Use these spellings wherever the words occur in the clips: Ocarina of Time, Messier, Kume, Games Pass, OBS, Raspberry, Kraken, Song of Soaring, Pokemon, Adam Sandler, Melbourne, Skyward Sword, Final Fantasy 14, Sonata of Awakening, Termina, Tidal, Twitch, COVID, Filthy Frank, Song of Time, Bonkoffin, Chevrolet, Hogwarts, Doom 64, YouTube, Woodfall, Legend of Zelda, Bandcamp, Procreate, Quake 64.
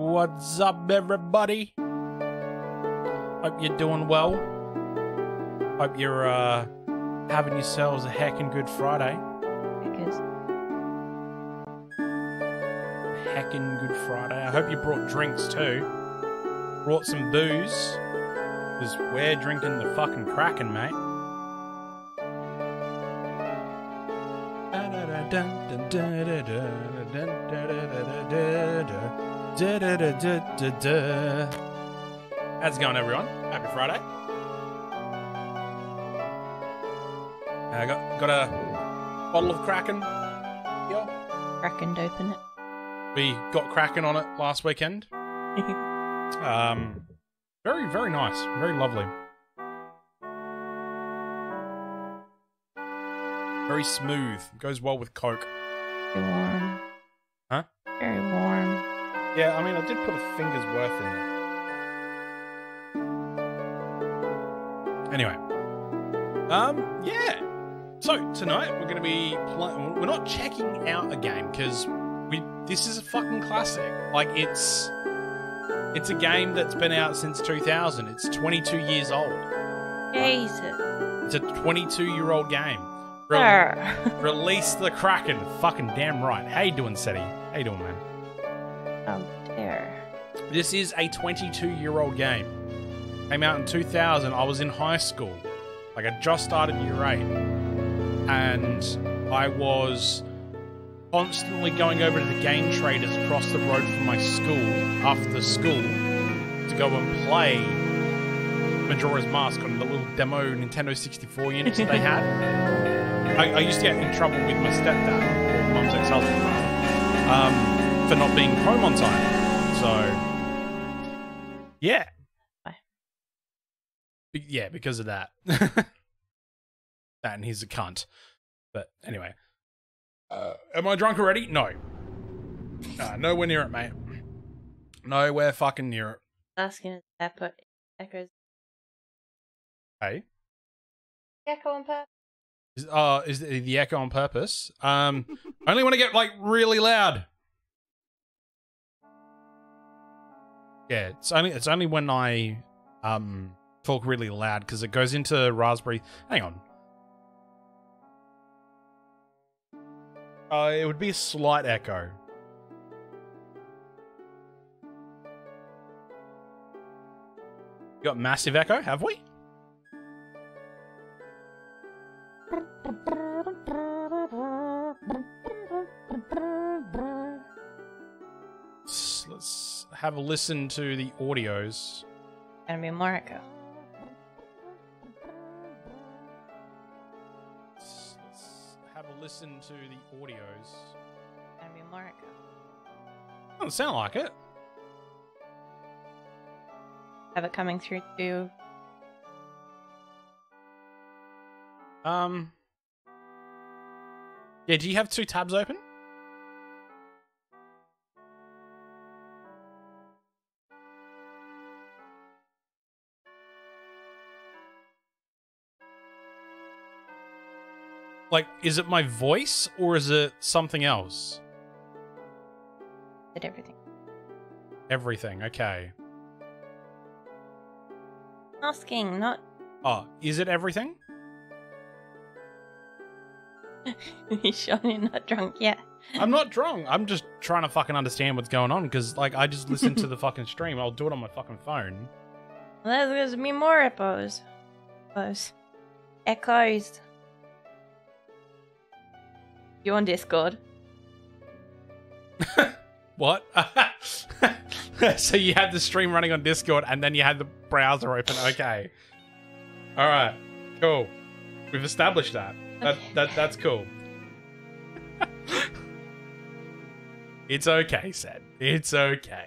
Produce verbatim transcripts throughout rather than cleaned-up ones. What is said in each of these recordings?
What's up, everybody? Hope you're doing well. Hope you're uh, having yourselves a heckin' good Friday. Heck is. Heckin' good Friday. I hope you brought drinks too. Brought some booze. Because we're drinking the fucking Kraken, mate. How's it going, everyone? Happy Friday. I got got a bottle of Kraken. Yeah. Kraken'd open it. We got Kraken on it last weekend. Um, very, very nice. Very lovely. Very smooth. Goes well with Coke. Very warm. Huh? Very warm. Yeah, I mean, I did put a finger's worth in it. Anyway, um, yeah. So tonight we're going to be playing. We're not checking out a game because we. This is a fucking classic. Like it's, it's a game that's been out since two thousand. It's twenty-two years old. Jesus. It's a twenty-two-year-old game. Re uh. Release the Kraken. Fucking damn right. How you doing, Seti? How you doing, man? I'm there. This is a twenty-two-year-old game. Came out in two thousand. I was in high school. Like, I just started year eight. And I was constantly going over to the Game Traders across the road from my school, after school, to go and play Majora's Mask on the little demo Nintendo sixty-four units they had. I, I used to get in trouble with my stepdad, or mum's ex-husband, um, for not being home on time. So, yeah. Be yeah, because of that. That and he's a cunt. But anyway. Uh, am I drunk already? No. Nah, nowhere near it, mate. Nowhere fucking near it. Asking if that echoes. Hey? Echo on purpose. Is, uh, is the, the echo on purpose? Um, I only want to get, like, really loud. Yeah, it's only, it's only when I... um. talk really loud because it goes into Raspberry. Hang on. Uh, it would be a slight echo. You got massive echo, have we? Let's, let's have a listen to the audios. Gonna be more echo. Listen to the audios. I mean, Mark. Doesn't sound like it. Have it coming through to. Um. Yeah. Do you have two tabs open? Like, is it my voice or is it something else? Did everything. Everything, okay. Asking, not. Oh, is it everything? You sure you're not drunk yet? I'm not drunk. I'm just trying to fucking understand what's going on because, like, I just listened to the fucking stream. I'll do it on my fucking phone. Well, there's gonna be more echoes. Echoes. You on Discord? What? So you had the stream running on Discord and then you had the browser open. Okay. Alright. Cool. We've established that. That, okay. that that's cool. It's okay, Seth. It's okay.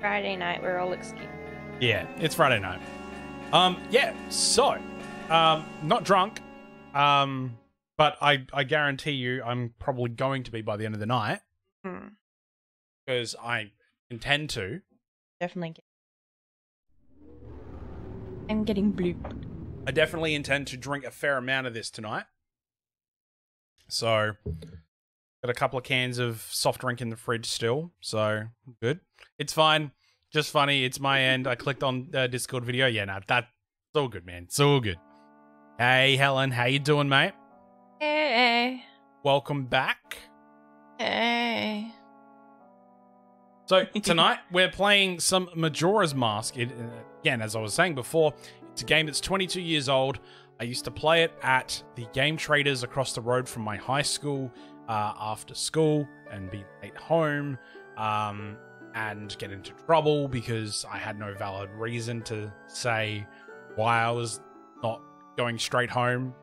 Friday night, we're all excused. Yeah, it's Friday night. Um, yeah, so um not drunk. Um But I, I guarantee you I'm probably going to be by the end of the night. Mm. Because I intend to. Definitely. Get I'm getting blue. I definitely intend to drink a fair amount of this tonight. So, got a couple of cans of soft drink in the fridge still. So, good. It's fine. Just funny. It's my end. I clicked on the Discord video. Yeah, no, that's all good, man. It's all good. Hey, Helen. How you doing, mate? Hey. Welcome back. Hey. So tonight we're playing some Majora's Mask. It, again, as I was saying before, it's a game that's twenty-two years old. I used to play it at the Game Traders across the road from my high school uh, after school and be late home um, and get into trouble because I had no valid reason to say why I was not going straight home.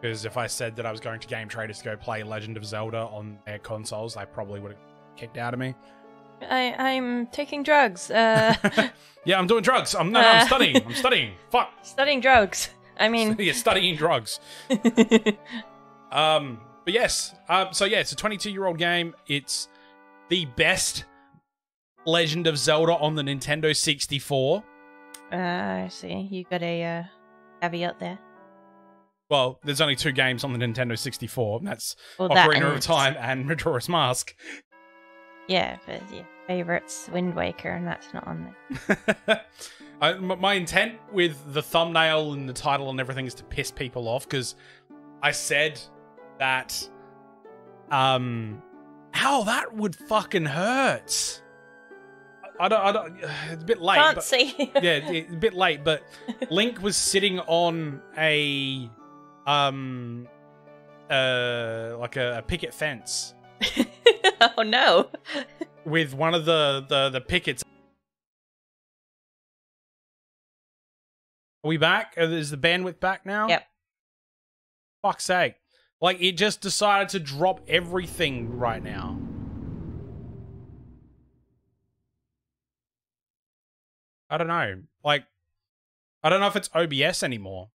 Because if I said that I was going to Game Traders to go play Legend of Zelda on their consoles, they probably would have kicked out of me. I, I'm taking drugs. Uh... yeah, I'm doing drugs. I'm, no, uh... no, I'm studying. I'm studying. Fuck. Studying drugs. I mean... yeah, studying drugs. um, but yes. Um, so yeah, it's a twenty-two-year-old game. It's the best Legend of Zelda on the Nintendo sixty-four. Uh, I see. You got a uh, caveat there. Well, there's only two games on the Nintendo sixty-four, and that's well, Ocarina that and of Time and Majora's Mask. Yeah, but yeah, favourites, Wind Waker, and that's not on there. I, my intent with the thumbnail and the title and everything is to piss people off, because I said that... Um, ow, that would fucking hurt. I don't, I don't, it's a bit late. Can't but, see. Yeah, it's a bit late, but Link was sitting on a... Um, uh, like a, a picket fence. Oh no! With one of the the the pickets. Are we back? Is the bandwidth back now? Yep. Fuck's sake! Like it just decided to drop everything right now. I don't know. Like, I don't know if it's O B S anymore.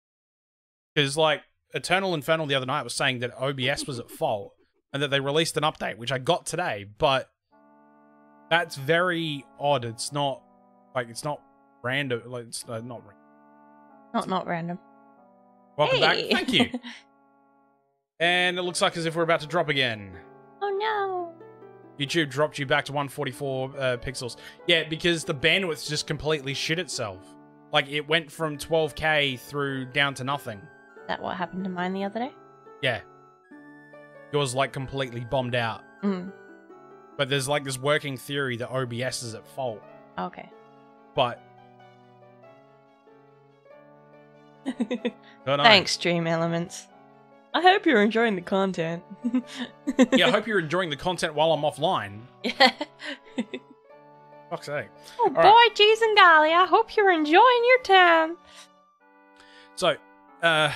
Because like Eternal Infernal the other night was saying that O B S was at fault and that they released an update, which I got today, but that's very odd. It's not like it's not random. Like it's uh, not random. Not not random. Welcome hey. back. Thank you. And it looks like as if we're about to drop again. Oh no! YouTube dropped you back to one forty-four uh, pixels. Yeah, because the bandwidth just completely shit itself. Like it went from twelve K through down to nothing. Is that what happened to mine the other day? Yeah. Yours, like, completely bombed out. Mm. But there's, like, this working theory that O B S is at fault. Okay. But... Thanks, Dream Elements. I hope you're enjoying the content. Yeah, I hope you're enjoying the content while I'm offline. Yeah. Fuck's sake. Oh, All boy, right. Geez and golly, I hope you're enjoying your time. So, uh...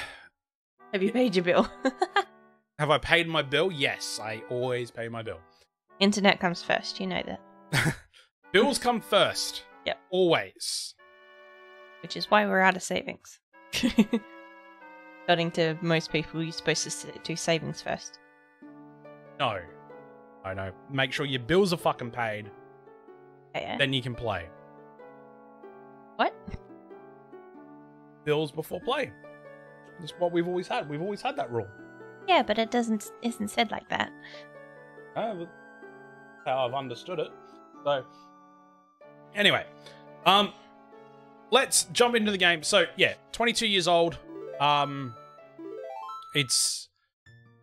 have you paid your bill? Have I paid my bill? Yes, I always pay my bill. Internet comes first, you know that. Bills come first. Yep. Always. Which is why we're out of savings. According to most people, you're supposed to do savings first. No. I know. Make sure your bills are fucking paid. Yeah. Then you can play. What? Bills before play. That's what we've always had. We've always had that rule. Yeah, but it doesn't isn't said like that. Oh, that's how I've understood it. So, anyway, um, let's jump into the game. So, yeah, twenty-two years old. Um, it's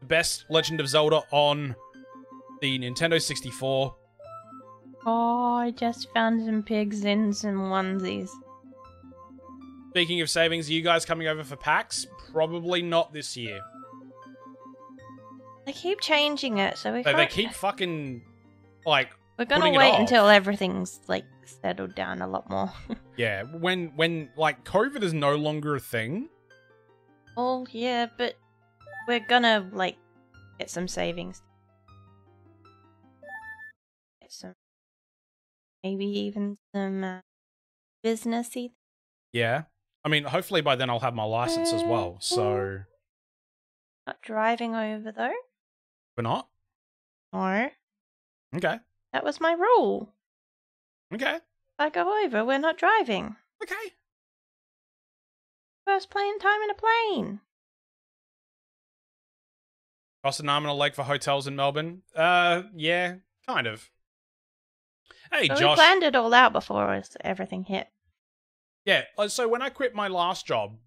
the best Legend of Zelda on the Nintendo sixty-four. Oh, I just found some pig zins and onesies. Speaking of savings, are you guys coming over for PAX? Probably not this year. They keep changing it, so we can't... They keep fucking, like, we're gonna wait until everything's, like, settled down a lot more. Yeah, when, when, like, COVID is no longer a thing. Oh, yeah, but we're gonna, like, get some savings. Get some... Maybe even some uh, businessy. Yeah. I mean, hopefully by then I'll have my license as well, so... Not driving over, though. We're not? No. Okay. That was my rule. Okay. If I go over, we're not driving. Okay. First plane time in a plane. Cost an arm and a leg for hotels in Melbourne? Uh, yeah, kind of. Hey, so Josh. We planned it all out before everything hit. Yeah, so when I quit my last job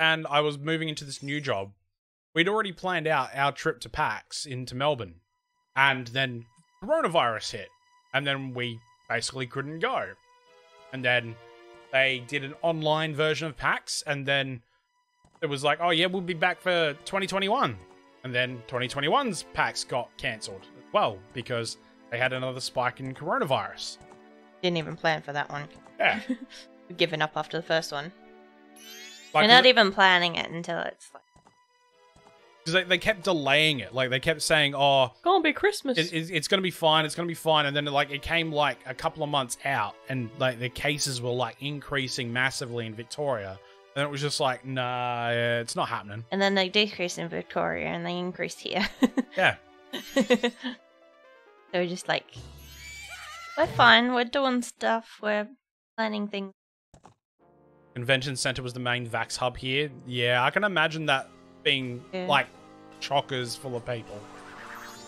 and I was moving into this new job, we'd already planned out our trip to PAX into Melbourne, and then coronavirus hit, and then we basically couldn't go. And then they did an online version of PAX, and then it was like, oh yeah, we'll be back for twenty twenty-one. And then twenty twenty-one's PAX got cancelled as well, because they had another spike in coronavirus. Didn't even plan for that one. Yeah. We've given up after the first one. Like, we're not even planning it until it's like... Because they, they kept delaying it. Like, they kept saying, oh... It's going to be Christmas. It, it, it's going to be fine. It's going to be fine. And then, like, it came, like, a couple of months out. And, like, the cases were, like, increasing massively in Victoria. And it was just like, nah, it's not happening. And then they decreased in Victoria and they increased here. Yeah. They were just like, we're fine. We're doing stuff. We're planning things. Convention Center was the main Vax hub here. Yeah, I can imagine that being yeah. like chockers full of people.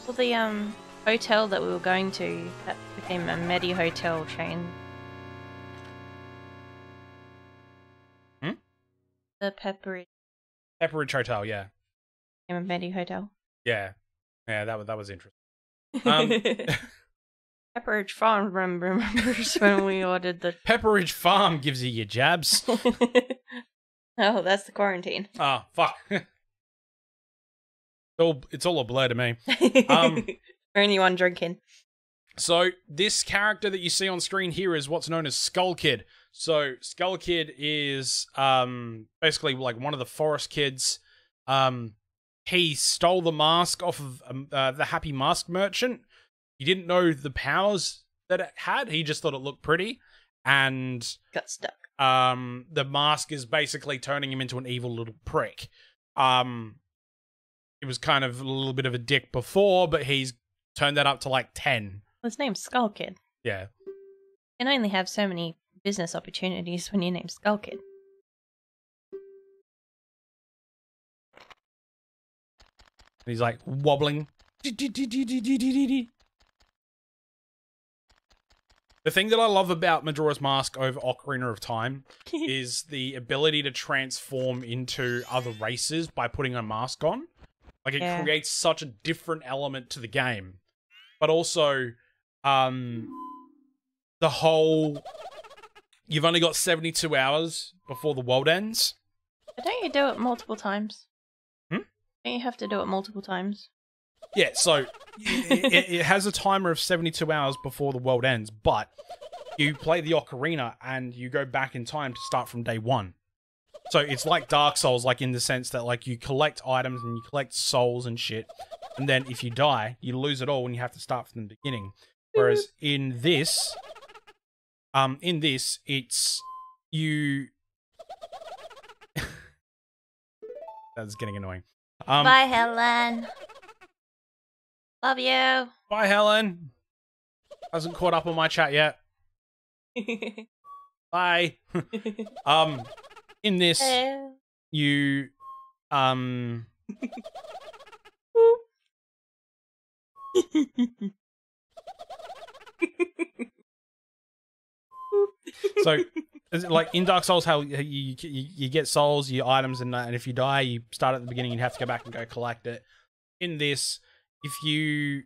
Well, the um hotel that we were going to, that became a Medi hotel chain. Hmm? The Pepperidge. Pepperidge Hotel, yeah. Became a Medi hotel. Yeah. Yeah, that, that was interesting. Um, Pepperidge Farm remembers when we ordered the... Pepperidge Farm gives you your jabs. Oh, that's the quarantine. Oh, fuck. It's all, it's all a blur to me. Um, For anyone drinking. So this character that you see on screen here is what's known as Skull Kid. So Skull Kid is um, basically like one of the forest kids. Um, he stole the mask off of um, uh, the Happy Mask Merchant. He didn't know the powers that it had. He just thought it looked pretty, and got stuck. Um, the mask is basically turning him into an evil little prick. Um, it was kind of a little bit of a dick before, but he's turned that up to like ten. Well, his name's Skull Kid. Yeah. You can only have so many business opportunities when your name's Skull Kid. And he's like wobbling. The thing that I love about Majora's Mask over Ocarina of Time is the ability to transform into other races by putting a mask on. Like, it yeah. creates such a different element to the game. But also, um, the whole... You've only got seventy-two hours before the world ends. But don't you do it multiple times? Hmm? Don't you have to do it multiple times? Yeah, so it, it has a timer of seventy-two hours before the world ends, but you play the Ocarina and you go back in time to start from day one. So it's like Dark Souls, like in the sense that like you collect items and you collect souls and shit, and then if you die, you lose it all and you have to start from the beginning. Whereas in this, um, in this, it's you. That's getting annoying. Um, Bye, Helen. Love you. Bye, Helen. Hasn't caught up on my chat yet. Bye. um, in this, Hello. you, um, so is it like in Dark Souls, how you, you you get souls, your items, and and if you die, you start at the beginning. You have to go back and go collect it. In this. If you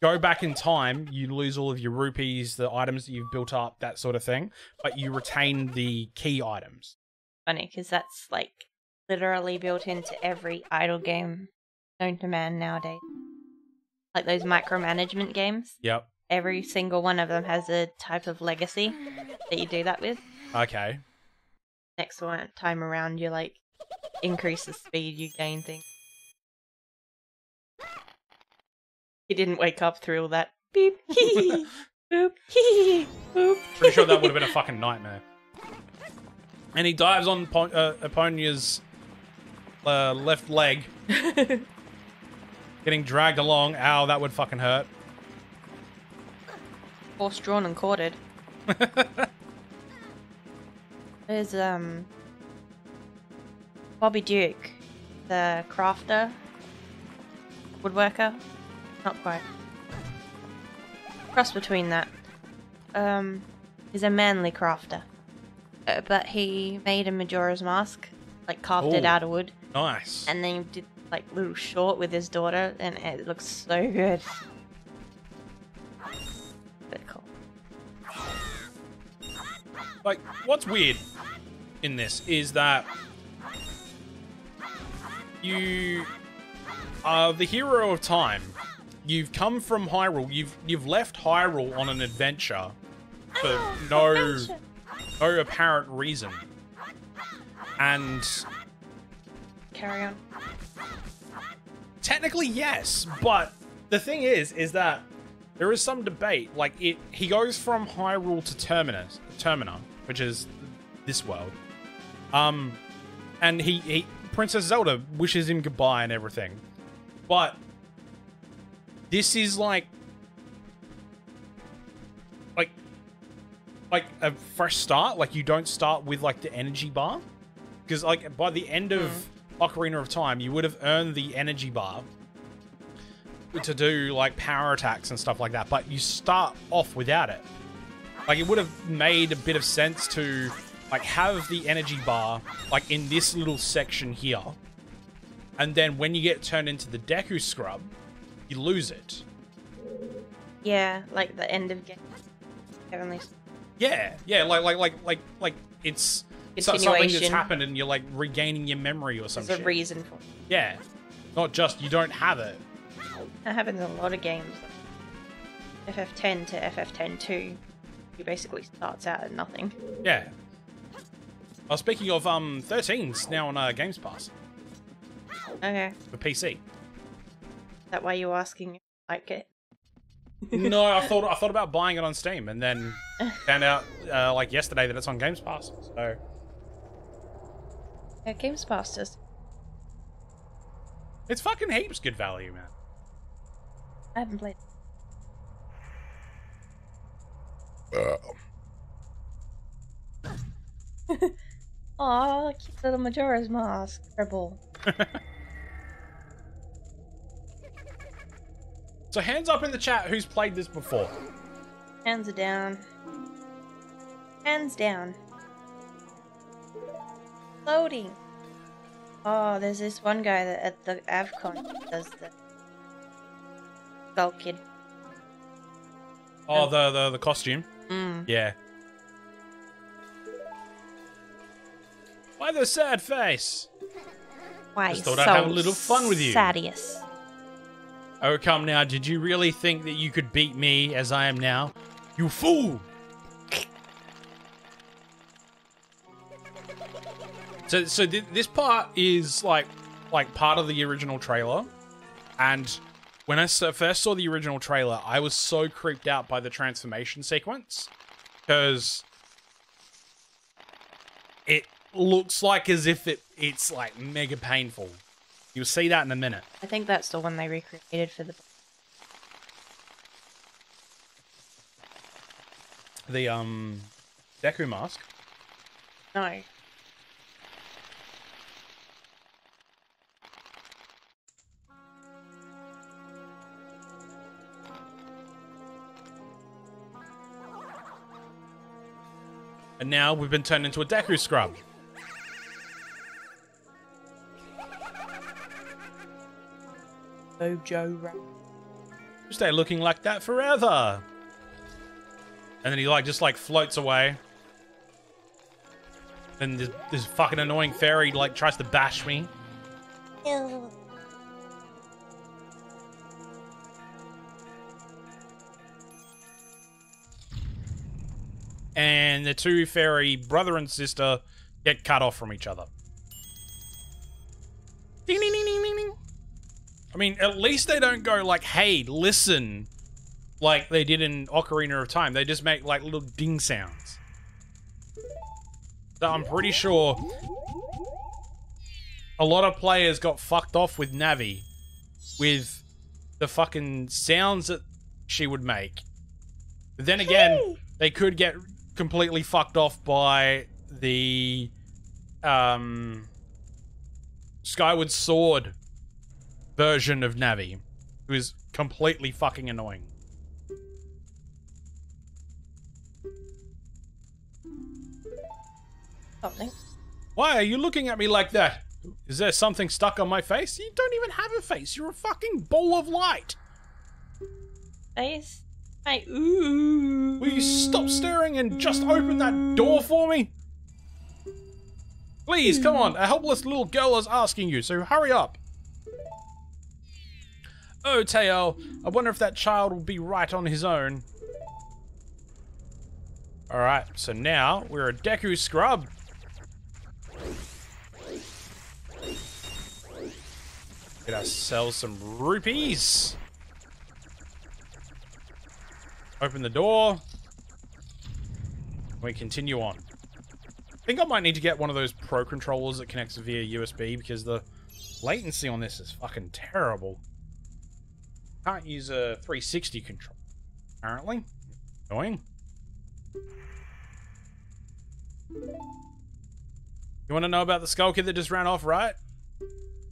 go back in time, you lose all of your rupees, the items that you've built up, that sort of thing, but you retain the key items. Funny, because that's like literally built into every idle game known to man nowadays. Like those micromanagement games. Yep. Every single one of them has a type of legacy that you do that with. Okay. Next one, time around, you like increase the speed, you gain things. He didn't wake up through all that beep, hee, boop, hee, boop. Pretty sure that would have been a fucking nightmare. And he dives on Pon uh, Eponia's uh, left leg, getting dragged along. Ow, that would fucking hurt. Horse drawn and corded. There's um Bobby Duke, the crafter, woodworker. Not quite. Cross between that. Um, he's a manly crafter, uh, but he made a Majora's Mask, like carved Ooh, it out of wood. Nice. And then did like little short with his daughter, and it looks so good. Bit cool. Like, what's weird in this is that you are the hero of time. You've come from Hyrule. You've you've left Hyrule on an adventure for no adventure. no apparent reason. And carry on. Technically, yes, but the thing is, is that there is some debate. Like it, he goes from Hyrule to Terminus, Termina, which is this world. Um, and he, he Princess Zelda wishes him goodbye and everything, but. This is like, like like a fresh start. Like you don't start with like the energy bar, because like by the end of mm. Ocarina of Time, you would have earned the energy bar to do like power attacks and stuff like that. But you start off without it. Like it would have made a bit of sense to like have the energy bar like in this little section here. And then when you get turned into the Deku scrub, you lose it. Yeah, like the end of game. Definitely. Yeah, yeah, like like like like like it's something that's happened and you're like regaining your memory or something. There's a reason for it. Yeah, not just you don't have it. That happens in a lot of games. Like F F ten to F F ten two, you basically starts out at nothing. Yeah. Well, speaking of um, thirteen's now on uh, Games Pass. Okay. For P C. Is that why you're asking if you like it? No, I thought I thought about buying it on Steam, and then found out uh, like yesterday that it's on Games Pass. So. Yeah, Games Pass does. It's fucking heaps good value, man. I haven't played. It. Aw, cute little Majora's Mask rebel. So hands up in the chat who's played this before. Hands are down. Hands down. Loading. Oh, there's this one guy that at the AvCon does the Skull Kid. Oh, the the, the costume? Mm. Yeah. Why the sad face? Why just thought so I'd have a little fun with you. Sadius. Oh, come now, did you really think that you could beat me as I am now? You fool! so so th this part is like like part of the original trailer. And when I first saw the original trailer, I was so creeped out by the transformation sequence. Because it looks like as if it, it's like mega painful. You'll see that in a minute. I think that's the one they recreated for the the um Deku mask. No. And now we've been turned into a Deku scrub. Bojo. Stay looking like that forever. And then he like just like floats away. Then this, this fucking annoying fairy like tries to bash me. Ew. And the two fairy brother and sister get cut off from each other. Ding ding ding ding ding ding. I mean, at least they don't go like, hey, listen, like they did in Ocarina of Time. They just make like little ding sounds. So I'm pretty sure a lot of players got fucked off with Navi with the fucking sounds that she would make. But then again, hey. They could get completely fucked off by the um, Skyward Sword version of Navi, who is completely fucking annoying. Something. Why are you looking at me like that? Is there something stuck on my face? You don't even have a face. You're a fucking ball of light. Face? I ooh. Will you stop staring and just open that door for me? Please, come on. A helpless little girl is asking you, so hurry up. Oh, Teo, I wonder if that child will be right on his own. Alright, so now we're a Deku scrub. Get ourselves some rupees. Open the door. We continue on. I think I might need to get one of those pro controllers that connects via U S B because the latency on this is fucking terrible. Can't use a three sixty control, apparently. Annoying. You want to know about the Skull Kid that just ran off, right?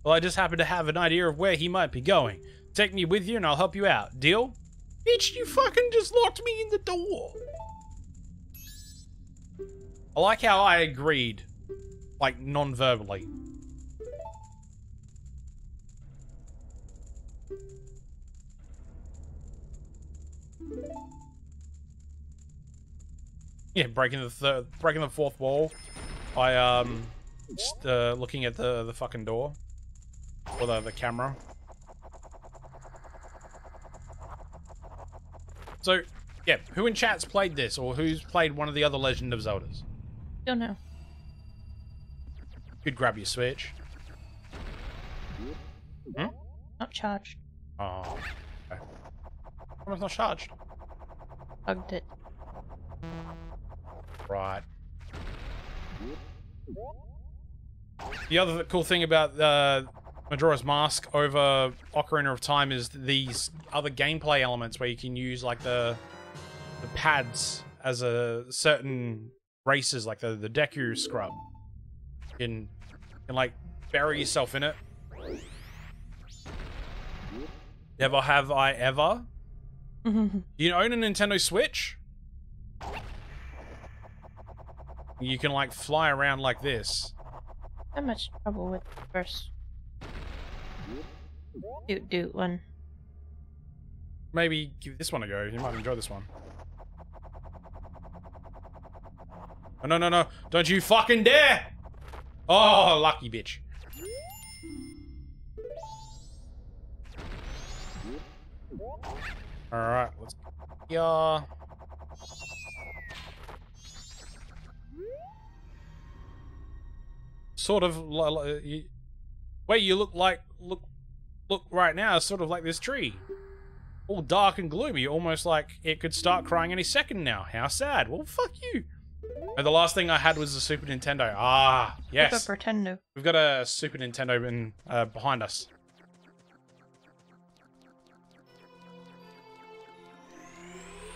Well, I just happen to have an idea of where he might be going. Take me with you and I'll help you out. Deal? Bitch, you fucking just locked me in the door. I like how I agreed, like, non-verbally. Yeah, breaking the third, breaking the fourth wall. I um, just uh, looking at the the fucking door, or the the camera. So, yeah, who in chat's played this, or who's played one of the other Legend of Zeldas? Don't know. You'd grab your Switch. Hmm? Not charged. Oh. Okay. What if it's not charged? Bugged it. Right. The other cool thing about uh, Majora's Mask over Ocarina of Time is these other gameplay elements where you can use like the the pads as a certain races, like the the Deku scrub. You can, you can like bury yourself in it. Never have I ever. You own a Nintendo Switch? You can like fly around like this. So much trouble with the first doot doot one. Maybe give this one a go. You might enjoy this one. Oh, no, no, no. Don't you fucking dare! Oh, lucky bitch. Alright, let's go. Yeah. Sort of where you look like look look right now is sort of like this tree, all dark and gloomy, almost like it could start crying any second now. How sad. Well, fuck you. And the last thing I had was a Super Nintendo. Ah, yes. Super Nintendo. We've got a Super Nintendo in, uh, behind us.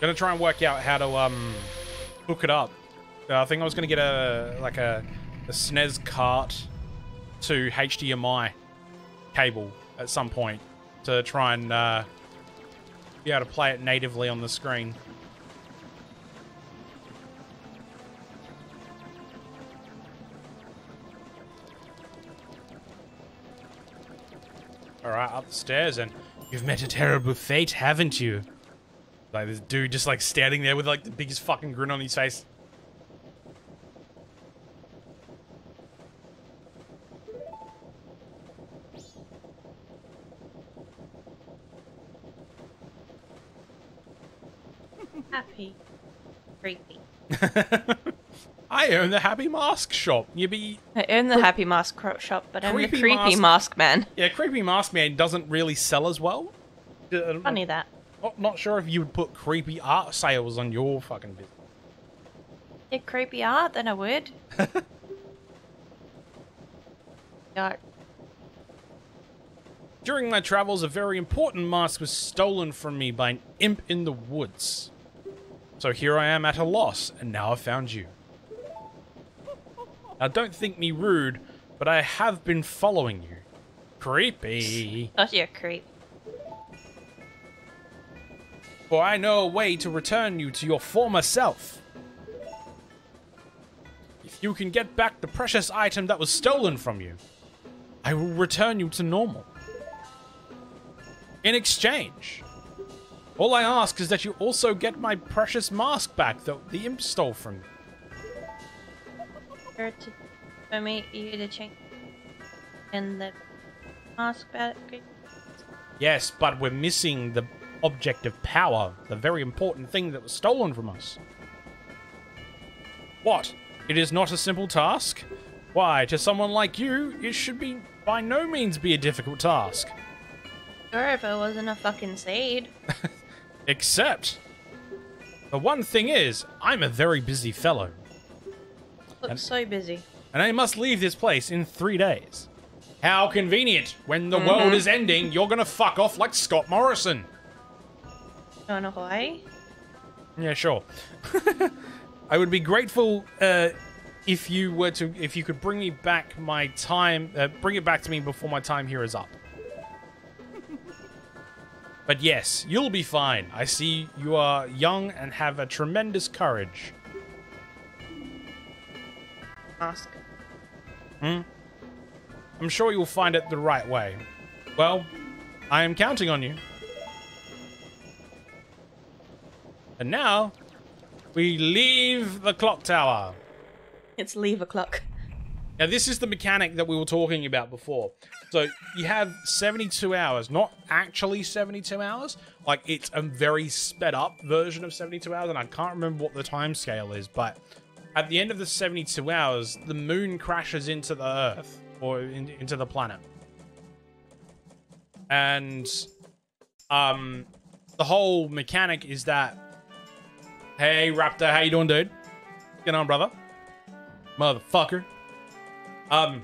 Gonna try and work out how to um hook it up. Uh, I think I was gonna get a like a. The S N E S cart to H D M I cable at some point to try and uh, be able to play it natively on the screen. Alright, up the stairs, and you've met a terrible fate, haven't you? Like this dude just like standing there with like the biggest fucking grin on his face. Happy. Creepy. I own the Happy Mask Shop. You be. I own the Happy Mask Shop, but I'm the Creepy Mask, mask Man. Yeah, Creepy Mask Man doesn't really sell as well. Funny that. Not, not sure if you would put creepy art sales on your fucking business. Yeah, creepy art, then I would. Dark. During my travels, a very important mask was stolen from me by an imp in the woods. So here I am at a loss, and now I've found you. Now don't think me rude, but I have been following you. Creepy. Oh, you're a creep. For I know a way to return you to your former self. If you can get back the precious item that was stolen from you, I will return you to normal. In exchange, all I ask is that you also get my precious mask back that the imp stole from me. Sure to permit you to change and the mask back. Yes, but we're missing the object of power, the very important thing that was stolen from us. What? It is not a simple task? Why, to someone like you, it should be by no means be a difficult task. Sure, if I wasn't a fucking seed. Except, the one thing is, I'm a very busy fellow. Looks and, so busy. And I must leave this place in three days. How convenient. When the mm-hmm. world is ending, you're gonna fuck off like Scott Morrison. Going to Hawaii? Yeah, sure. I would be grateful uh, if you were to, if you could bring me back my time, uh, bring it back to me before my time here is up. But yes, you'll be fine. I see you are young and have a tremendous courage. Ask. Hmm? I'm sure you'll find it the right way. Well, I am counting on you. And now, we leave the clock tower. It's leave a clock. Now, this is the mechanic that we were talking about before. So you have seventy-two hours, not actually seventy-two hours. Like, it's a very sped up version of seventy-two hours, and I can't remember what the time scale is, but at the end of the seventy-two hours, the moon crashes into the Earth, or in, into the planet. And um, the whole mechanic is that, hey, Raptor, how you doing, dude? Get on, brother. Motherfucker. Um...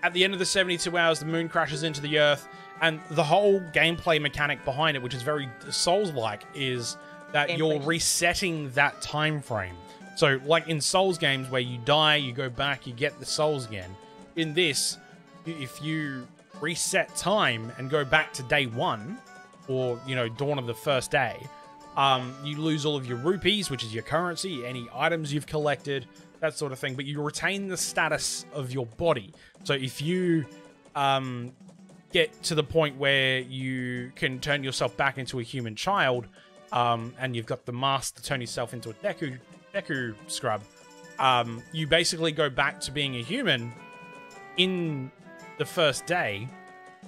At the end of the seventy-two hours, the moon crashes into the Earth, and the whole gameplay mechanic behind it, which is very Souls-like, is that gameplay. You're resetting that time frame. So, like in Souls games where you die, you go back, you get the Souls again. In this, if you reset time and go back to day one, or, you know, dawn of the first day, um, you lose all of your rupees, which is your currency, any items you've collected, that sort of thing, but you retain the status of your body. So if you um, get to the point where you can turn yourself back into a human child, um, and you've got the mask to turn yourself into a Deku, Deku scrub, um, you basically go back to being a human in the first day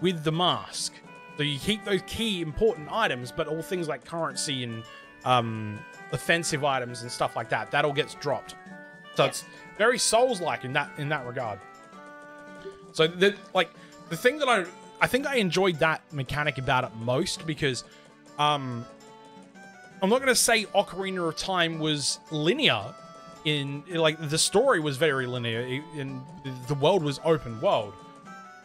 with the mask. So you keep those key important items, but all things like currency and um, offensive items and stuff like that, that all gets dropped. So it's very Souls-like in that in that regard. So the like the thing that I I think I enjoyed that mechanic about it most, because um, I'm not going to say Ocarina of Time was linear, in like the story was very linear and the world was open world,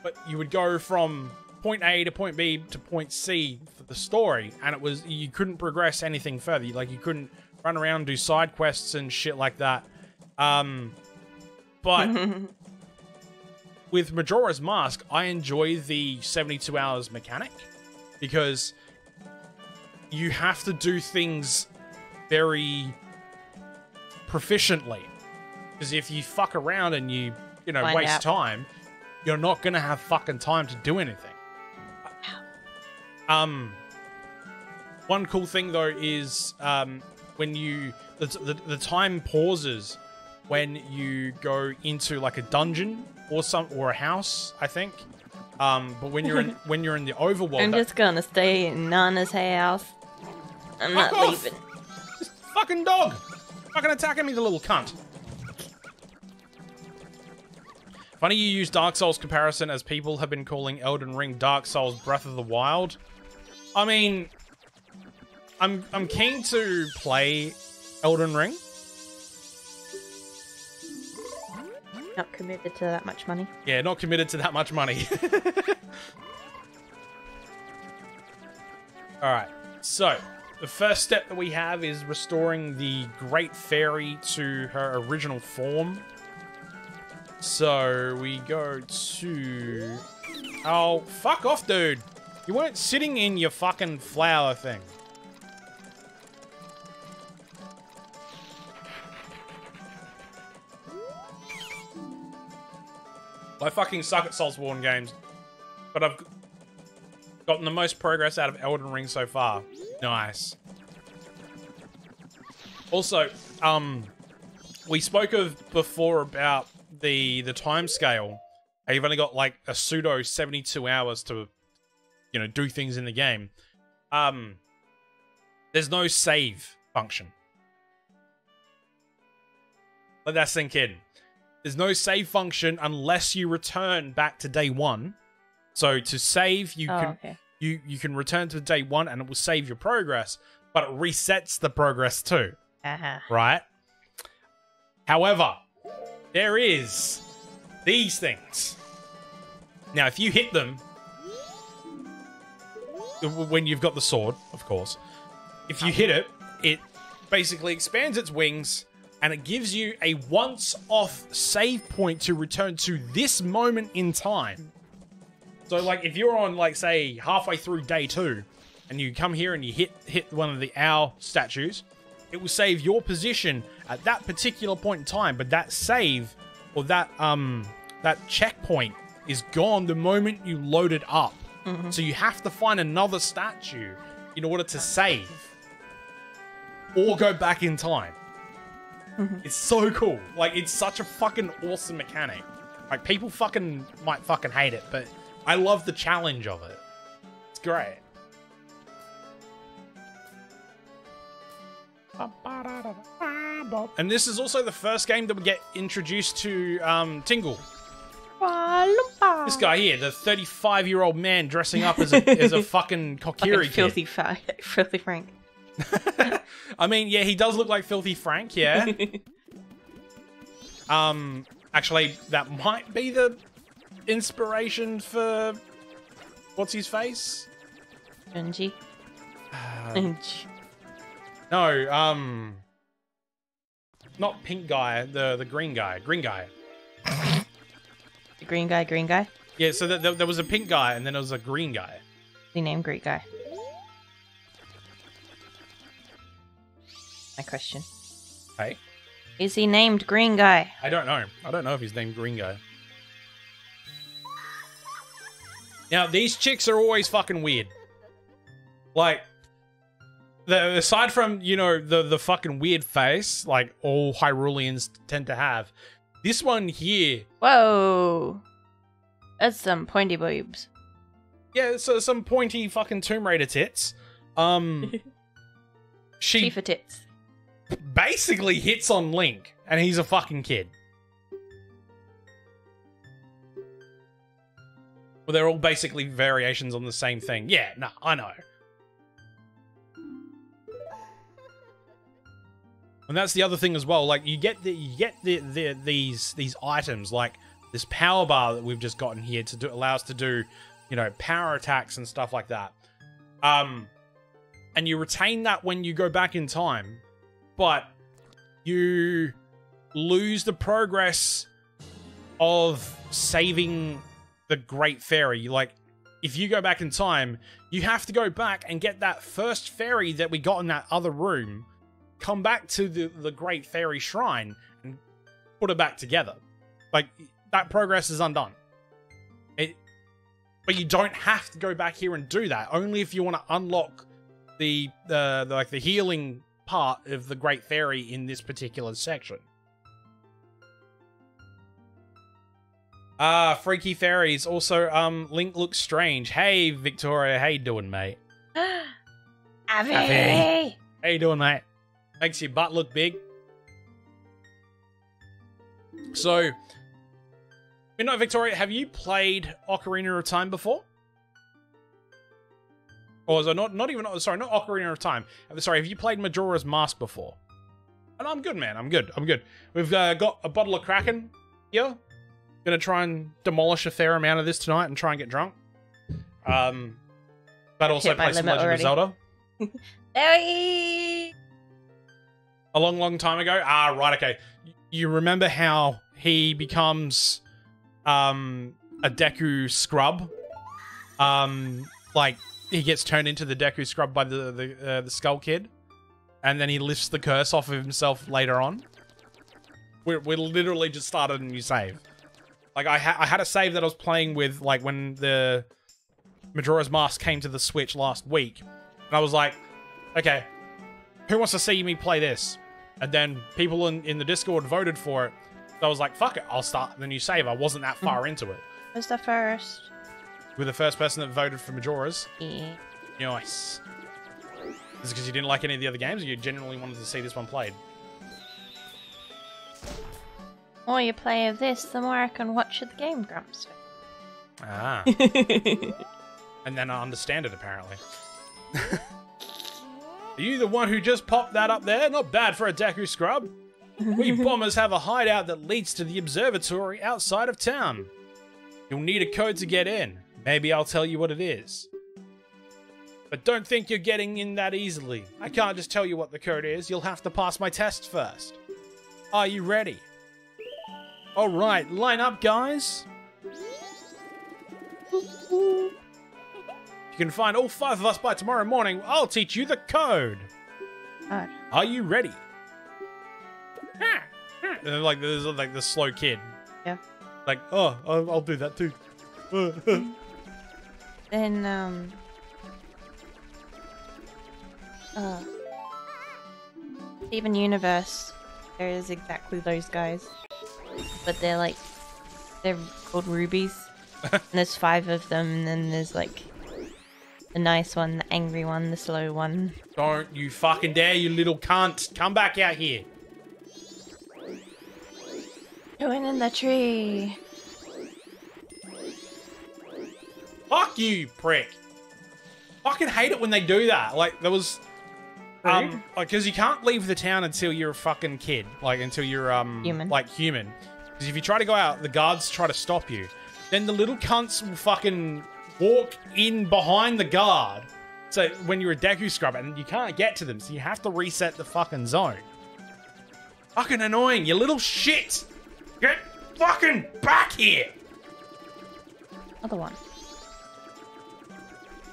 but you would go from point A to point B to point C for the story, and it was you couldn't progress anything further. Like you couldn't run around and do side quests and shit like that. Um, but with Majora's Mask, I enjoy the seventy-two hours mechanic because you have to do things very proficiently. Because if you fuck around and you, you know, Find waste out. time, you're not going to have fucking time to do anything. Um, one cool thing though is, um, when you, the, the, the time pauses when you go into like a dungeon or some or a house, I think. Um, but when you're in when you're in the overworld, I'm just gonna stay in Nana's house. I'm not leaving. This fucking dog, fucking attacking me, the little cunt. Funny you use Dark Souls comparison, as people have been calling Elden Ring Dark Souls Breath of the Wild. I mean, I'm I'm keen to play Elden Ring. Not committed to that much money. Yeah, not committed to that much money. Alright, so the first step that we have is restoring the Great Fairy to her original form. So we go to... Oh, fuck off, dude. You weren't sitting in your fucking flower thing. I fucking suck at Soulsborne games, but I've gotten the most progress out of Elden Ring so far. Nice. Also, um, we spoke of before about the the time scale. You've only got like a pseudo seventy-two hours to, you know, do things in the game. Um, there's no save function. Let that sink in. There's no save function unless you return back to day one. So to save, you oh, can okay. you you can return to day one and it will save your progress, but it resets the progress too. Uh-huh. Right? However, there is these things. Now, if you hit them when you've got the sword, of course, if you hit it, it basically expands its wings and it gives you a once-off save point to return to this moment in time. So, like, if you're on, like, say, halfway through day two, and you come here and you hit, hit one of the owl statues, it will save your position at that particular point in time, but that save, or that, um, that checkpoint is gone the moment you load it up. Mm-hmm. So you have to find another statue in order to save. Or go back in time. Mm-hmm. It's so cool. Like, it's such a fucking awesome mechanic. Like, people fucking might fucking hate it, but I love the challenge of it. It's great. And this is also the first game that we get introduced to um, Tingle. This guy here, the thirty-five-year-old man dressing up as a, as a fucking Kokiri like filthy kid. Filthy Frank. I mean, yeah, he does look like Filthy Frank, yeah. um, actually, that might be the inspiration for... What's his face? Benji. Uh, no, um... Not pink guy, the, the green guy. Green guy. The green guy, green guy? Yeah, so th th there was a pink guy, and then there was a green guy. The name Greek guy. My question. Hey? Is he named Green Guy? I don't know. I don't know if he's named Green Guy. Now, these chicks are always fucking weird. Like, the, aside from, you know, the, the fucking weird face, like all Hyruleans tend to have, this one here... Whoa. That's some pointy boobs. Yeah, so some pointy fucking Tomb Raider tits. Um, she... Chief of tits. Basically hits on Link, and he's a fucking kid. Well, they're all basically variations on the same thing. Yeah, no, I know. And that's the other thing as well. Like, you get the you get the, the these these items, like this power bar that we've just gotten here to do, allow us to do, you know, power attacks and stuff like that. Um, and you retain that when you go back in time. But you lose the progress of saving the Great Fairy. Like, if you go back in time, you have to go back and get that first fairy that we got in that other room, come back to the, the Great Fairy Shrine, and put it back together. Like, that progress is undone. It, but you don't have to go back here and do that. Only if you want to unlock the, uh, the like the healing... part of the Great Fairy in this particular section. Ah, freaky fairies. Also, um, Link looks strange. Hey, Victoria, how you doing, mate? Avi! Avi! How you doing, mate? Makes your butt look big. So, Midnight Victoria, have you played Ocarina of Time before? Or is it not, not even, sorry, not Ocarina of Time. Sorry, have you played Majora's Mask before? And I'm good, man. I'm good. I'm good. We've uh, got a bottle of Kraken here. Gonna try and demolish a fair amount of this tonight and try and get drunk. Um, but I've also play some Legend already. of Zelda. Hey! A long, long time ago. Ah, right, okay. You remember how he becomes um, a Deku scrub? Um, like... He gets turned into the Deku scrub by the the, uh, the Skull Kid, and then he lifts the curse off of himself later on. We we literally just started a new save. Like I ha I had a save that I was playing with like when the Majora's Mask came to the Switch last week, and I was like, okay, who wants to see me play this? And then people in in the Discord voted for it. So I was like, fuck it, I'll start the new save. I wasn't that far mm. into it. Who's the first? We're the first person that voted for Majora's. Yeah. Nice. Is it because you didn't like any of the other games, or you genuinely wanted to see this one played? The more you play of this, the more I can watch the game, Grumps. Ah. And then I understand it, apparently. Are you the one who just popped that up there? Not bad for a Deku scrub. We bombers have a hideout that leads to the observatory outside of town. You'll need a code to get in. Maybe I'll tell you what it is. But don't think you're getting in that easily. I can't just tell you what the code is. You'll have to pass my test first. Are you ready? All right, line up, guys. You can find all five of us by tomorrow morning. I'll teach you the code. Right. Are you ready? And like there's like the slow kid. Yeah. Like oh, I'll, I'll do that too. Then um. Uh, Steven Universe, there is exactly those guys, but they're like they're called rubies. And there's five of them, and then there's like the nice one, the angry one, the slow one. Don't you fucking dare, you little cunt! Come back out here. Going in the tree. Fuck you, prick! I fucking hate it when they do that. Like there was. Um, like, cause you can't leave the town until you're a fucking kid, like until you're um, human. like human. Cause if you try to go out, the guards try to stop you. Then the little cunts will fucking walk in behind the guard. So when you're a Deku scrub, and you can't get to them, so you have to reset the fucking zone. Fucking annoying, you little shit! Get fucking back here! Other one.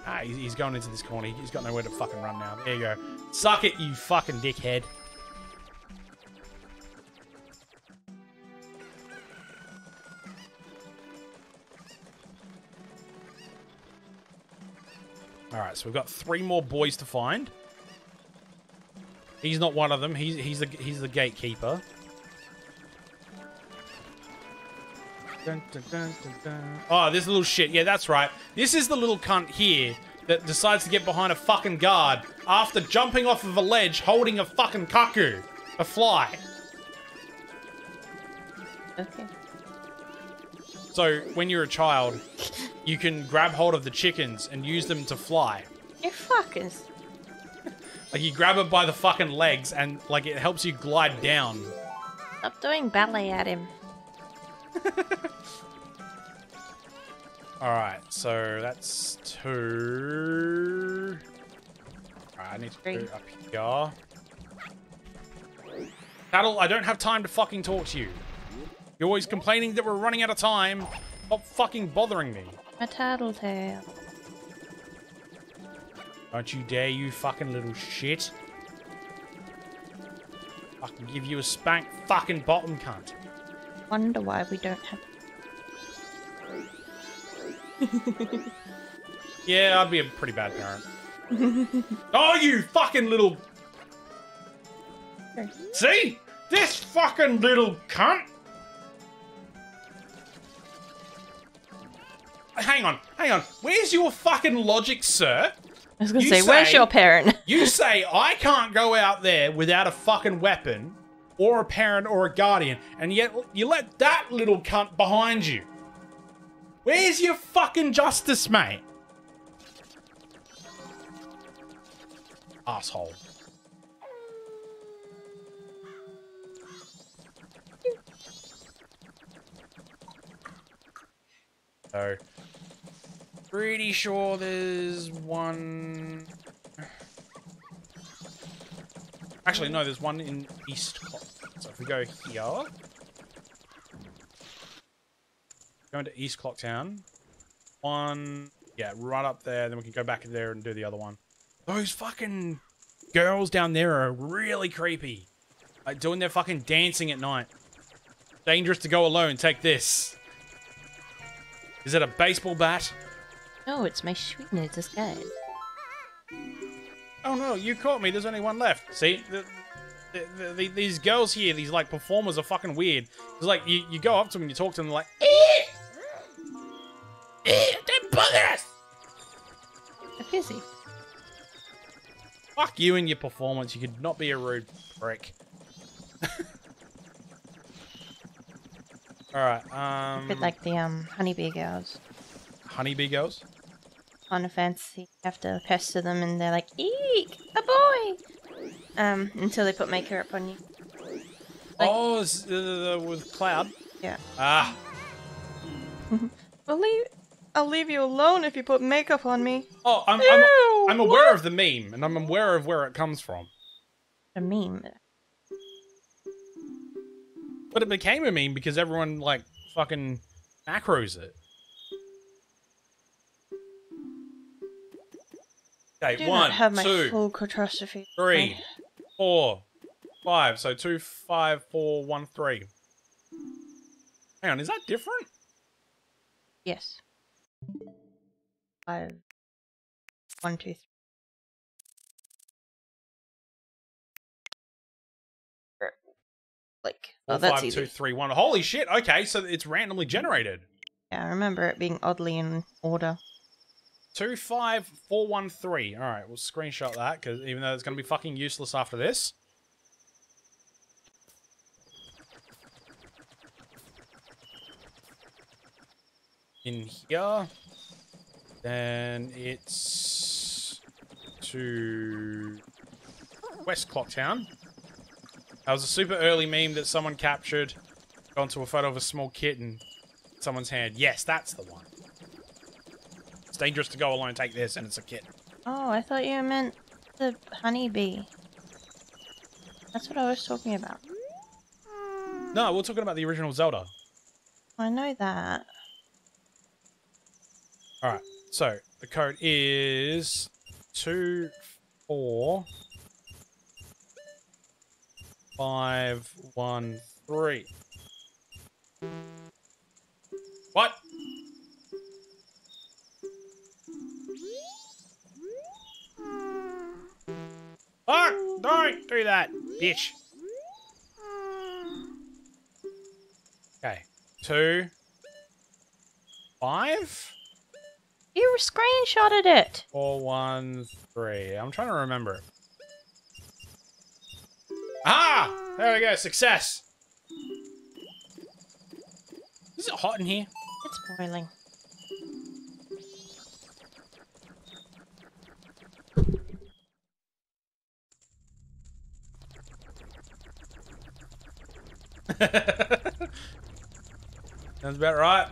Ah, he's going into this corner. He's got nowhere to fucking run now. There you go. Suck it, you fucking dickhead. Alright, so we've got three more boys to find. He's not one of them. He's, he's, the, he's the gatekeeper. Dun, dun, dun, dun, dun. Oh, this little shit. Yeah, that's right. This is the little cunt here that decides to get behind a fucking guard after jumping off of a ledge holding a fucking cuckoo. A fly. Okay. So, when you're a child, you can grab hold of the chickens and use them to fly. You fuckers. Like, you grab it by the fucking legs and, like, it helps you glide down. Stop doing ballet at him. Alright, so that's two. Alright, I need to go up here. Tattle, I don't have time to fucking talk to you. You're always complaining that we're running out of time. Stop fucking bothering me. A tattletale. Don't you dare, you fucking little shit. I can give you a spank, fucking bottom cunt. Wonder why we don't have. Yeah, I'd be a pretty bad parent. Oh, you fucking little. Sure. See? This fucking little cunt. Hang on, hang on. Where's your fucking logic, sir? I was gonna say, say, where's your parent? You say I can't go out there without a fucking weapon. Or a parent or a guardian, and yet you let that little cunt behind you. Where's your fucking justice, mate? Asshole. So, pretty sure there's one. Actually, no, there's one in East Coast. So if we go here, going to East Clock Town, one, yeah, right up there. Then we can go back in there and do the other one. Those fucking girls down there are really creepy. Like doing their fucking dancing at night. Dangerous to go alone. Take this. Is it a baseball bat? No, it's my sweetener disguise. Oh no, you caught me. There's only one left. See. The The, the, the, these girls here, these like performers are fucking weird. It's like you, you go up to them and you talk to them and like, eee! Eee! They bugger us! They're busy. Fuck you and your performance. You could not be a rude prick. Alright, um... a bit like the um, honeybee girls. Honeybee girls? Final Fantasy. You have to pester them and they're like, eek! A boy! Um, until they put makeup on you. Like, oh, uh, with Cloud? Yeah. Ah. I'll, leave, I'll leave you alone if you put makeup on me. Oh, I'm, Ew, I'm, I'm aware what? of the meme, and I'm aware of where it comes from. The meme? But it became a meme because everyone, like, fucking macros it. Okay, I do one, not have my two, full catastrophe. Three, four, five. So two, five, four, one, three. Hang on, is that different? Yes. Five, one, two, three. Like, oh, that's five, easy. Two, three, one. Holy shit! Okay, so it's randomly generated. Yeah, I remember it being oddly in order. Two, five, four, one, three. All right, we'll screenshot that because even though it's going to be fucking useless after this. In here, then it's to West Clocktown. That was a super early meme that someone captured onto a photo of a small kitten in someone's hand. Yes, that's the one. It's dangerous to go alone, take this, and it's a kitten. Oh, I thought you meant the honeybee. That's what I was talking about. No, we're talking about the original Zelda. I know that. Alright, so the code is two four five one three. What? Oh, don't do that, bitch. Okay, two, five. You screenshotted it. Four, one, three. I'm trying to remember it. Ah! There we go, success! Is it hot in here? It's boiling. Sounds about right.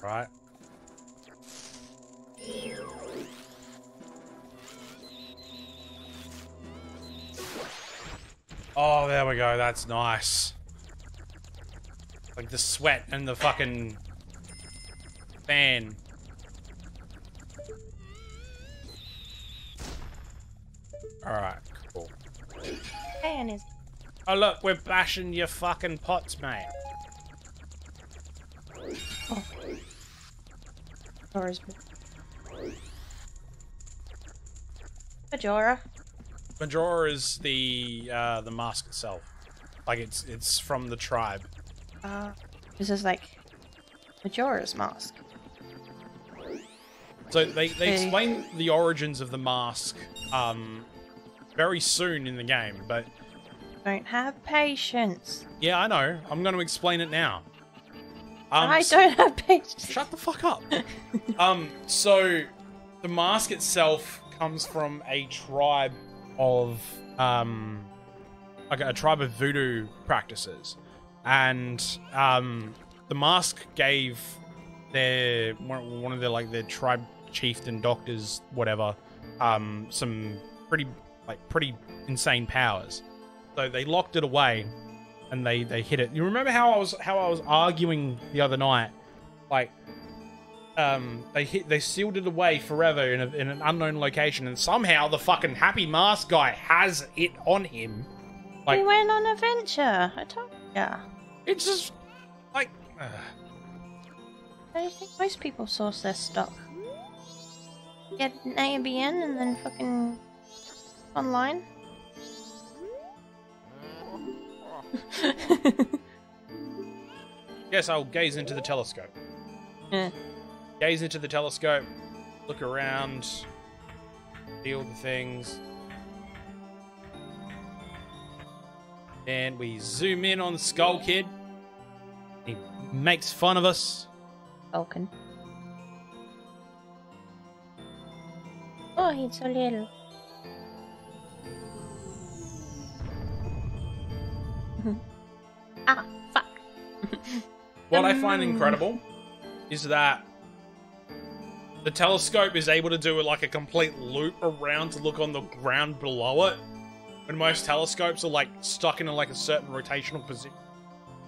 Right. Oh, there we go. That's nice. Like the sweat and the fucking fan. All right. Cool. Fan is. Oh look, we're bashing your fucking pots, mate. Oh. Majora's Majora. Majora is the uh, the mask itself. Like it's it's from the tribe. Uh, this is like Majora's Mask. So they they okay. explain the origins of the mask um very soon in the game, but don't have patience. Yeah, I know. I'm going to explain it now. Um, I don't have patience. Shut the fuck up. um, so the mask itself comes from a tribe of, um, like a tribe of voodoo practices, and um, the mask gave their one of their like their tribe chieftain doctors, whatever, um, some pretty like pretty insane powers. So they locked it away. And they they hit it. You remember how I was how I was arguing the other night, like, um, they hit they sealed it away forever in, a, in an unknown location, and somehow the fucking happy mask guy has it on him. Like, we went on an adventure. I told ya. It's just like. Uh, I don't think most people source their stock. Get an A B N and then fucking online. Yes, I'll gaze into the telescope. Yeah. Gaze into the telescope, look around, feel the things. And we zoom in on Skull Kid. He makes fun of us. Vulcan. Oh, he's so little. Ah, fuck. What I find incredible is that the telescope is able to do like a complete loop around to look on the ground below it, when most telescopes are like stuck in like a certain rotational position,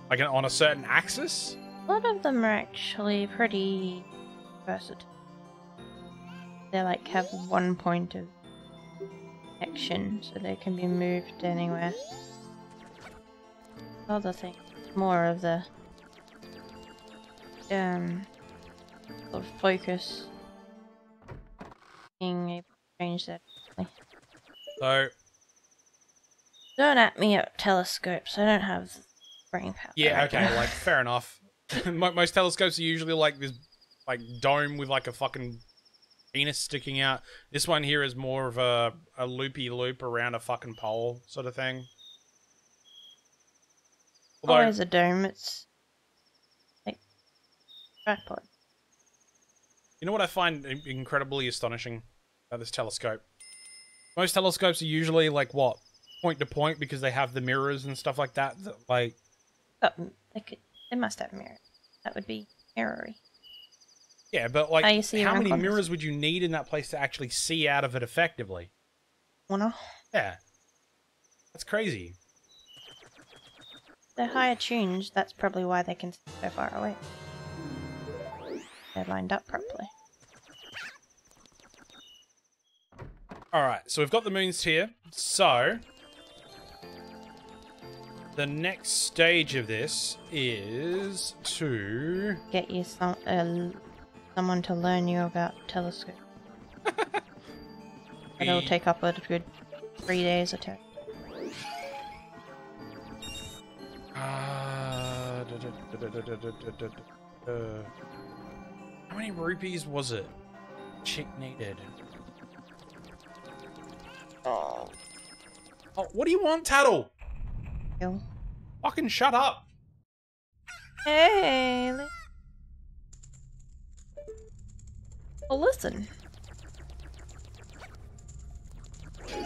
like on a certain axis. A lot of them are actually pretty versatile. They like have one point of action, so they can be moved anywhere. Other thing, more of the um sort of focus, being able to change that. So don't at me at telescopes. I don't have brain power. Yeah, okay, like fair enough. Most telescopes are usually like this, like dome with like a fucking penis sticking out. This one here is more of a, a loopy loop around a fucking pole sort of thing. Although, always a dome, it's like tripod. You know what I find incredibly astonishing about this telescope? Most telescopes are usually like what? Point to point, because they have the mirrors and stuff like that. that like oh, they could, they must have mirrors. That would be errory. Yeah, but like, oh, how many mirrors would you need in that place to actually see out of it effectively? Wanna? Yeah, that's crazy. They're higher tuned. That's probably why they can see so far away. They're lined up properly. All right, so we've got the moons here. So the next stage of this is to get you some uh, someone to learn you about telescope. It'll take up a good three days or two. Uh, da, da, da, da, da, da, da. Uh, how many rupees was it? Chick needed. Oh. Oh, what do you want, Tattle? Ew. Fucking shut up. Hey. Well, listen. All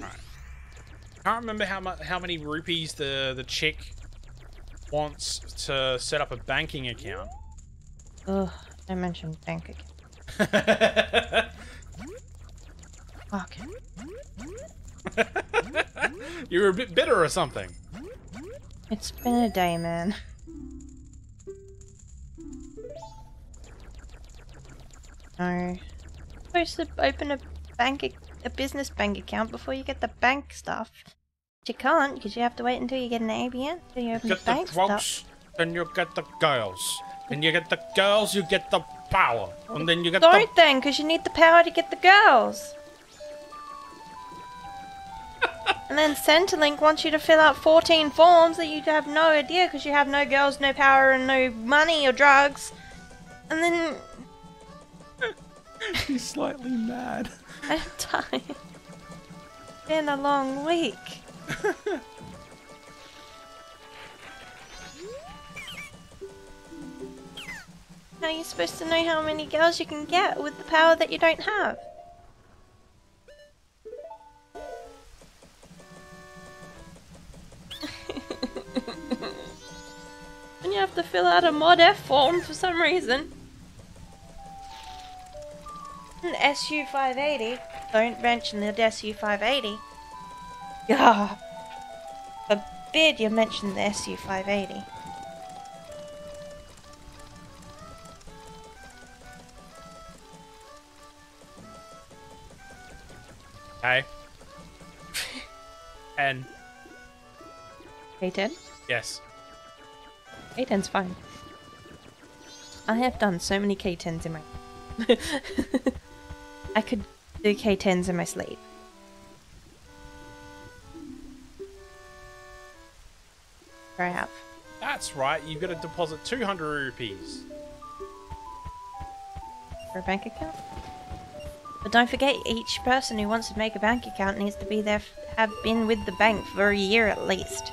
right. Can't remember how much, how many rupees the the chick wants to set up a banking account. Ugh, I mentioned bank again. Fuck. You were a bit bitter or something. It's been a day, man. No. You're supposed to open a bank, a business bank account before you get the bank stuff. But you can't, because you have to wait until you get an A B N until you open you the bank the drugs, stuff. Then you get the girls. And you get the girls, you get the power, and then you get Sorry the- Don't then, because you need the power to get the girls. And then Centrelink wants you to fill out fourteen forms that you have no idea, because you have no girls, no power, and no money or drugs. And then... She's slightly mad. I'm tired. It's been a long week. How are you supposed to know how many girls you can get with the power that you don't have? And you have to fill out a mod F form for some reason. An S U five eighty. Don't mention the S U five eighty. Yeah. I forbid you mention the S U five eighty. Okay. ten. A ten? Yes. K ten's fine. I have done so many K tens in my... I could do K tens in my sleep. Sure I have. That's right, you've got to deposit two hundred rupees. For a bank account? But don't forget, each person who wants to make a bank account needs to be there, f have been with the bank for a year at least.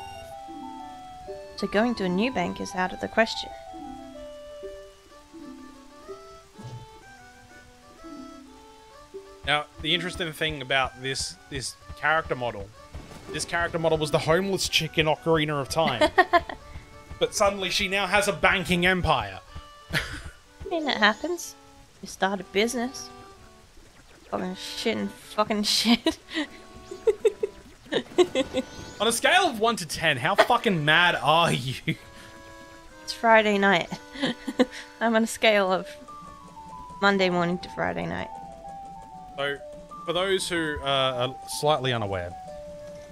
So going to a new bank is out of the question. Now, the interesting thing about this this character model This character model was the homeless chick in Ocarina of Time. But suddenly she now has a banking empire. I mean, it happens. You start a business. Fucking shit and fucking shit. On a scale of one to ten, how fucking mad are you? It's Friday night. I'm on a scale of Monday morning to Friday night. So, for those who uh, are slightly unaware,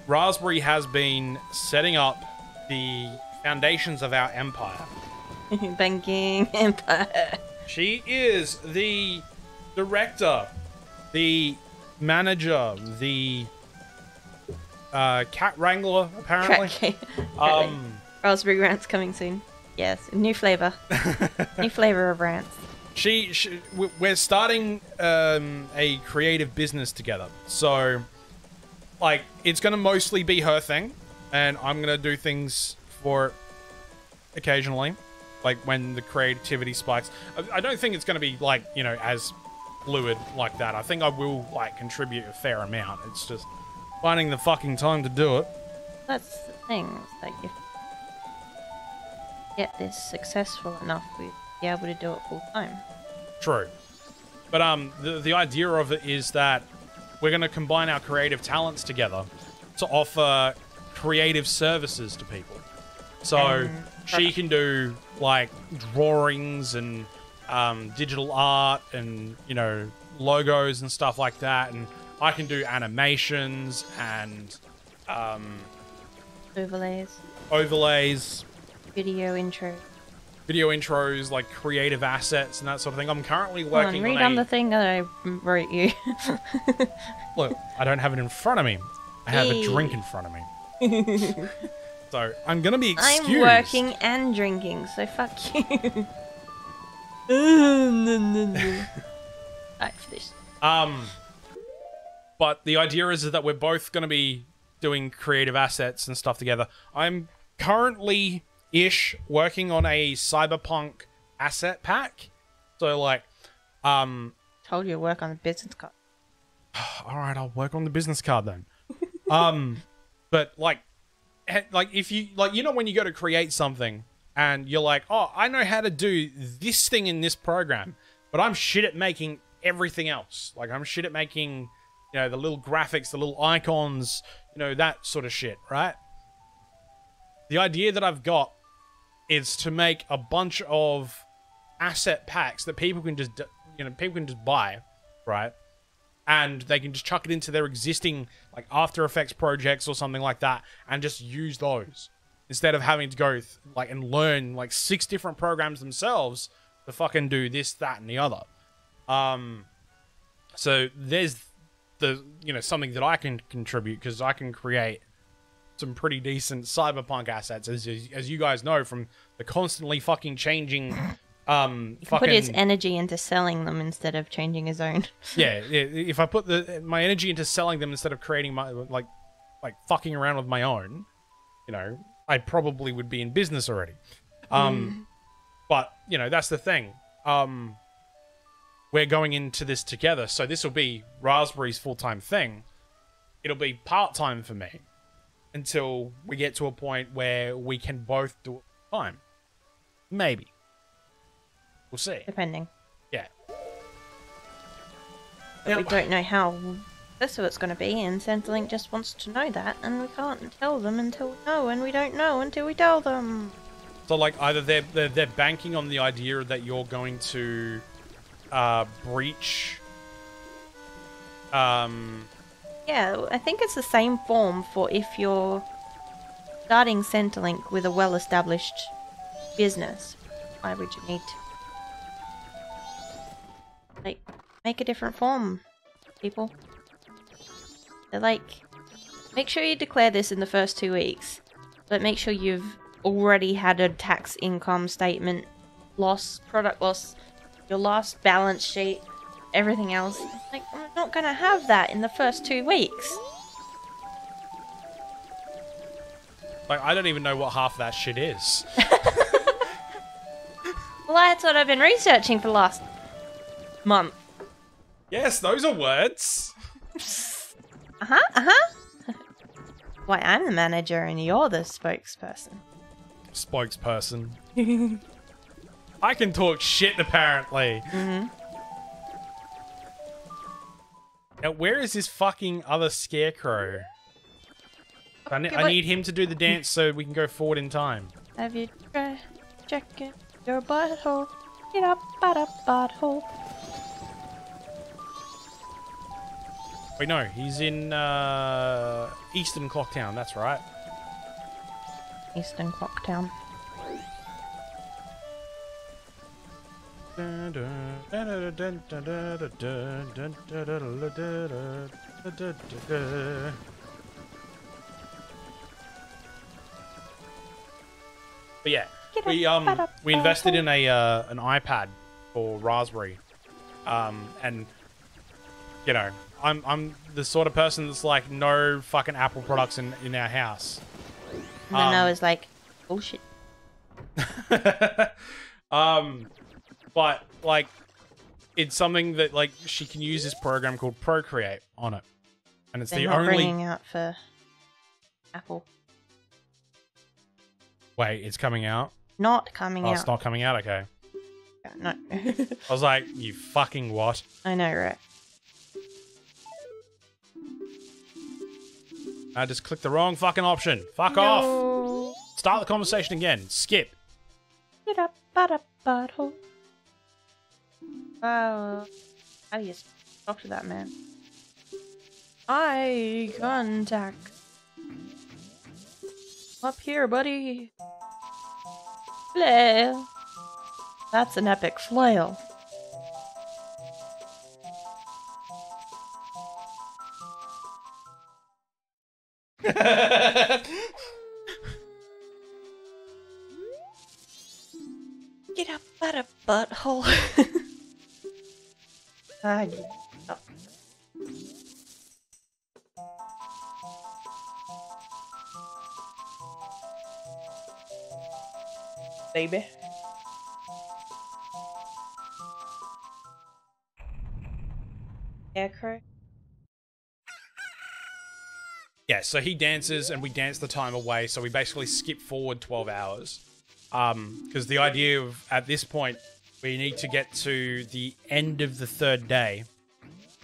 Raspberry has been setting up the foundations of our empire. Banking empire. She is the director, the manager, the uh, cat wrangler, apparently. Crack, apparently. Um, Raspberry rants coming soon. Yes, new flavor. New flavor of rants. She, she we're starting um, a creative business together. So, like, it's going to mostly be her thing, and I'm going to do things for it occasionally. Like, when the creativity spikes. I don't think it's going to be, like, you know, as fluid like that. I think I will, like, contribute a fair amount. It's just finding the fucking time to do it. That's the thing. It's like, if you get this successful enough, we'd be able to do it full time. True. But, um, the, the idea of it is that we're going to combine our creative talents together to offer creative services to people. So... Um. She can do, like, drawings and um, digital art and, you know, logos and stuff like that. And I can do animations and... Um, overlays. Overlays. Video intro. Video intros, like, creative assets and that sort of thing. I'm currently working on... Come on, read on, on a... the thing that I wrote you. Look, I don't have it in front of me. I have hey. a drink in front of me. So, I'm gonna be excused. I'm working and drinking, so fuck you. Alright, finished. Um, but the idea is that we're both gonna be doing creative assets and stuff together. I'm currently-ish working on a cyberpunk asset pack. So, like, um... Told you to work on the business card. Alright, I'll work on the business card then. um, but, like, Like, if you, like, you know, when you go to create something and you're like, oh, I know how to do this thing in this program, but I'm shit at making everything else. Like, I'm shit at making, you know, the little graphics, the little icons, you know, that sort of shit, right? The idea that I've got is to make a bunch of asset packs that people can just, you know, people can just buy, right? And they can just chuck it into their existing, like, After Effects projects or something like that, and just use those instead of having to go like and learn like six different programs themselves to fucking do this, that, and the other. Um, so there's the you know something that I can contribute, because I can create some pretty decent cyberpunk assets, as as you guys know from the constantly fucking changing. Um, you can fucking put his energy into selling them instead of changing his own. Yeah, if I put the my energy into selling them instead of creating my like, like fucking around with my own, you know, I probably would be in business already. Um, mm. But you know, that's the thing. Um, we're going into this together, so this will be Raspberry's full-time thing. It'll be part-time for me until we get to a point where we can both do it full time, maybe. We'll see. Depending. Yeah. But we don't know how this is going to be, and Centrelink just wants to know that, and we can't tell them until we know, and we don't know until we tell them. So, like, either they're, they're, they're banking on the idea that you're going to uh, breach... Um... Yeah, I think it's the same form for if you're starting Centrelink with a well-established business. Why would you need to? Like, make a different form, people. They're like, make sure you declare this in the first two weeks, but make sure you've already had a tax income statement, loss, product loss, your last balance sheet, everything else. Like, I'm not gonna have that in the first two weeks. Like, I don't even know what half that shit is. Well, that's what I've been researching for the last month. Yes, those are words. Uh-huh, uh-huh. Why, I'm the manager and you're the spokesperson. Spokesperson. I can talk shit, apparently. Mm-hmm. Now, where is this fucking other scarecrow? I, ne I need him to do the dance so we can go forward in time. Have you tried checking your butthole? Get up out of butthole. Wait, no, he's in uh, Eastern Clocktown, that's right. Eastern Clocktown. But yeah, we um we invested in a uh, an iPad for Raspberry, um and you know I'm I'm the sort of person that's like no fucking Apple products in in our house. And then um, I was like, bullshit. um. But, like, it's something that, like, she can use this program called Procreate on it. And it's They're the not only... bringing out for Apple. Wait, it's coming out? Not coming oh, out. Oh, it's not coming out? Okay. Yeah, no. I was like, you fucking what? I know, right? I just clicked the wrong fucking option. Fuck no. off. Start the conversation again. Skip. Get up, butt up, butthole. Wow, how do you talk to that man? Eye contact. Up here, buddy. Flail. That's an epic flail. Get up out of butthole. I oh. Baby. Aircrow. Yeah, so he dances and we dance the time away, so we basically skip forward twelve hours. Um, because the idea of at this point we need to get to the end of the third day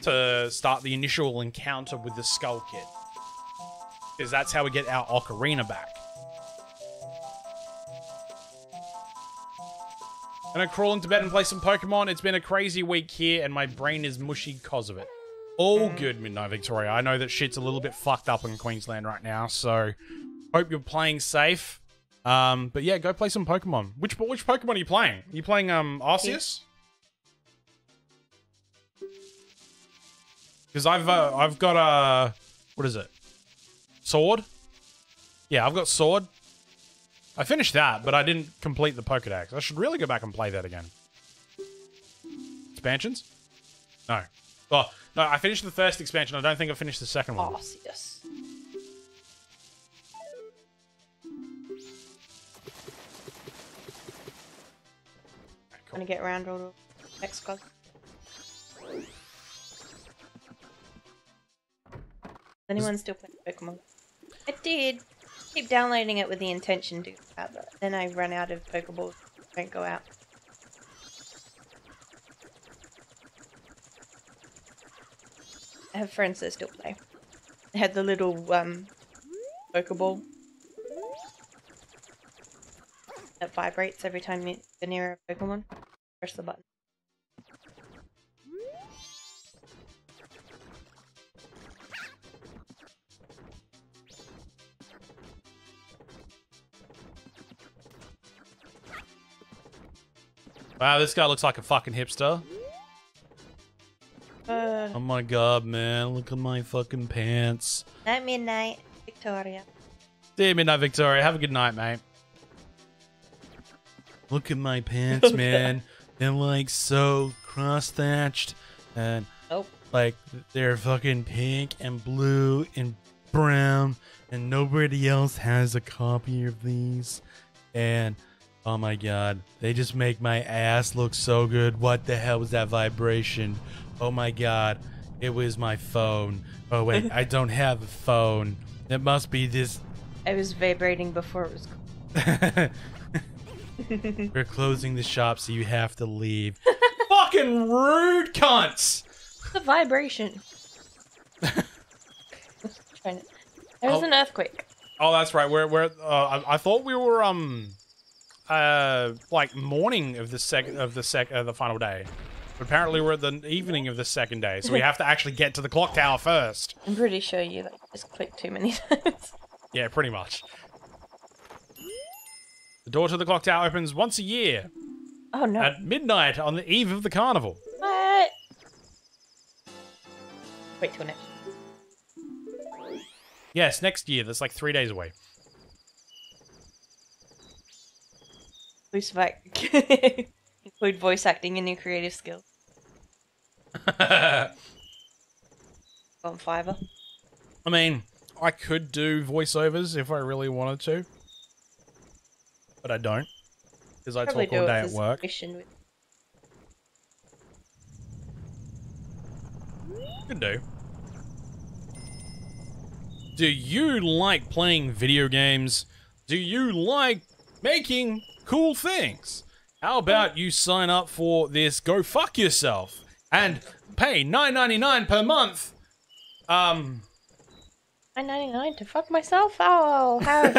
to start the initial encounter with the Skull Kid. Because that's how we get our Ocarina back. I'm gonna crawl into bed and play some Pokemon. It's been a crazy week here and my brain is mushy because of it. All good, Midnight Victoria. I know that shit's a little bit fucked up in Queensland right now, so hope you're playing safe. Um, but yeah, go play some Pokemon. Which which Pokemon are you playing? Are you playing um Arceus? Because I've uh, I've got a uh, what is it? Sword. Yeah, I've got Sword. I finished that, but I didn't complete the Pokedex. I should really go back and play that again. Expansions? No. Oh no, I finished the first expansion. I don't think I finished the second one. Arceus. I'm gonna get round all the next club. Does anyone still play Pokemon? I did. Keep downloading it with the intention to go out there. Then I run out of Pokeballs. Don't go out. I have friends that still play. They had the little um Pokeball that vibrates every time you get near a Pokemon. Press the button. Wow, this guy looks like a fucking hipster. Uh, oh my god, man. Look at my fucking pants. Night, Midnight Victoria. See you, Midnight Victoria. Have a good night, mate. Look at my pants, man. They're like so cross-thatched and nope. like they're fucking pink and blue and brown and nobody else has a copy of these. And oh my god, they just make my ass look so good. What the hell was that vibration? Oh my god, it was my phone. Oh wait, I don't have a phone. That must be this. I was vibrating before it was cold. We're closing the shop, so you have to leave. Fucking rude cunts! The vibration. I was trying to... There was oh. an earthquake. Oh, that's right. We're we're. Uh, I, I thought we were um, uh, like morning of the second of the sec of the final day. But apparently, we're at the evening of the second day, so we have to actually get to the clock tower first. I'm pretty sure you like, just clicked too many times. Yeah, pretty much. The door to the clock tower opens once a year. Oh no! At midnight on the eve of the carnival. What? Wait till next. Yes, next year. That's like three days away. Include voice acting and new creative skills. On Fiverr. I mean, I could do voiceovers if I really wanted to, but I don't because I talk all day at work. With... Could do. Do you like playing video games? Do you like making cool things? How about you sign up for this Go Fuck Yourself and pay nine ninety-nine per month? Um, nine ninety-nine to fuck myself? I'll have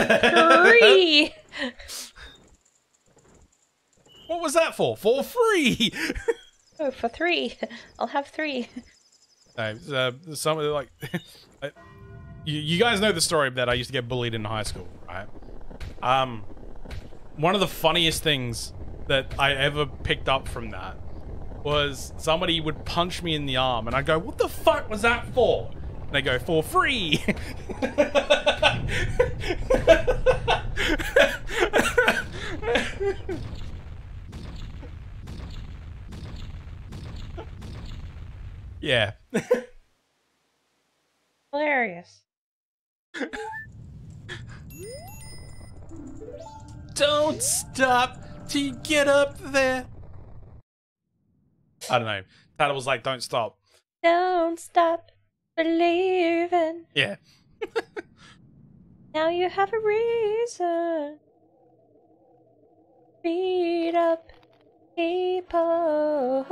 free! What was that for? For free! Oh, for three. I'll have three. No, uh, some of the, like... You, you guys know the story that I used to get bullied in high school, right? Um, one of the funniest things that I ever picked up from that was somebody would punch me in the arm and I'd go, "What the fuck was that for?" And they go, "For free." Yeah. Hilarious. Don't stop till you get up there. I don't know. Title was like, "Don't stop. Don't stop believing." Yeah. Now you have a reason. Beat up people.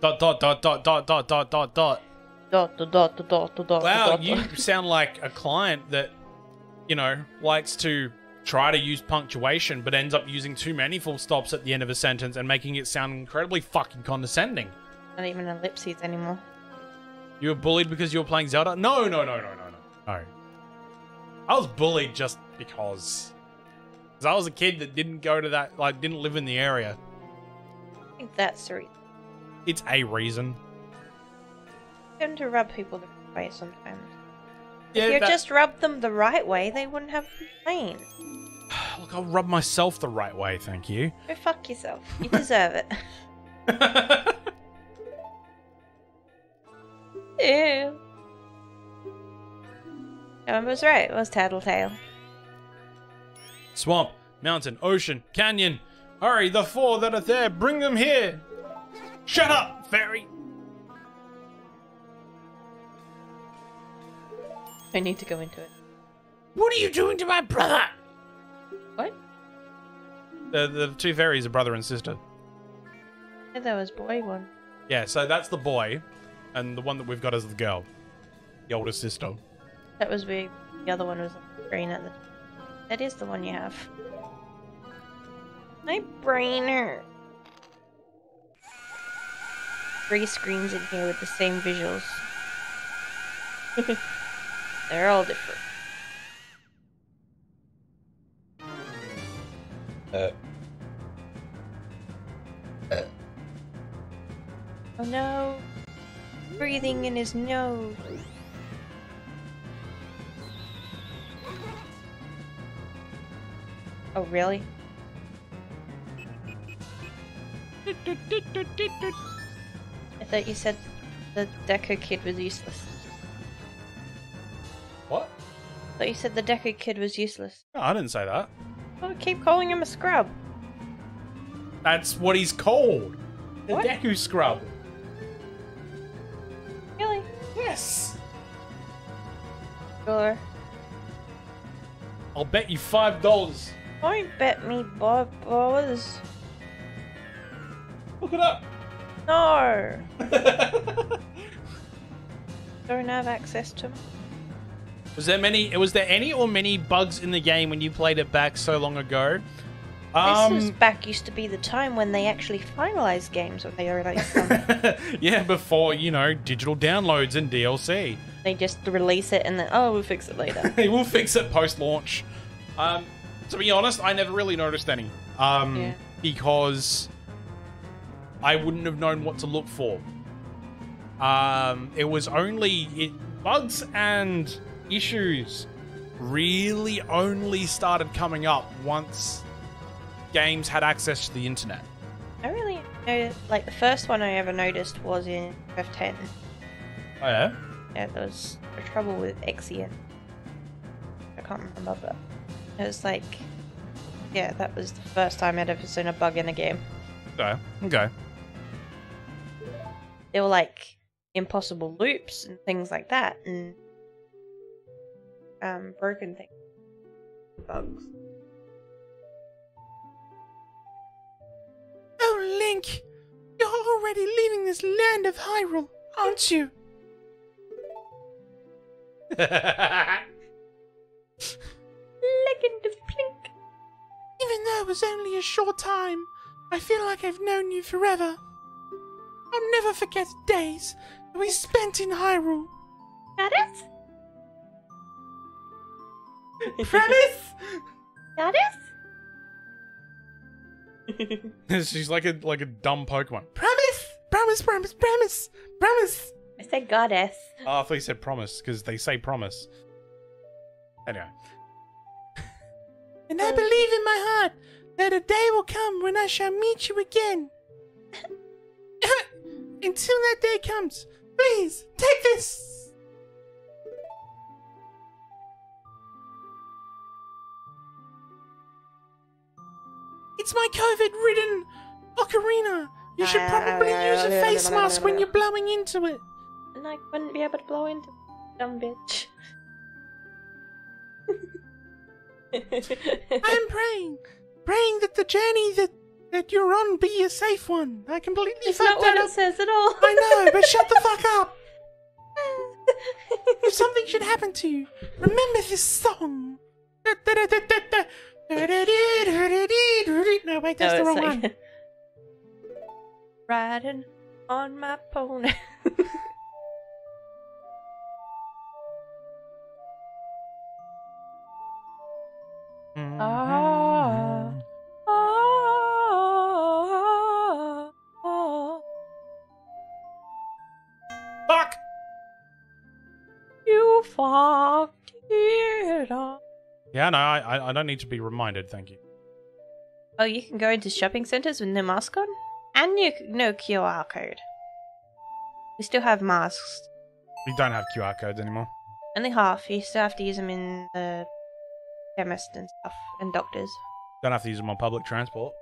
Dot dot dot dot dot dot dot dot dot dot dot dot dot dot. Wow, you sound like a client that, you know, likes to try to use punctuation but ends up using too many full stops at the end of a sentence and making it sound incredibly fucking condescending. Not even ellipses anymore. You were bullied because you were playing Zelda? No, no, no, no, no, no. No. I was bullied just because. Because I was a kid that didn't go to that, like, didn't live in the area. I think that's the reason. It's a reason. I tend to rub people the right way sometimes. Yeah, if you that... just rubbed them the right way, they wouldn't have complained. Look, I'll rub myself the right way, thank you. Go fuck yourself. You deserve it. Ew. No one was right. It was Tattletale. Swamp, mountain, ocean, canyon. Hurry, the four that are there, bring them here. Shut up, fairy! I need to go into it. What are you doing to my brother? What? The, the two fairies are brother and sister. Yeah, there was boy one. Yeah, so that's the boy, and the one that we've got is the girl. The older sister. That was weird. The other one was green at the... That is the one you have. My brain hurts. Three screens in here with the same visuals. They're all different. Uh. Uh. Oh no! Breathing in his nose. Oh really? I thought you said the Deku Kid was useless. What? I thought you said the Deku Kid was useless. No, I didn't say that. Well, I keep calling him a scrub. That's what he's called. The what? Deku scrub. Really? Yes. Sure. I'll bet you five dollars. Don't bet me five dollars. Look it up. No. Don't have access to them. Was there many? Was there any or many bugs in the game when you played it back so long ago? Um, this was back used to be the time when they actually finalized games when they released them. Yeah, before, you know, digital downloads and D L C. They just release it and then, oh, we'll fix it later. We'll fix it post-launch. Um, to be honest, I never really noticed any. Um, yeah. Because I wouldn't have known what to look for. Um, it was only... It, bugs and issues really only started coming up once... games had access to the internet. I really noticed, like, the first one I ever noticed was in F ten. Oh yeah? Yeah, there was trouble with Exian. I can't remember, but it was like, yeah, that was the first time I'd ever seen a bug in a game. Okay. Okay. There were like impossible loops and things like that, and um, broken things, bugs. Oh, Link! You're already leaving this land of Hyrule, aren't you? Legend of Plink! Even though it was only a short time, I feel like I've known you forever. I'll never forget the days we spent in Hyrule. That is? Premise? That is? She's like a like a dumb Pokemon. Promise, promise, promise, promise, promise. I said goddess. Oh, I thought you said promise because they say promise. Anyway. And I believe in my heart that a day will come when I shall meet you again. Until that day comes, please take this. It's my COVID-ridden ocarina. You should probably use a face mask when you're blowing into it. And I wouldn't be able to blow into it, dumb bitch. I'm praying, praying that the journey that that you're on be a safe one. I completely it's fucked that up. It's not what it says at all. I know, but shut the fuck up. If something should happen to you, remember this song. Da, da, da, da, da, da. No, wait, that's no, the wrong like... one. Riding on my pony. Ah, ah, ah, ah. Fuck! You fucked it up. Yeah, no, I, I don't need to be reminded, thank you. Oh, you can go into shopping centres with no mask on? And you, no Q R code. We still have masks. We don't have Q R codes anymore. Only half. You still have to use them in the chemist and stuff, and doctors. Don't have to use them on public transport.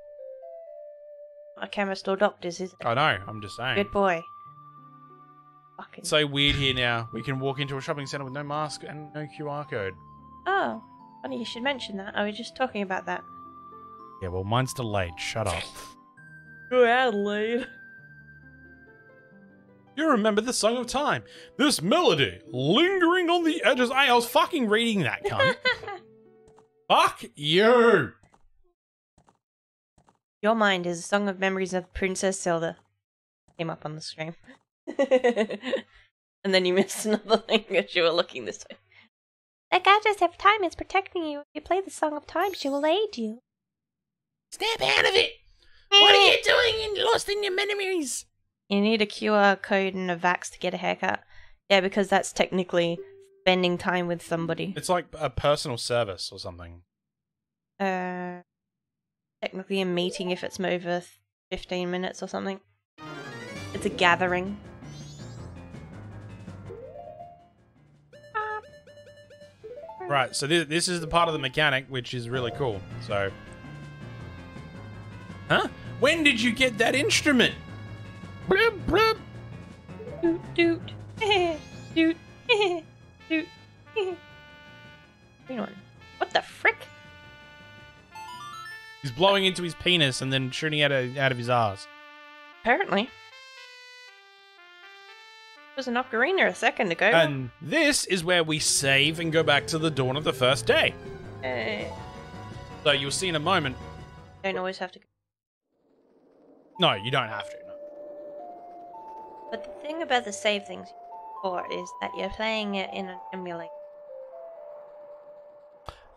Not a chemist or doctors, is it? I know, I'm just saying. Good boy. Fucking. It's so weird here now. We can walk into a shopping centre with no mask and no Q R code. Oh. Funny you should mention that. I was just talking about that. Yeah, well, mine's delayed. Shut up. Go Adelaide. You remember the Song of Time. This melody lingering on the edges. I, I was fucking reading that, cunt. Fuck you. Your mind is a song of memories of Princess Zelda. Came up on the screen. And then you missed another thing as you were looking this way. The goddess of time is protecting you. If you play the Song of Time, she will aid you. Snap out of it! What are you doing and lost in your memories? You need a Q R code and a vax to get a haircut. Yeah, because that's technically spending time with somebody. It's like a personal service or something. Uh, technically a meeting if it's over fifteen minutes or something. It's a gathering. Right, so th this is the part of the mechanic which is really cool. So, huh? When did you get that instrument? Bloop, bloop. Doot, doot. Doot. Doot. What the frick? He's blowing into his penis and then shooting out of, out of his ass. Apparently. There was an ocarina a second ago. And this is where we save and go back to the dawn of the first day. Uh, so you'll see in a moment. Don't always have to go. No, you don't have to. No. But the thing about the save things for is that you're playing it in an emulator.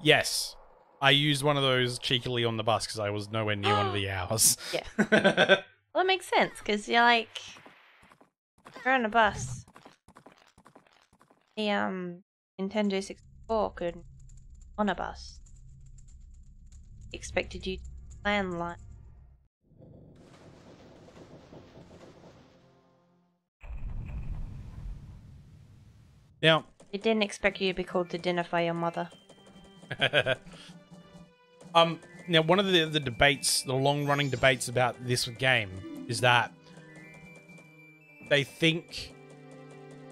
Yes. I used one of those cheekily on the bus because I was nowhere near one of the hours. Yeah. Well, it makes sense because you're like, you're on a bus. The um Nintendo sixty-four could on a bus. It expected you to plan like. Now. It didn't expect you to be called to dinner by your mother. Um, now, one of the, the debates, the long-running debates about this game is that they think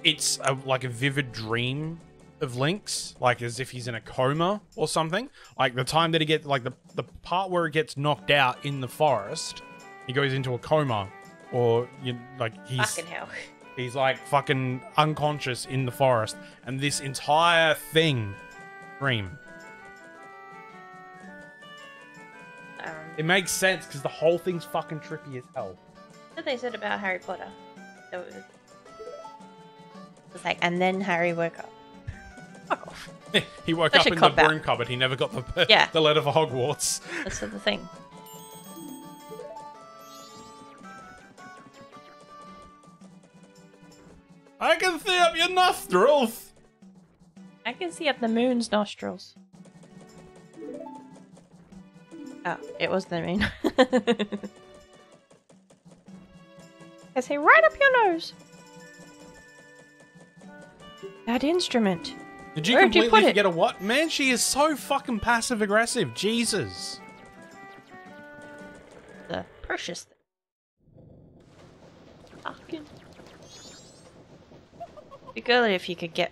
it's a, like a vivid dream of Link's, like as if he's in a coma or something. Like the time that he gets, like the, the part where he gets knocked out in the forest, he goes into a coma or you like he's... Fucking hell. He's like fucking unconscious in the forest and this entire thing, dream. It makes sense because the whole thing's fucking trippy as hell. That's what they said about Harry Potter. So it, was, it was like, and then Harry woke up. Fuck off. He woke Such up in the broom cupboard. He never got the yeah. the letter for Hogwarts. That's the thing. I can see up your nostrils. I can see up the moon's nostrils. Oh, it was the moon. I say right up your nose. That instrument. Did you Where completely did you put get it? a what? Man, she is so fucking passive aggressive. Jesus. The precious thing. Fucking. Be good if you could get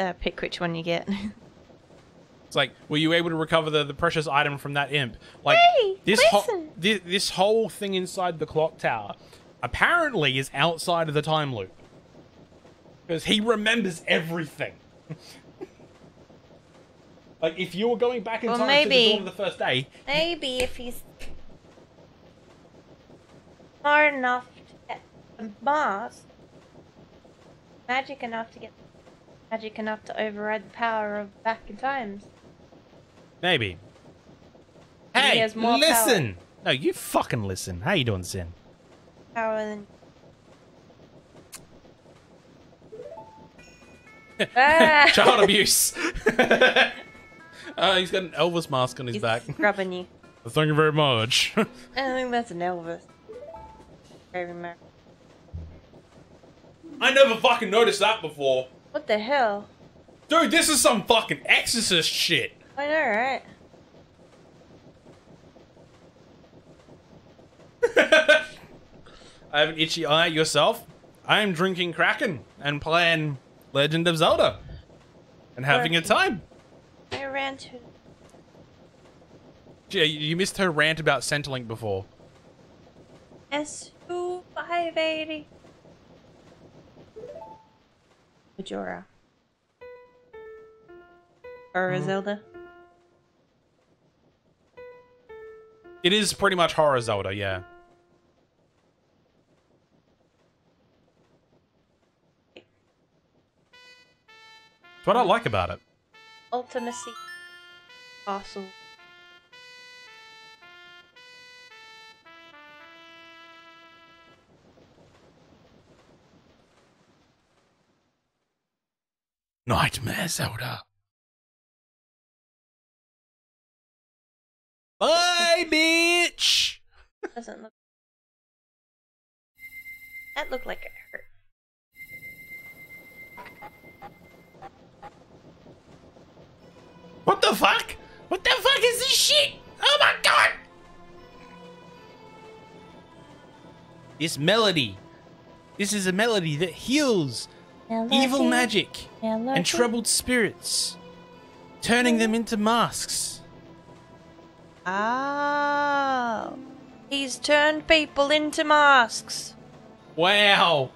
uh, pick which one you get. It's like, were you able to recover the, the precious item from that imp? Like, hey, this, ho this, this whole thing inside the clock tower apparently is outside of the time loop. Because he remembers everything. Like, if you were going back in well, time maybe, to the dawn of the first day... Maybe if he's smart enough to get the mask, magic enough to get magic enough to override the power of back in times. Maybe. Hey, he has more listen! Power. No, you fucking listen. How you doing, Sin? Power than... Ah. Child abuse! uh, he's got an Elvis mask on his he's back. Scrubbing you. Well, thank you very much. I think that's an Elvis. Very much. I never fucking noticed that before. What the hell? Dude, this is some fucking exorcist shit. I know, right? I have an itchy eye yourself. I am drinking Kraken and playing Legend of Zelda and having a time. I ran to. Yeah, you missed her rant about Centrelink before. S two five eighty. Majora. Horror mm. Zelda. It is pretty much Horror Zelda, yeah. That's what I like about it. Ultimacy. Castle. Nightmare Zelda. Bye, bitch! Doesn't look. That looked like it hurt. What the fuck? What the fuck is this shit? Oh my god! This melody. This is a melody that heals melody. evil magic melody. and troubled spirits, turning them into masks. Ah, oh, he's turned people into masks. Wow.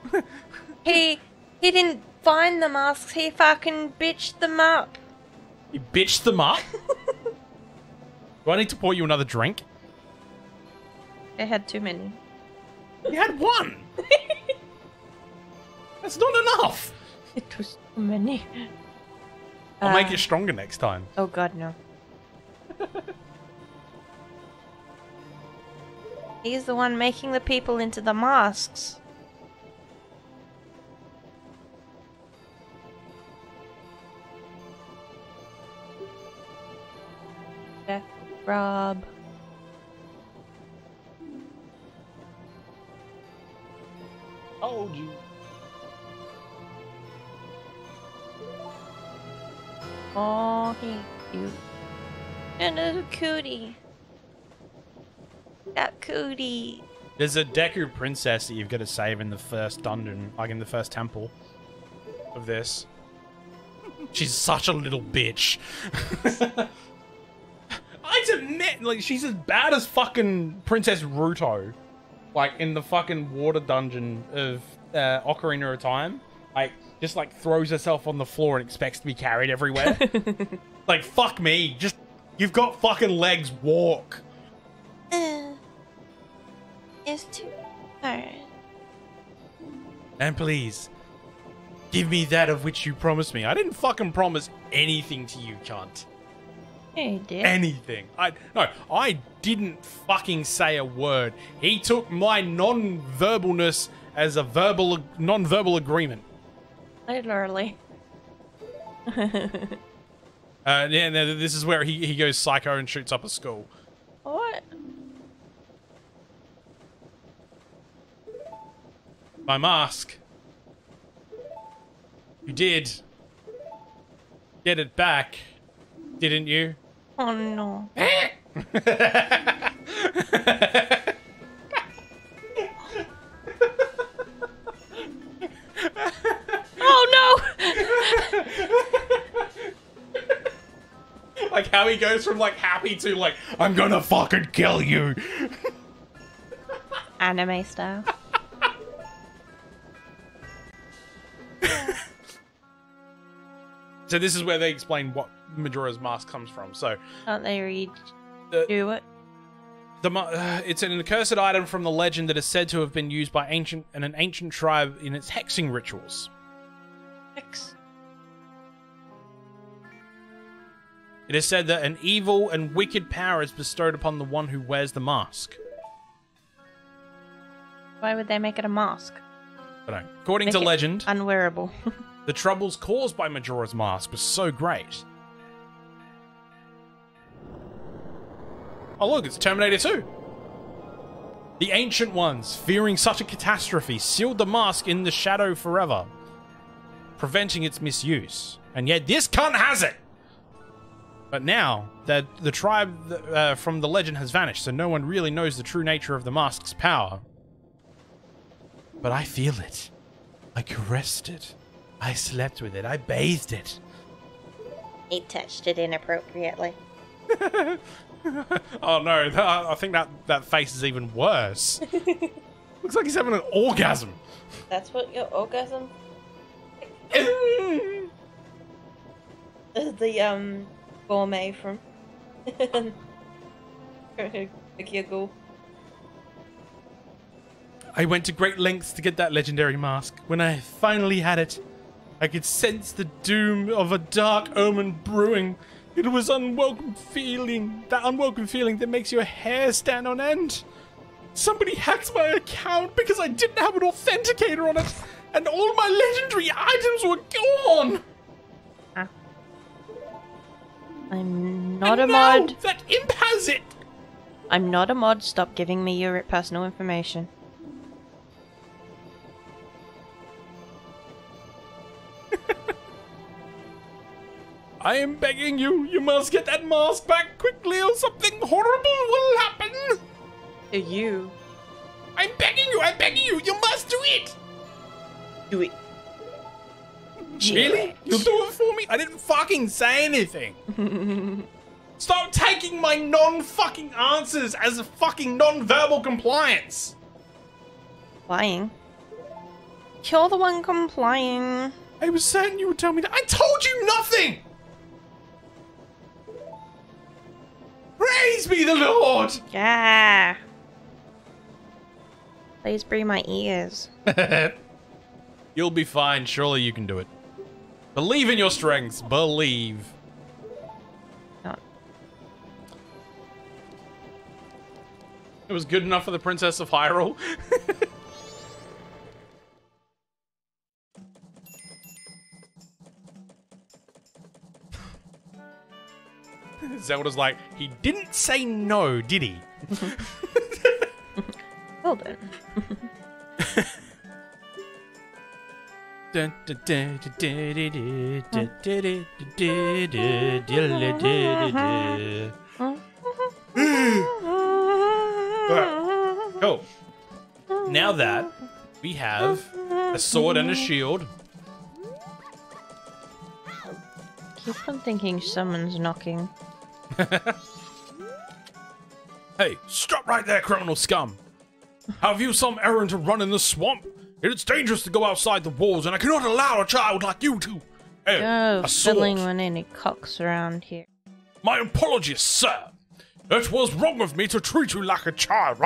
he he didn't find the masks. He fucking bitched them up. He bitched them up. Do I need to pour you another drink? I had too many. You had one. That's not enough. It was too many. I'll uh, make it stronger next time. Oh god, no. He's the one making the people into the masks. Death Rob. Told you. Oh, he's cute. And a little cootie. That cootie. There's a Deku princess that you've got to save in the first dungeon, like in the first temple of this. She's such a little bitch. I admit, like, she's as bad as fucking Princess Ruto. Like, in the fucking water dungeon of uh, Ocarina of Time. Like, just like throws herself on the floor and expects to be carried everywhere. Like, fuck me. Just, you've got fucking legs, walk. Uh, it's too hard. And please, give me that of which you promised me. I didn't fucking promise anything to you, cunt. Yeah, you did. Anything. I, no, I didn't fucking say a word. He took my non-verbalness as a verbal, non-verbal agreement. Literally. uh, yeah, no, this is where he, he goes psycho and shoots up a school. What? My mask. You did get it back, didn't you? Oh no. Like how he goes from like happy to like, I'm gonna fucking kill you. Anime style. So this is where they explain what Majora's Mask comes from. So can't they read the, do it? The uh, it's an accursed item from the legend that is said to have been used by ancient and an ancient tribe in its hexing rituals. Hex. It is said that an evil and wicked power is bestowed upon the one who wears the mask. Why would they make it a mask? I don't know. According make to legend, unwearable. The troubles caused by Majora's Mask was so great. Oh look, it's Terminator two! The Ancient Ones, fearing such a catastrophe, sealed the mask in the shadow forever, preventing its misuse. And yet this cunt has it! But now, that the tribe uh, from the legend has vanished, so no one really knows the true nature of the mask's power. But I feel it. I caressed it. I slept with it. I bathed it. He touched it inappropriately. Oh no, I think that, that face is even worse. Looks like he's having an orgasm. That's what your orgasm... the, um... gourmet from I went to great lengths to get that legendary mask. When I finally had it, I could sense the doom of a dark omen brewing. It was unwelcome feeling, that unwelcome feeling that makes your hair stand on end. Somebody hacked my account because I didn't have an authenticator on it, and all my legendary items were gone. I'm not and a no, mod. That imp has it. I'm not a mod. Stop giving me your personal information. I am begging you. You must get that mask back quickly, or something horrible will happen. To you. I'm begging you, I'm begging you, you must do it! Do it. Do really? It. You'll do it for me? I didn't fucking say anything. Stop taking my non-fucking answers as a fucking non-verbal compliance. Lying. You're the one complying. I was certain you would tell me that. I told you nothing! Praise be the Lord! Yeah. Please bring my ears. You'll be fine. Surely you can do it. Believe in your strengths. Believe. Not. It was good enough for the Princess of Hyrule. Zelda's like, he didn't say no, did he? Well done. Right. Cool. Now that we have a sword and a shield. Keep on thinking someone's knocking. Hey, stop right there, criminal scum! Have you some errand to run in the swamp? It's dangerous to go outside the walls, and I cannot allow a child like you to. Hey, no, filling on any cocks around here. My apologies, sir. It was wrong of me to treat you like a child.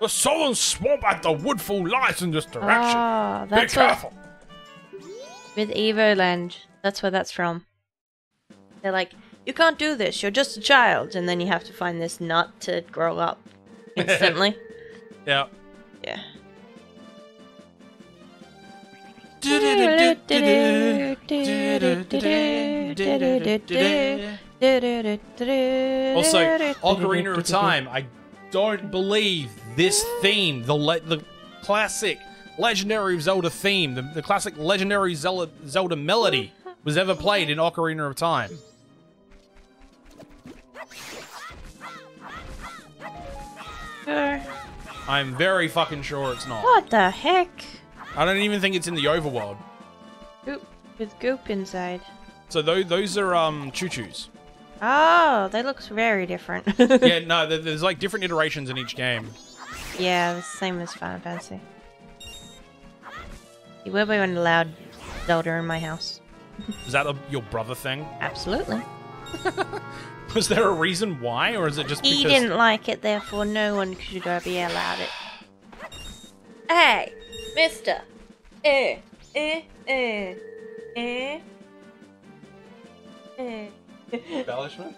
The southern swamp at the Woodfall lies in this direction. Ah, that's be careful. What... With Evoland, that's where that's from. They're like, you can't do this, you're just a child, and then you have to find this nut to grow up instantly. Yeah. Yeah. Also, Ocarina of Time, I don't believe this theme, the le the classic Legendary Zelda theme, the, the classic Legendary Zelda, Zelda melody was ever played in Ocarina of Time. Uh, I'm very fucking sure it's not. What the heck? I don't even think it's in the overworld. Goop with goop inside. So those those are um choo-choos. Oh, they look very different. Yeah, no, there's like different iterations in each game. Yeah, the same as Final Fantasy. You will be allowed Zelda in my house. Is that a, your brother thing? Absolutely. Was there a reason why, or is it just because... He didn't like it, therefore no one should be allowed it. Hey, mister. Eh, eh, eh, eh, eh. Embellishment?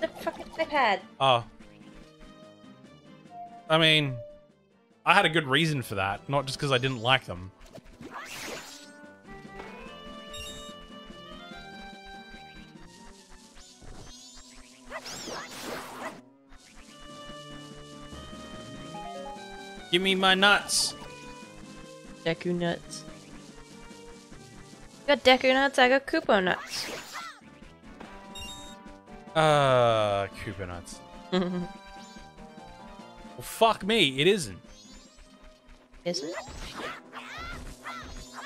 The fucking iPad. Oh. I mean, I had a good reason for that, not just because I didn't like them. Give me my nuts. Deku nuts. I got Deku nuts, I got Koopa nuts. Uh, Koopa nuts. Well, fuck me, it isn't. Isn't it?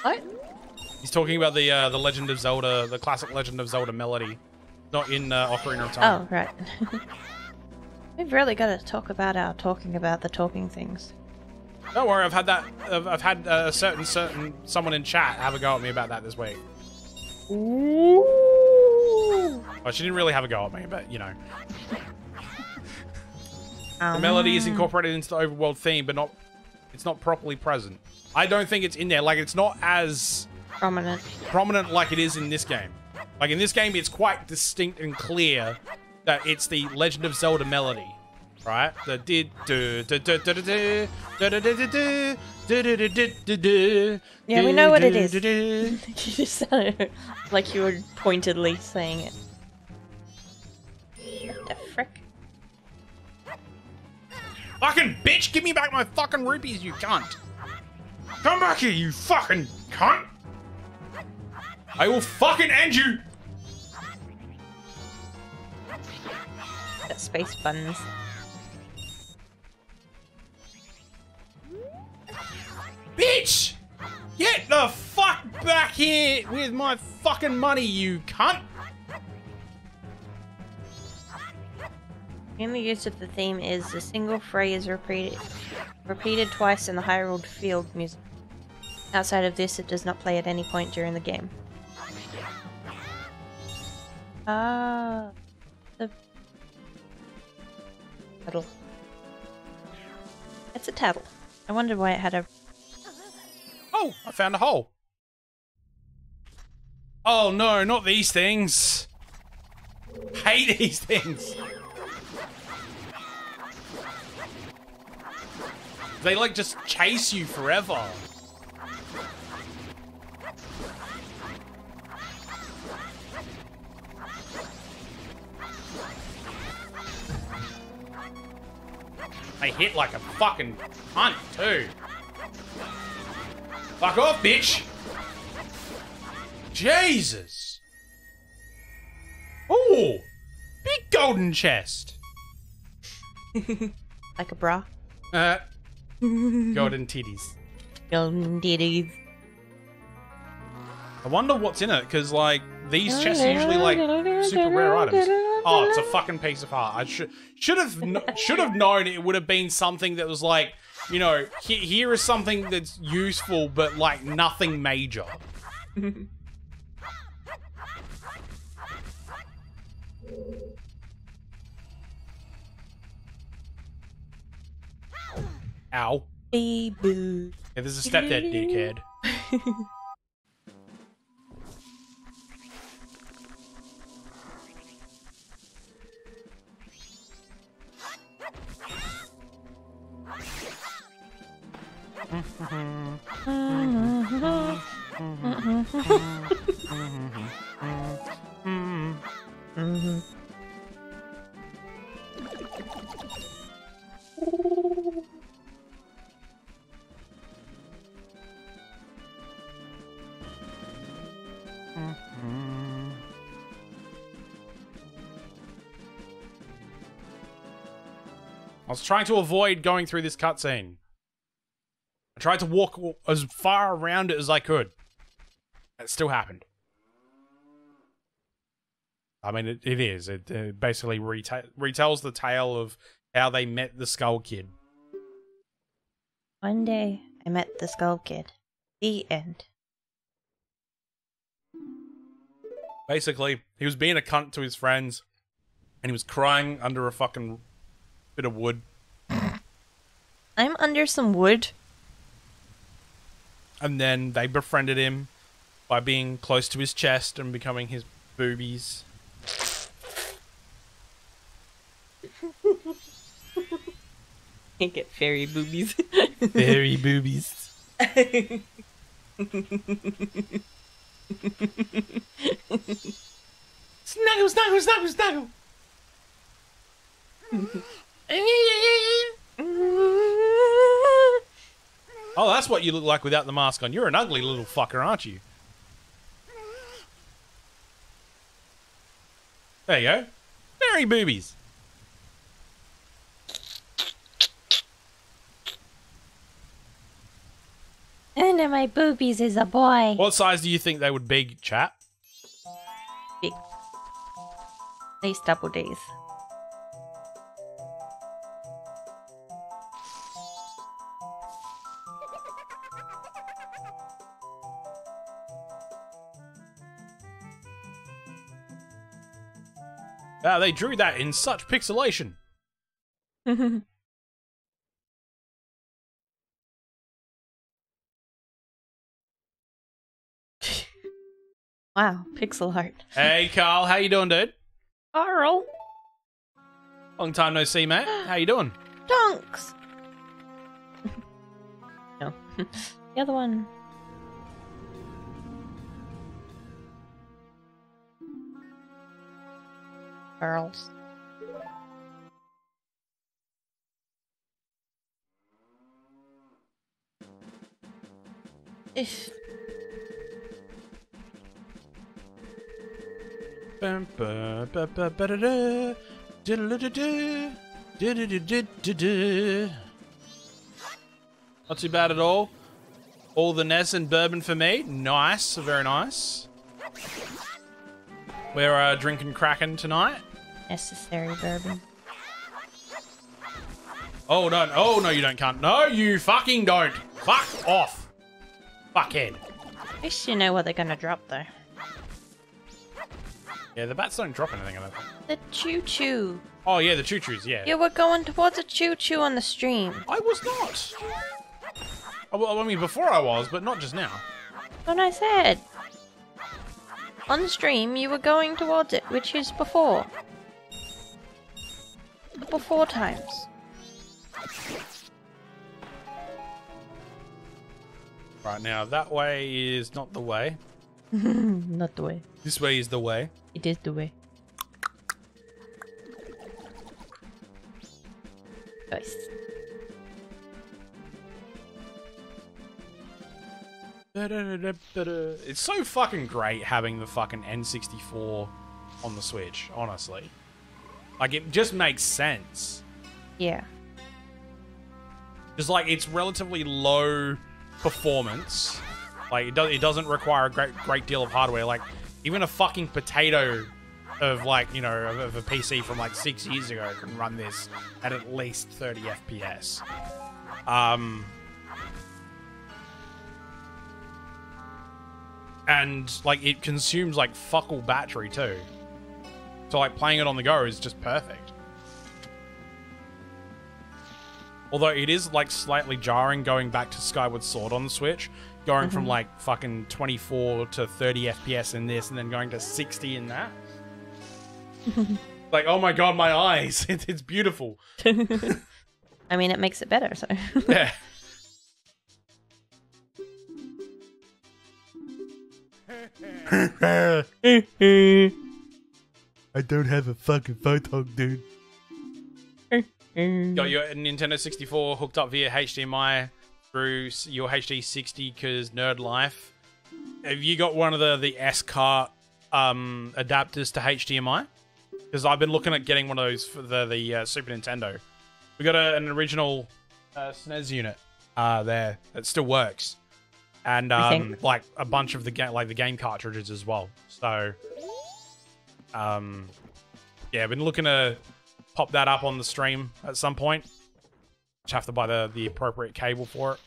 What? He's talking about the uh, the Legend of Zelda, the classic Legend of Zelda melody. Not in uh, Ocarina of Time. Oh, right. We've really got to talk about our talking about the talking things. Don't worry, I've had that. I've, I've had a uh, certain certain someone in chat have a go at me about that this week. Ooh. Oh, she didn't really have a go at me, but you know. um. The melody is incorporated into the overworld theme, but not. It's not properly present. I don't think it's in there. Like, it's not as prominent. Prominent like it is in this game. Like in this game, it's quite distinct and clear that it's the Legend of Zelda melody, right? The did do do do do do do do do do do do do. Yeah, we know what it is. You just sounded like you were pointedly saying it. What the frick? Fucking bitch! Give me back my fucking rupees, you cunt! Come back here, you fucking cunt! I will fucking end you! Space buns. Bitch! Get the fuck back here with my fucking money, you cunt! Common use of the theme is the single phrase repeated repeated twice in the Hyrule field music. Outside of this, it does not play at any point during the game. Ah, uh, the tattle. It's a tattle. I wondered why it had a. Oh, I found a hole. Oh no, not these things! I hate these things. They like just chase you forever. They hit like a fucking cunt too. Fuck off, bitch! Jesus! Ooh! Big golden chest! Like a bra? Uh, golden titties. Golden titties. I wonder what's in it, because, like, these chests are usually, like, super rare items. Oh, it's a fucking piece of heart. I should should have kn should have known it would have been something that was, like, you know, he here is something that's useful, but, like, nothing major. Ow. Hey, boo. Yeah, there's a stepdad dickhead. I was trying to avoid going through this cutscene. I tried to walk as far around it as I could. That still happened. I mean, it, it is. It, it basically reta retells the tale of how they met the Skull Kid. One day, I met the Skull Kid. The end. Basically, he was being a cunt to his friends, and he was crying under a fucking bit of wood. I'm under some wood. And then they befriended him by being close to his chest and becoming his boobies. You get fairy boobies. Fairy boobies. Snuggle, snuggle, snuggle, snuggle. Oh, that's what you look like without the mask on. You're an ugly little fucker, aren't you? There you go. Fairy boobies. Under my boobies is a boy. What size do you think they would be, chat? Big. At least double D's. Wow, they drew that in such pixelation. Wow, pixel art. Hey, Carl, how you doing, dude? Carl. Long time no see, mate. How you doing? Donks. No, the other one. Girls. If. Bum ba ba ba ba da da da da da da da da da. Not too bad at all. All the N E S and bourbon for me. Nice, very nice. We're uh, drinking Kraken tonight. Necessary bourbon. Oh, no. Oh, no, you don't, cunt. No, you fucking don't. Fuck off. Fuckhead. At least you know what they're going to drop, though. Yeah, the bats don't drop anything, I don't think. The choo-choo. Oh, yeah, the choo-choos, yeah. Yeah, we're going towards a choo-choo on the stream. I was not. I mean, before I was, but not just now. That's what I said. On the stream, you were going towards it, which is before. The before times. Right, now, that way is not the way. Not the way. This way is the way. It is the way. Nice. It's so fucking great having the fucking N sixty-four on the Switch, honestly. Like, it just makes sense. Yeah. Just like, it's relatively low performance. Like, it, do it doesn't require a great great deal of hardware. Like, even a fucking potato of, like, you know, of, of a P C from, like, six years ago can run this at at least thirty F P S. Um... And, like, it consumes, like, fuck all battery, too. So, like, playing it on the go is just perfect. Although it is, like, slightly jarring going back to Skyward Sword on the Switch. Going mm-hmm. from, like, fucking twenty-four to thirty F P S in this and then going to sixty in that. Like, oh my god, my eyes. It, it's beautiful. I mean, it makes it better, so. Yeah. I don't have a fucking photog, dude. Got your Nintendo sixty-four hooked up via H D M I through your H D sixty because nerd life. Have you got one of the, the S-cart um, adapters to H D M I? Because I've been looking at getting one of those for the, the uh, Super Nintendo. We got a, an original uh, S N E S unit uh, there that still works. And um, like a bunch of the game, like the game cartridges as well. So, um, yeah, I've been looking to pop that up on the stream at some point. Just have to buy the the appropriate cable for it.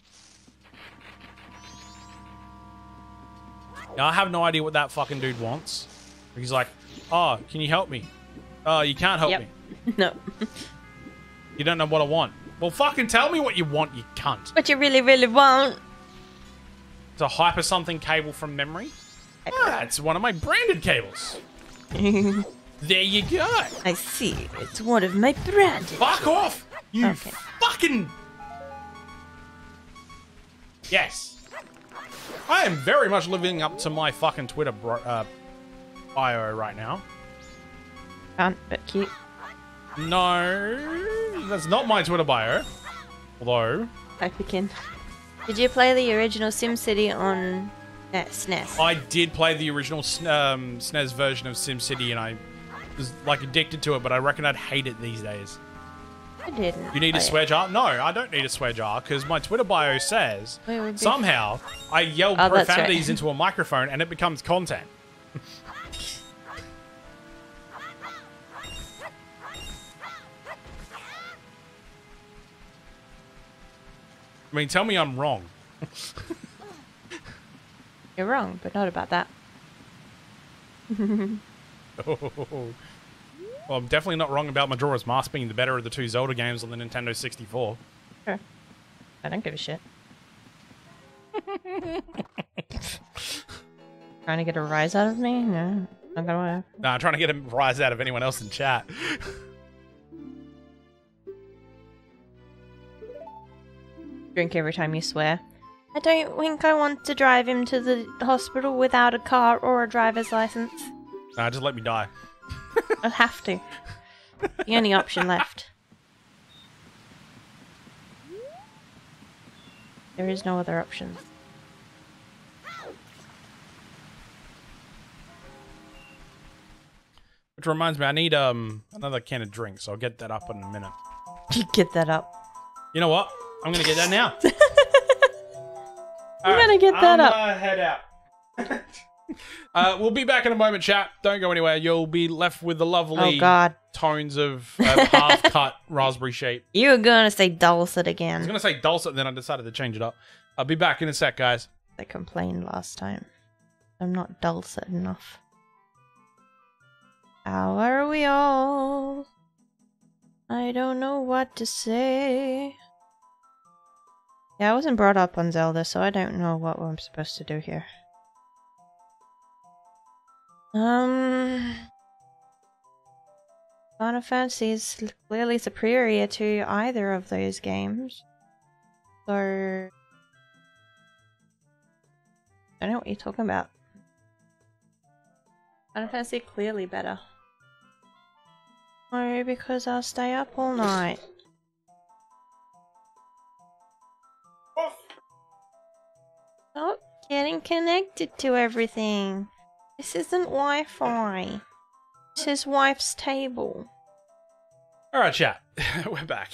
Now, I have no idea what that fucking dude wants. He's like, "Oh, can you help me? Oh, uh, you can't help yep. me. No, you don't know what I want. Well, fucking tell me what you want, you cunt. What you really, really want." It's a hyper something cable from memory. Ah, it's one of my branded cables. There you go. I see. It's one of my branded. Fuck off, you okay. fucking. Yes. I am very much living up to my fucking Twitter bro uh, bio right now. Can't but cute. No, that's not my Twitter bio. Although. I begin. Did you play the original SimCity on uh, S N E S? I did play the original um, S N E S version of SimCity, and I was like addicted to it. But I reckon I'd hate it these days. I didn't. You need a swear jar? No, I don't need a swear jar because my Twitter bio says somehow I yell oh, profanities right. into a microphone, and it becomes content. I mean, tell me I'm wrong. You're wrong, but not about that. Oh. Well, I'm definitely not wrong about Majora's Mask being the better of the two Zelda games on the Nintendo sixty-four. Sure. I don't give a shit. Trying to get a rise out of me? No, not gonna work. Nah, trying to get a rise out of anyone else in chat. Drink every time you swear. I don't think I want to drive him to the hospital without a car or a driver's license. Nah, just let me die. I'll have to. The only option left. There is no other option. Which reminds me, I need um another can of drinks. So I'll get that up in a minute. Get that up. You know what? I'm gonna get that now. I'm right, gonna get that I'm, up. Uh, head out. uh, we'll be back in a moment, chat. Don't go anywhere. You'll be left with the lovely oh, God. tones of uh, half-cut raspberry shape. You were gonna say dulcet again. I was gonna say dulcet, then I decided to change it up. I'll be back in a sec, guys. I complained last time. I'm not dulcet enough. How are we all? I don't know what to say. Yeah, I wasn't brought up on Zelda, so I don't know what I'm supposed to do here. Um... Final Fantasy is clearly superior to either of those games. So... I don't know what you're talking about. Final Fantasy clearly better. No, because I'll stay up all night. Stop getting connected to everything. This isn't Wi-Fi. This is wife's table. Alright, chat. We're back.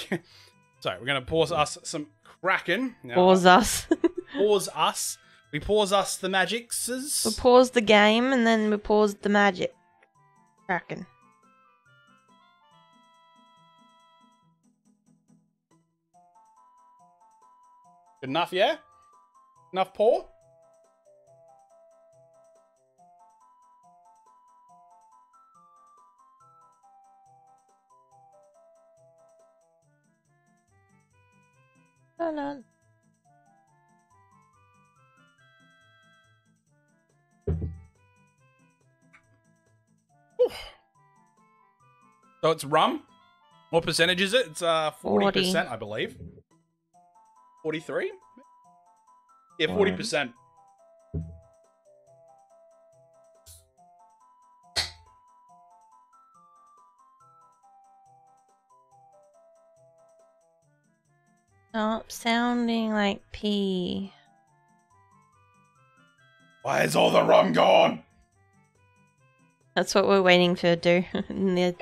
So, we're going to pause us some Kraken. Now, pause us. pause us. We pause us the magicses. We pause the game and then we pause the magic. Kraken. Good enough, yeah? Enough pour? Hold on. Oof. So it's rum? What percentage is it? It's uh, forty percent, forty. I believe. forty-three? Yeah, forty percent. Stop sounding like pee. Where's all the rum gone? That's what we're waiting to do. And they're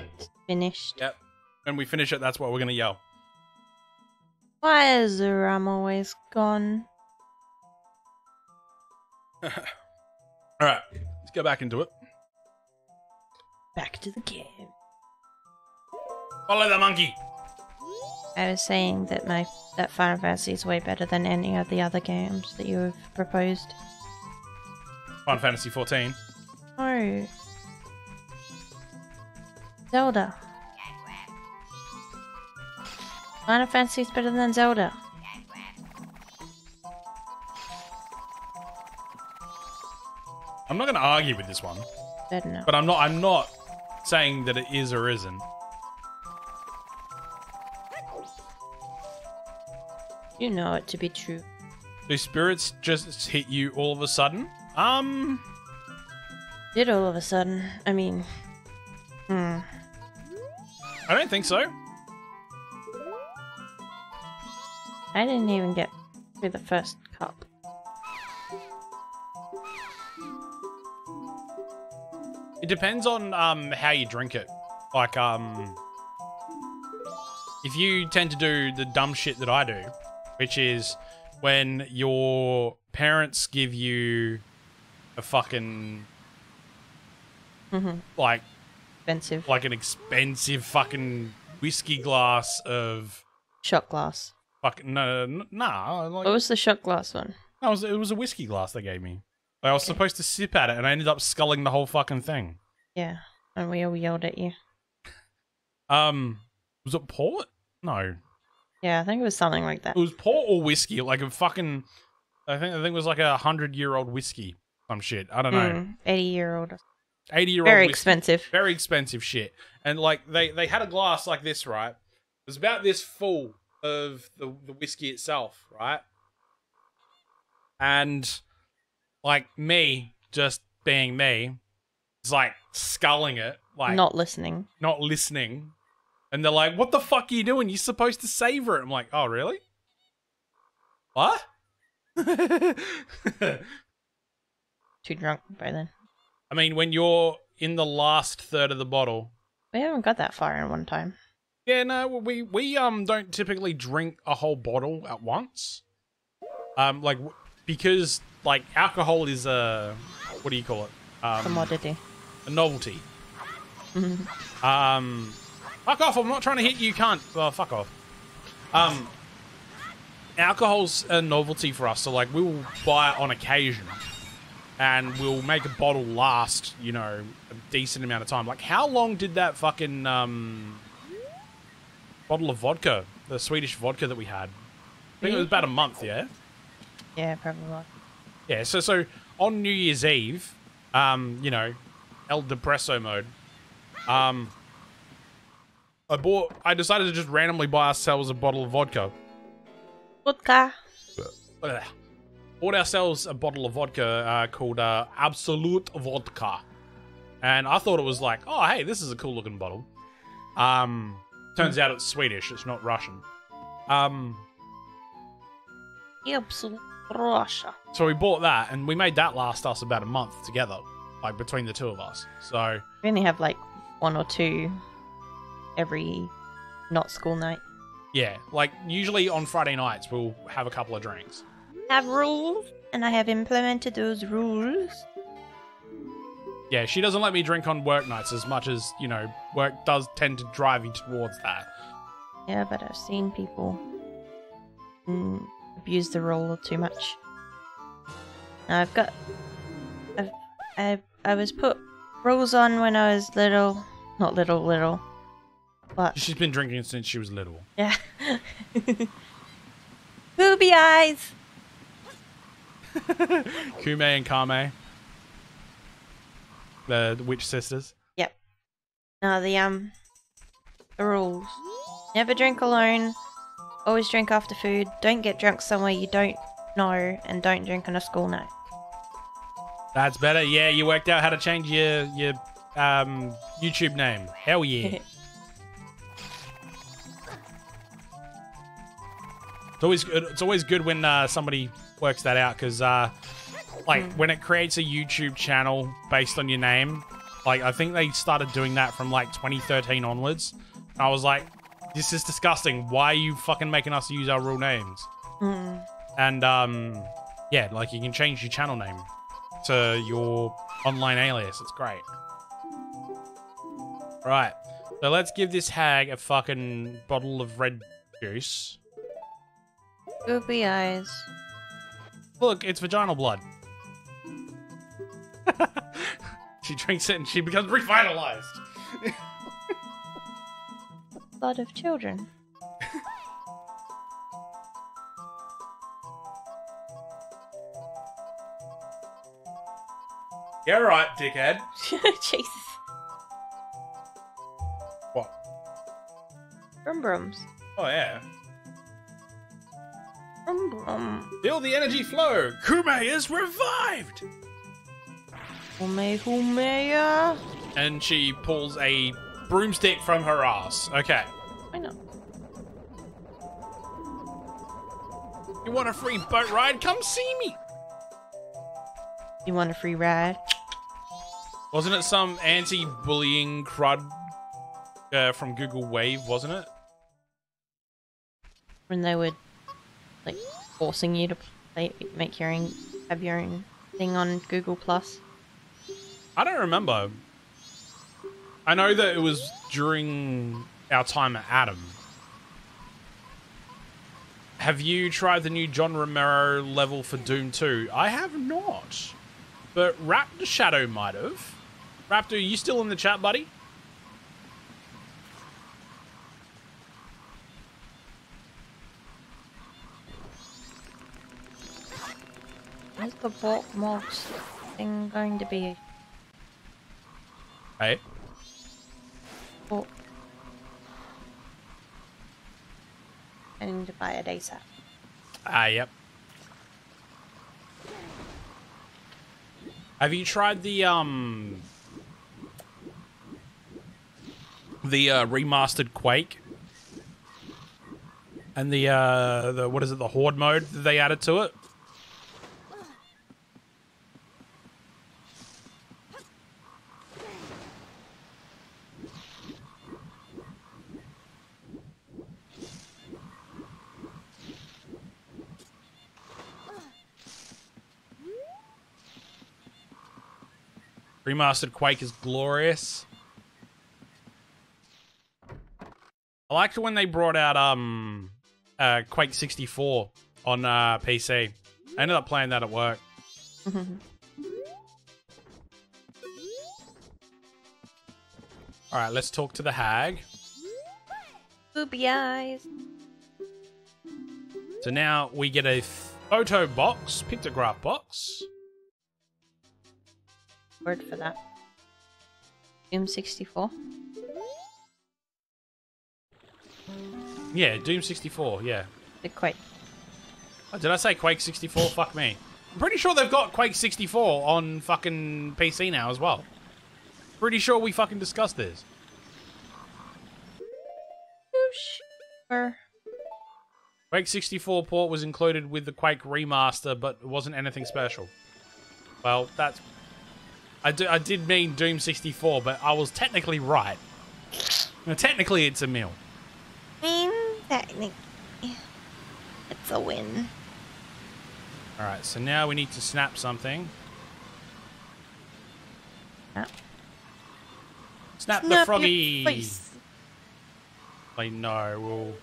finished. Yep. When we finish it, that's what we're going to yell. Why is the rum always gone? Alright, let's go back into it. Back to the game. Follow the monkey! I was saying that my that Final Fantasy is way better than any of the other games that you have proposed. Final Fantasy fourteen. No. Zelda. Final Fantasy is better than Zelda. I'm not going to argue with this one, no. but I'm not. I'm not saying that it is or isn't. You know it to be true. Do spirits just hit you all of a sudden? Um, did all of a sudden? I mean, hmm. I don't think so. I didn't even get through the first cup. It depends on um, how you drink it. Like, um, if you tend to do the dumb shit that I do, which is when your parents give you a fucking, mm-hmm. like, expensive, like an expensive fucking whiskey glass of shot glass. Fucking no, no, nah. Like, what was the shot glass one? No, it was, it was a whiskey glass they gave me. I was okay. supposed to sip at it, and I ended up sculling the whole fucking thing. Yeah, and we all yelled at you. Um, was it port? No. Yeah, I think it was something like that. It was port or whiskey, like a fucking. I think I think it was like a hundred-year-old whiskey, some shit. I don't know. Mm, Eighty-year-old. Eighty-year-old. Very whiskey. Expensive. Very expensive shit, and like they they had a glass like this, right? It was about this full of the the whiskey itself, right? And. Like, me, just being me, is, like, sculling it. Like Not listening. Not listening. And they're like, what the fuck are you doing? You're supposed to savor it. I'm like, oh, really? What? Too drunk by then. I mean, when you're in the last third of the bottle. We haven't got that far in one time. Yeah, no, we, we um don't typically drink a whole bottle at once. Um, like... because like alcohol is a, what do you call it? Um, Commodity. A novelty. um, fuck off, I'm not trying to hit you, cunt. Oh, fuck off. Um, alcohol's a novelty for us, so like we will buy it on occasion. And we'll make a bottle last, you know, a decent amount of time. Like, how long did that fucking um, bottle of vodka, the Swedish vodka that we had? I think it was about a month, yeah? Yeah, probably. Yeah, so so on New Year's Eve, um, you know, El Depresso mode, um, I bought, I decided to just randomly buy ourselves a bottle of vodka. Vodka. Ugh. Bought ourselves a bottle of vodka uh, called uh, Absolute Vodka. And I thought it was like, oh, hey, this is a cool looking bottle. Um, turns out it's Swedish. It's not Russian. Um, Absolute Russia. So we bought that and we made that last us about a month together, like between the two of us. So we only have like one or two every not school night. Yeah, like usually on Friday nights we'll have a couple of drinks. Have rules, and I have implemented those rules. Yeah, she doesn't let me drink on work nights as much as, you know, work does tend to drive you towards that. Yeah, but I've seen people mm, abuse the rule too much. Now, I've got... I've, I, I was put rules on when I was little. Not little, little. But... She's been drinking since she was little. Yeah. Booby eyes! Kume and Kame, the, the witch sisters. Yep. Now the um, the rules: never drink alone. Always drink after food. Don't get drunk somewhere you don't know, and don't drink on a school night. That's better. Yeah, you worked out how to change your your um YouTube name. Hell yeah. It's always good. It's always good when uh, somebody works that out, because uh, like mm. when it creates a YouTube channel based on your name, like I think they started doing that from like twenty thirteen onwards. And I was like, this is disgusting. Why are you fucking making us use our real names? Mm. And um, yeah, like you can change your channel name to your online alias. It's great. Right. So let's give this hag a fucking bottle of red juice. Goopy eyes. Look, it's vaginal blood. She drinks it and she becomes revitalized. Blood of children. Yeah, right, dickhead. Jesus. What? Brum brums. Oh, yeah. Feel the energy flow. Kume is revived. Kume, Kume. And she pulls a broomstick from her ass. Okay. Why not? You want a free boat ride? Come see me. You want a free ride? Wasn't it some anti-bullying crud uh, from Google Wave? Wasn't it? When they would. Like forcing you to play, make your own, have your own thing on Google Plus. I don't remember. I know that it was during our time at Adam. Have you tried the new John Romero level for Doom two? I have not, but Raptor Shadow might have. Raptor, are you still in the chat, buddy? Where's the vault mobs thing going to be? Hey. Oh. I need to buy it ASAP. Ah, uh, yep. Have you tried the um the uh, remastered Quake and the uh the what is it the Horde mode that they added to it? Remastered Quake is glorious. I liked when they brought out um, uh, Quake sixty-four on uh, P C. I ended up playing that at work. All right, let's talk to the hag. Boopy eyes. So now we get a photo box, pictograph box. Word for that. Doom sixty-four. Yeah, Doom sixty-four, yeah. The Quake. Oh, did I say Quake sixty-four? Fuck me. I'm pretty sure they've got Quake sixty-four on fucking P C now as well. Pretty sure we fucking discussed this. Sure. Quake sixty-four port was included with the Quake remaster, but it wasn't anything special. Well, that's... I, do, I did mean Doom sixty-four, but I was technically right. Now, technically, it's a meal. I mean, technically, it's a win. Alright, so now we need to snap something. Snap. Snap, snap the froggy! Like, no, we'll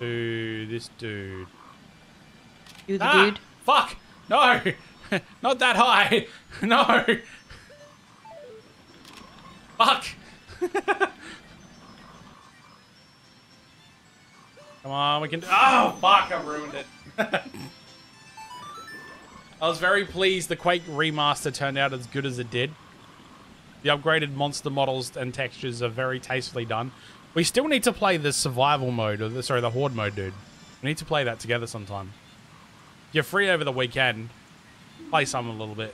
do this dude. Do the ah, dude? Fuck! No! Not that high! No! Fuck! Come on, we can. Oh, fuck, I ruined it. I was very pleased the Quake remaster turned out as good as it did. The upgraded monster models and textures are very tastefully done. We still need to play the survival mode, or the, sorry, the horde mode, dude. We need to play that together sometime. If you're free over the weekend, play some a little bit.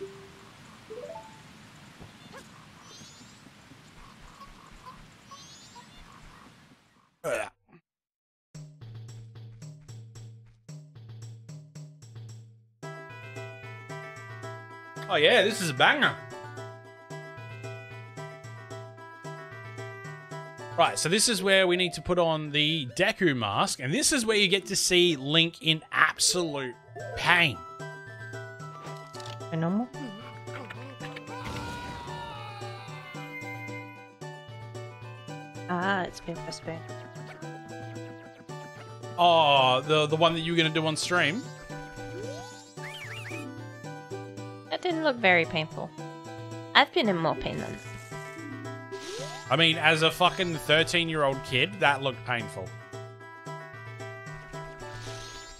Ugh. Oh yeah, this is a banger. Right, so this is where we need to put on the Deku mask, and this is where you get to see Link in absolute pain. Normal. Ah, it's been pressed bad. Oh, the the one that you were gonna do on stream. That didn't look very painful. I've been in more pain than this. I mean, as a fucking thirteen-year-old kid, that looked painful.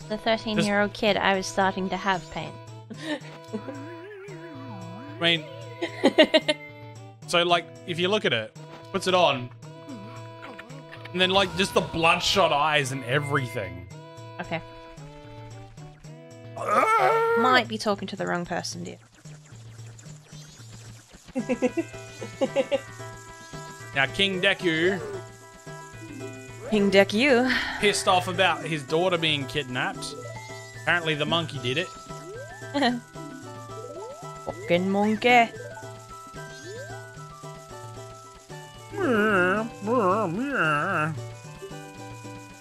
The thirteen-year-old kid, I was starting to have pain. I mean... so, like, if you look at it, puts it on, and then, like, just the bloodshot eyes and everything. Okay. Might be talking to the wrong person, dear. Now, King Deku... King Deku... pissed off about his daughter being kidnapped. Apparently the monkey did it. Fucking monkey. Yeah,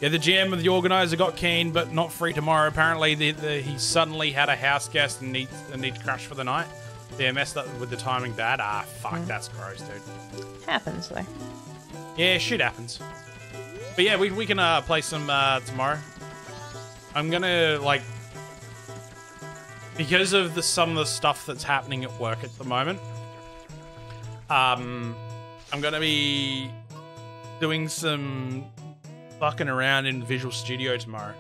the G M of the organizer got keen, but not free tomorrow. Apparently the, the, he suddenly had a house guest and need, and need to crash for the night. Yeah, messed up with the timing bad. Ah, fuck, mm. That's gross, dude. Happens, though. Yeah, shit happens. But yeah, we, we can uh, play some uh, tomorrow. I'm gonna, like... Because of the, some of the stuff that's happening at work at the moment, um, I'm gonna be doing some fucking around in Visual Studio tomorrow.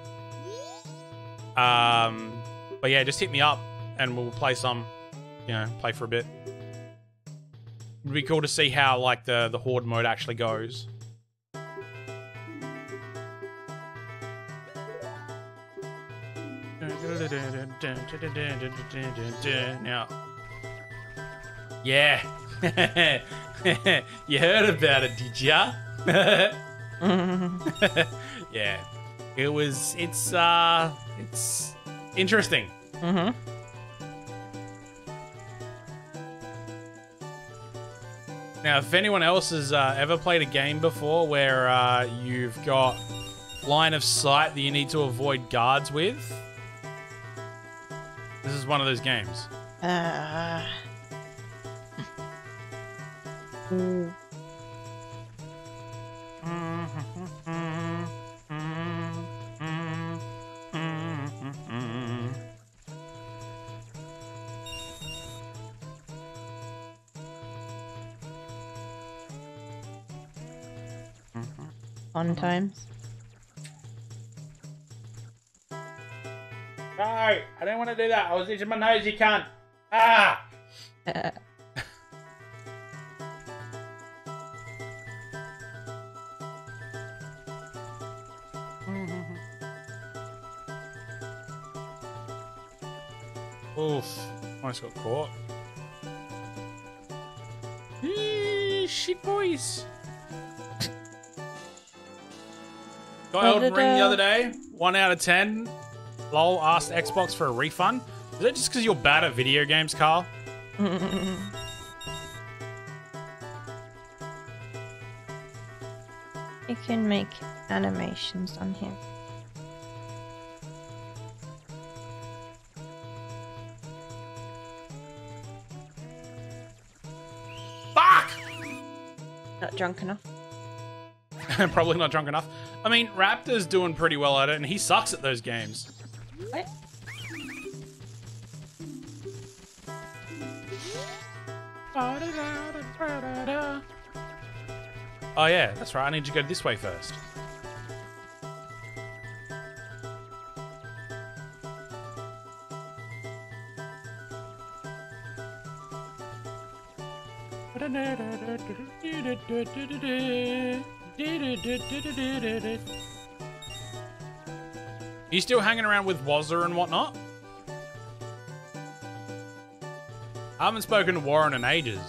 Um, but yeah, just hit me up and we'll play some... You know, play for a bit. It'd be cool to see how, like, the, the horde mode actually goes. Now. Yeah. You heard about it, did ya? Yeah. It was, it's, uh, it's interesting. Mm-hmm. Now, if anyone else has uh, ever played a game before where uh, you've got line of sight that you need to avoid guards with, this is one of those games. Uh. Mm. Fun times. No, I didn't want to do that. I was itching my nose, you can't. Ah! Uh. Oof. Almost got caught. Eee, shit boys. Got Elden Ring the other day. one out of ten. Lol asked Xbox for a refund. Is that just because you're bad at video games, Carl? You can make animations on here. Fuck! Not drunk enough. Probably not drunk enough. I mean, Raptor's doing pretty well at it, and he sucks at those games. What? Oh yeah, that's right. I need to go this way first. Are you still hanging around with Wazza and whatnot? I haven't spoken to Warren in ages.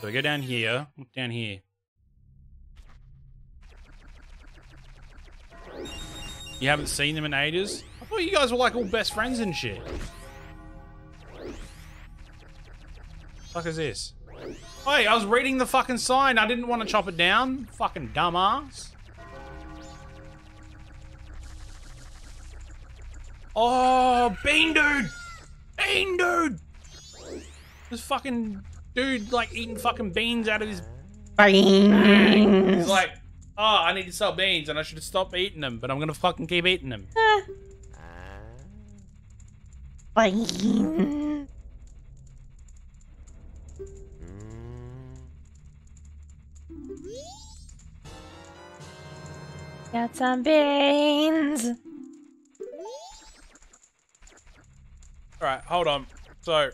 So we go down here, look down here. You haven't seen them in ages? I thought you guys were like all best friends and shit. What the fuck is this? Hey, I was reading the fucking sign. I didn't want to chop it down. Fucking dumbass. Oh, Bean Dude! Bean Dude! This fucking dude like eating fucking beans out of his... Beans! He's like... Oh, I need to sell beans and I should stop eating them, but I'm gonna fucking keep eating them. Uh, beans. Got some beans. Alright, hold on. So,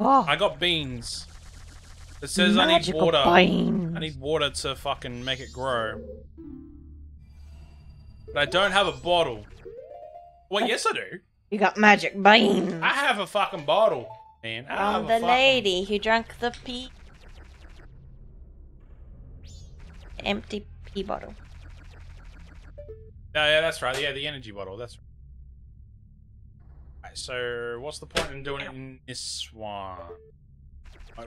oh. I got beans. It says magical I need water. Beans. I need water to fucking make it grow. But I don't have a bottle. Well, yes I do. You got magic beans. I have a fucking bottle, man. I oh, have the a fucking... lady who drank the pee... Empty pee bottle. Oh, yeah, that's right. Yeah, the energy bottle. That's right. All right, so what's the point in doing it in this one?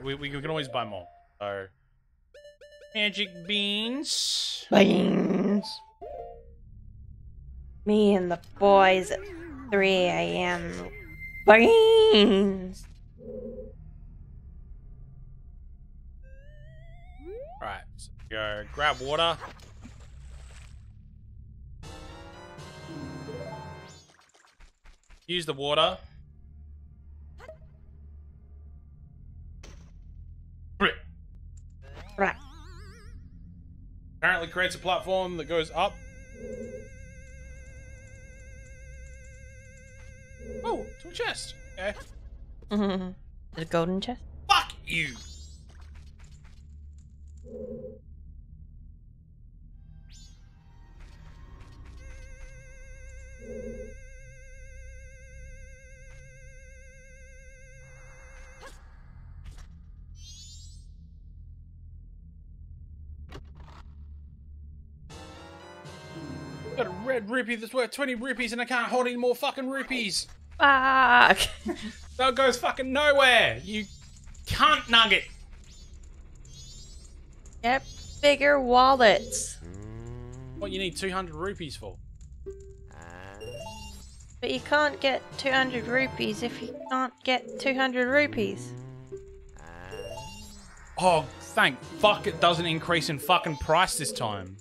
We, we can always buy more. So, magic beans. Beans. Me and the boys at three A M Beans. Alright, so go grab water. Use the water. Right. Apparently creates a platform that goes up. Oh, to a chest. Okay. Mm-hmm. The golden chest. Fuck you. Got a red rupee that's worth twenty rupees and I can't hold any more fucking rupees. Fuck! That goes fucking nowhere, you cunt nugget! Get bigger wallets. What you need two hundred rupees for? But you can't get two hundred rupees if you can't get two hundred rupees. Oh, thank fuck it doesn't increase in fucking price this time.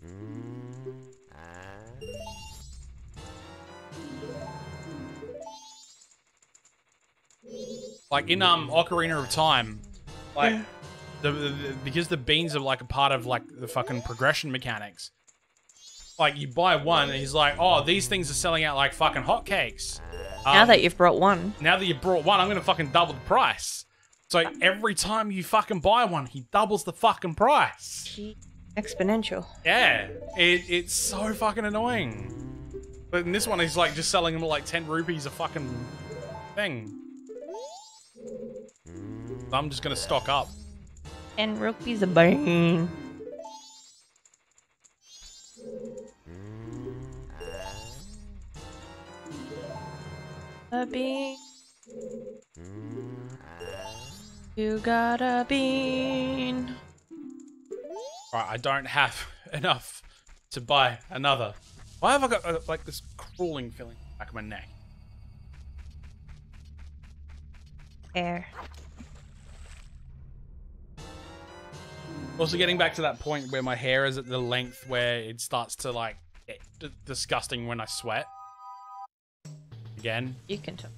Like in um Ocarina of Time, like the, the, the because the beans are like a part of like the fucking progression mechanics. Like you buy one and he's like, oh, these things are selling out like fucking hotcakes. Um, now that you've brought one. Now that you brought one, I'm gonna fucking double the price. So every time you fucking buy one, he doubles the fucking price. Exponential. Yeah, it, it's so fucking annoying. But in this one, he's like just selling them like ten rupees a fucking thing. I'm just gonna stock up. ten rupees a bean. A bean. You got a bean. Alright, I don't have enough to buy another. Why have I got uh, like this crawling feeling back of my neck? Air. Also getting back to that point where my hair is at the length where it starts to like get d disgusting when I sweat. Again. You can tell.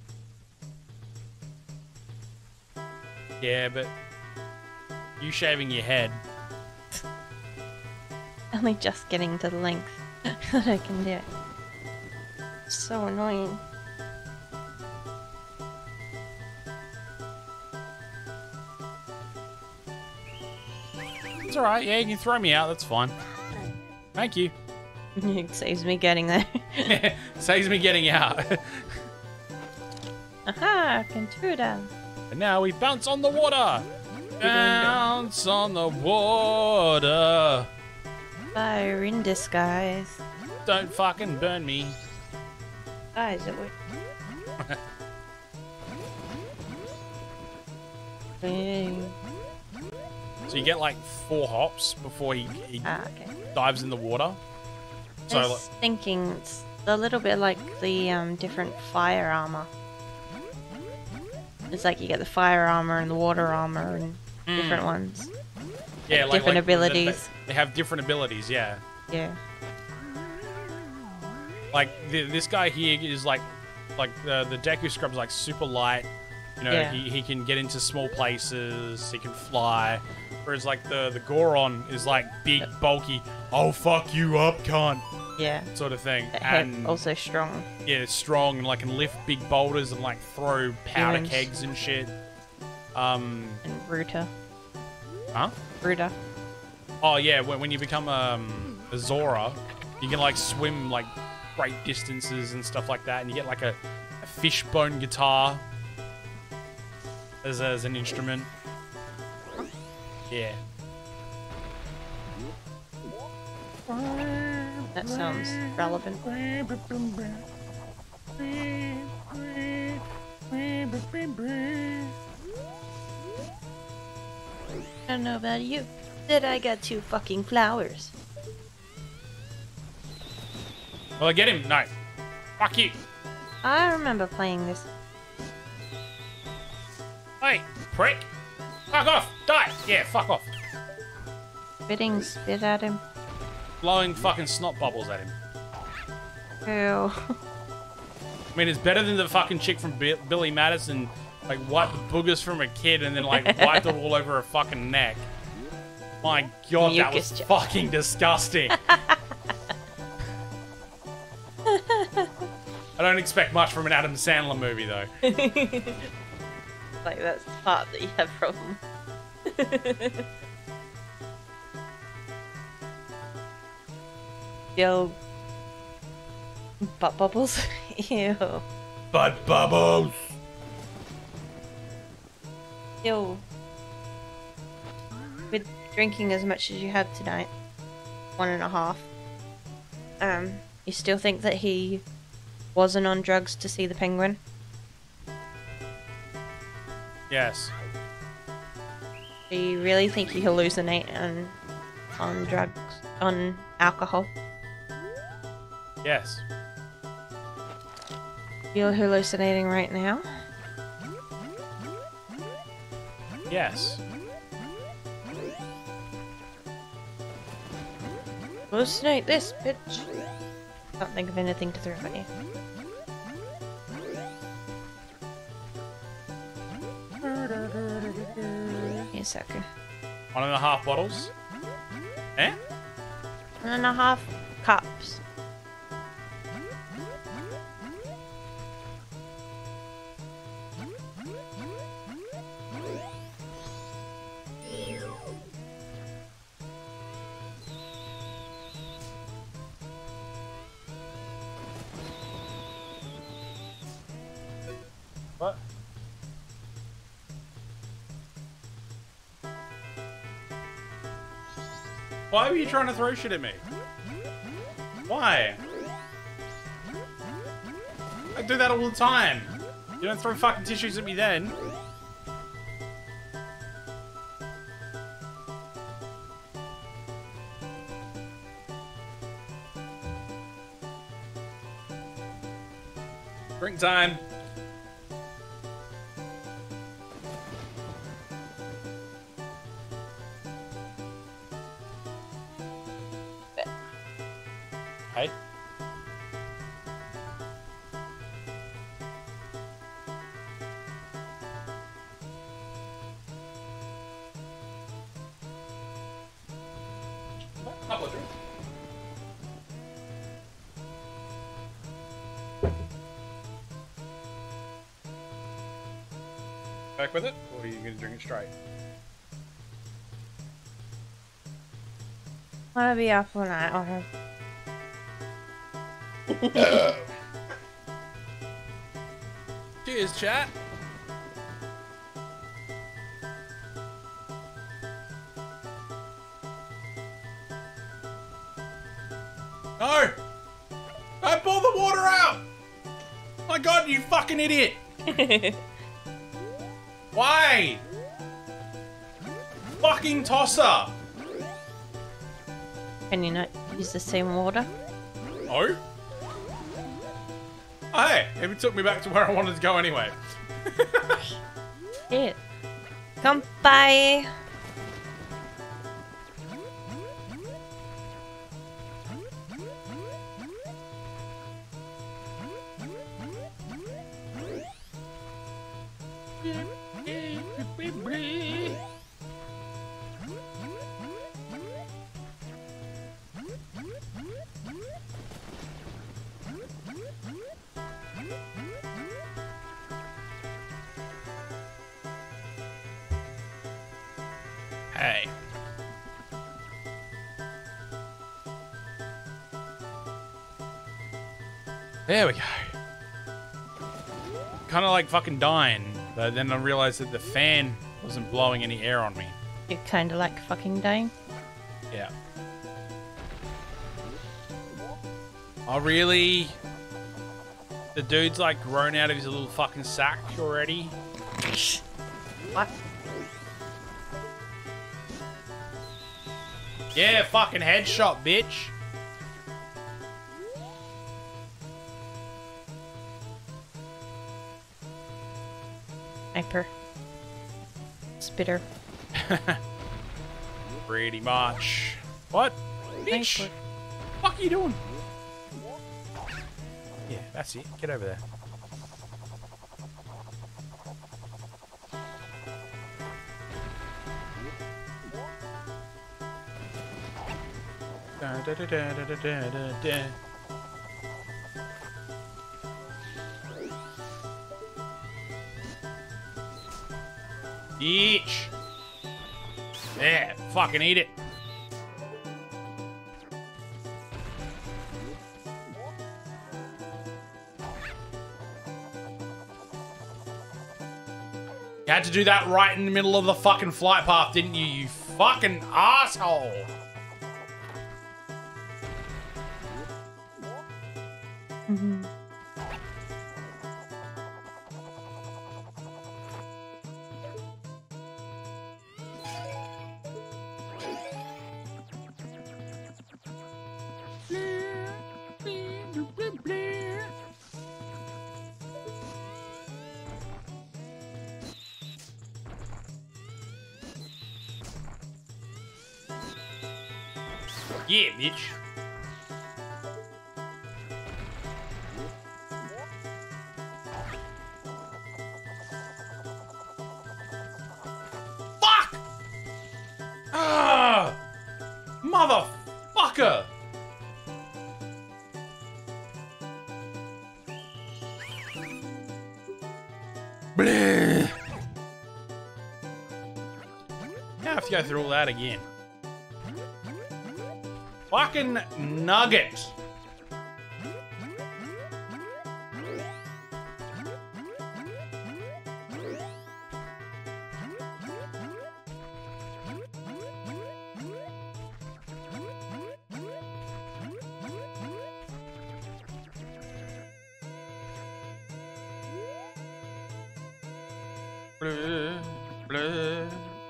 Yeah, but you shaving your head. Only just getting to the length that I can do it. It's so annoying. It's alright, yeah, you can throw me out, that's fine. Thank you. It saves me getting there. Saves me getting out. Aha, Kentuda. And now we bounce on the water. Bounce on the water. Fire in disguise. Don't fucking burn me. Eyes away. Dang. So you get like four hops before he, he ah, okay. dives in the water. So, I was thinking it's a little bit like the um, different fire armor. It's like you get the fire armor and the water armor and mm. different ones. Yeah, like, like different like, abilities. They, they have different abilities, yeah. Yeah. Like the, this guy here is like, like the the Deku scrub's like super light. You know, yeah. he he can get into small places. He can fly. Whereas like the the Goron is like big, bulky. I'll fuck you up, cunt. Yeah. Sort of thing. And also strong. Yeah, strong and like can lift big boulders and like throw powder Humans. kegs and shit. Um. And Ruta. Huh? Ruta. Oh yeah, when when you become um, a Zora, you can like swim like great distances and stuff like that, and you get like a, a fishbone guitar as as an instrument. Yeah. That sounds relevant. I don't know about you, but I got two fucking flowers. Well, I get him. No. Fuck you. I remember playing this. Hey, prick. Fuck off. Die. Yeah, fuck off. Spitting spit at him. Blowing fucking snot bubbles at him. Ew. I mean, it's better than the fucking chick from B Billy Madison, like, wiped the boogers from a kid and then, like, wiped it all over her fucking neck. My god, Mucus that was job. fucking disgusting. I don't expect much from an Adam Sandler movie, though. Like, that's the part that you have problem. Yo, butt bubbles. Ew. Butt bubbles. Yo, with drinking as much as you have tonight, one and a half. Um, you still think that he wasn't on drugs to see the penguin? Yes. Do you really think you hallucinate on, on drugs, on alcohol? Yes. You're hallucinating right now? Yes. Hallucinate this, bitch. Can't think of anything to throw at you. Here, sucker. One and a half bottles? Eh? One and a half cups. Why were you trying to throw shit at me? Why? I do that all the time. You don't throw fucking tissues at me then. Drink time. Back with it, or are you going to drink it straight? I want to be up all night on him. Cheers, chat. No! Don't pour the water out! My god, you fucking idiot! Why? Fucking tosser! Can you not use the same water? No. Oh, hey, it took me back to where I wanted to go anyway. Yeah. Come by. Hey. There we go. Kind of like fucking dying, but then I realized that the fan wasn't blowing any air on me. You're kind of like fucking dying? Yeah. Oh, really? The dude's like grown out of his little fucking sack already? What? Yeah, fucking headshot, bitch. Sniper. Spitter. Pretty much. What? Bitch. What the fuck are you doing? Yeah, that's it. Get over there. Da, da, da, da, da, da, da. Each. Yeah, fucking eat it. You had to do that right in the middle of the fucking flight path, didn't you, you fucking asshole? Mm-hmm. Yeah, bitch. Fuck! Ah! Motherfucker! Bleh! Now I have to go through all that again. Fucking nuggets. Blah, blah,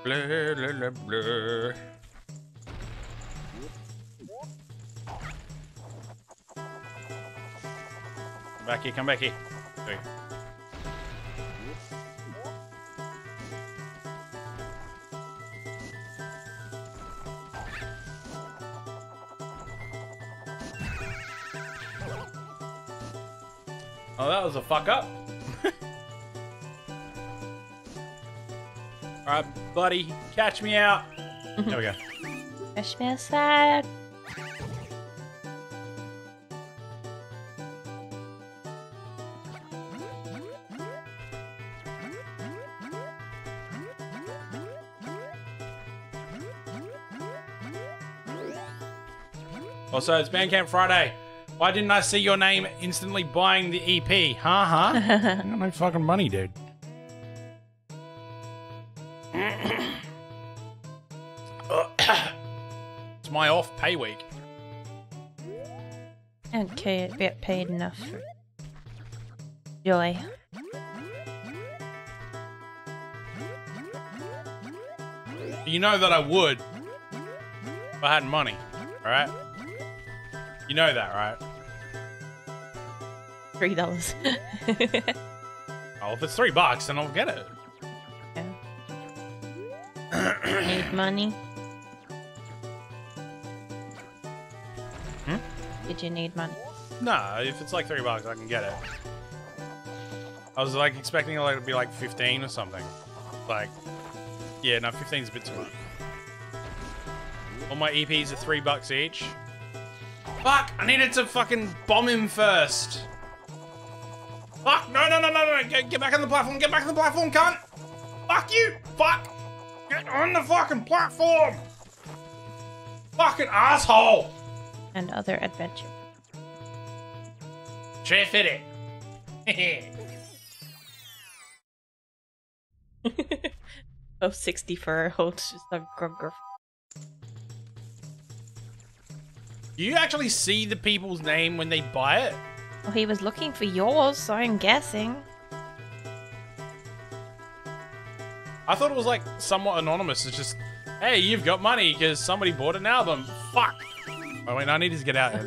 blah, blah, blah. Back here, come back here. Sorry. Oh, that was a fuck up. Alright, buddy, catch me out. There we go. Catch me outside. Also, it's Bandcamp Friday. Why didn't I see your name instantly buying the E P? Huh, huh? I got no fucking money, dude. It's my off pay week. I don't care about paid enough. Joy. You know that I would if I had money, alright? You know that, right? Three dollars. Oh, if it's three bucks, then I'll get it. Yeah. Need money? Hmm? Did you need money? No, if it's like three bucks, I can get it. I was like expecting it to be like fifteen or something. Like, yeah, no, fifteen's a bit too much. All my E Ps are three bucks each. Fuck! I needed to fucking bomb him first. Fuck! No! No! No! No! No! Get, get back on the platform! Get back on the platform, cunt! Fuck you! Fuck! Get on the fucking platform! Fucking asshole! And other adventure. Chef it. Oh, sixty-four holds just a grogger. Do you actually see the people's name when they buy it? Well, he was looking for yours, so I'm guessing. I thought it was like somewhat anonymous. It's just, hey, you've got money because somebody bought an album. Fuck. Oh wait, no, I need to get out uh,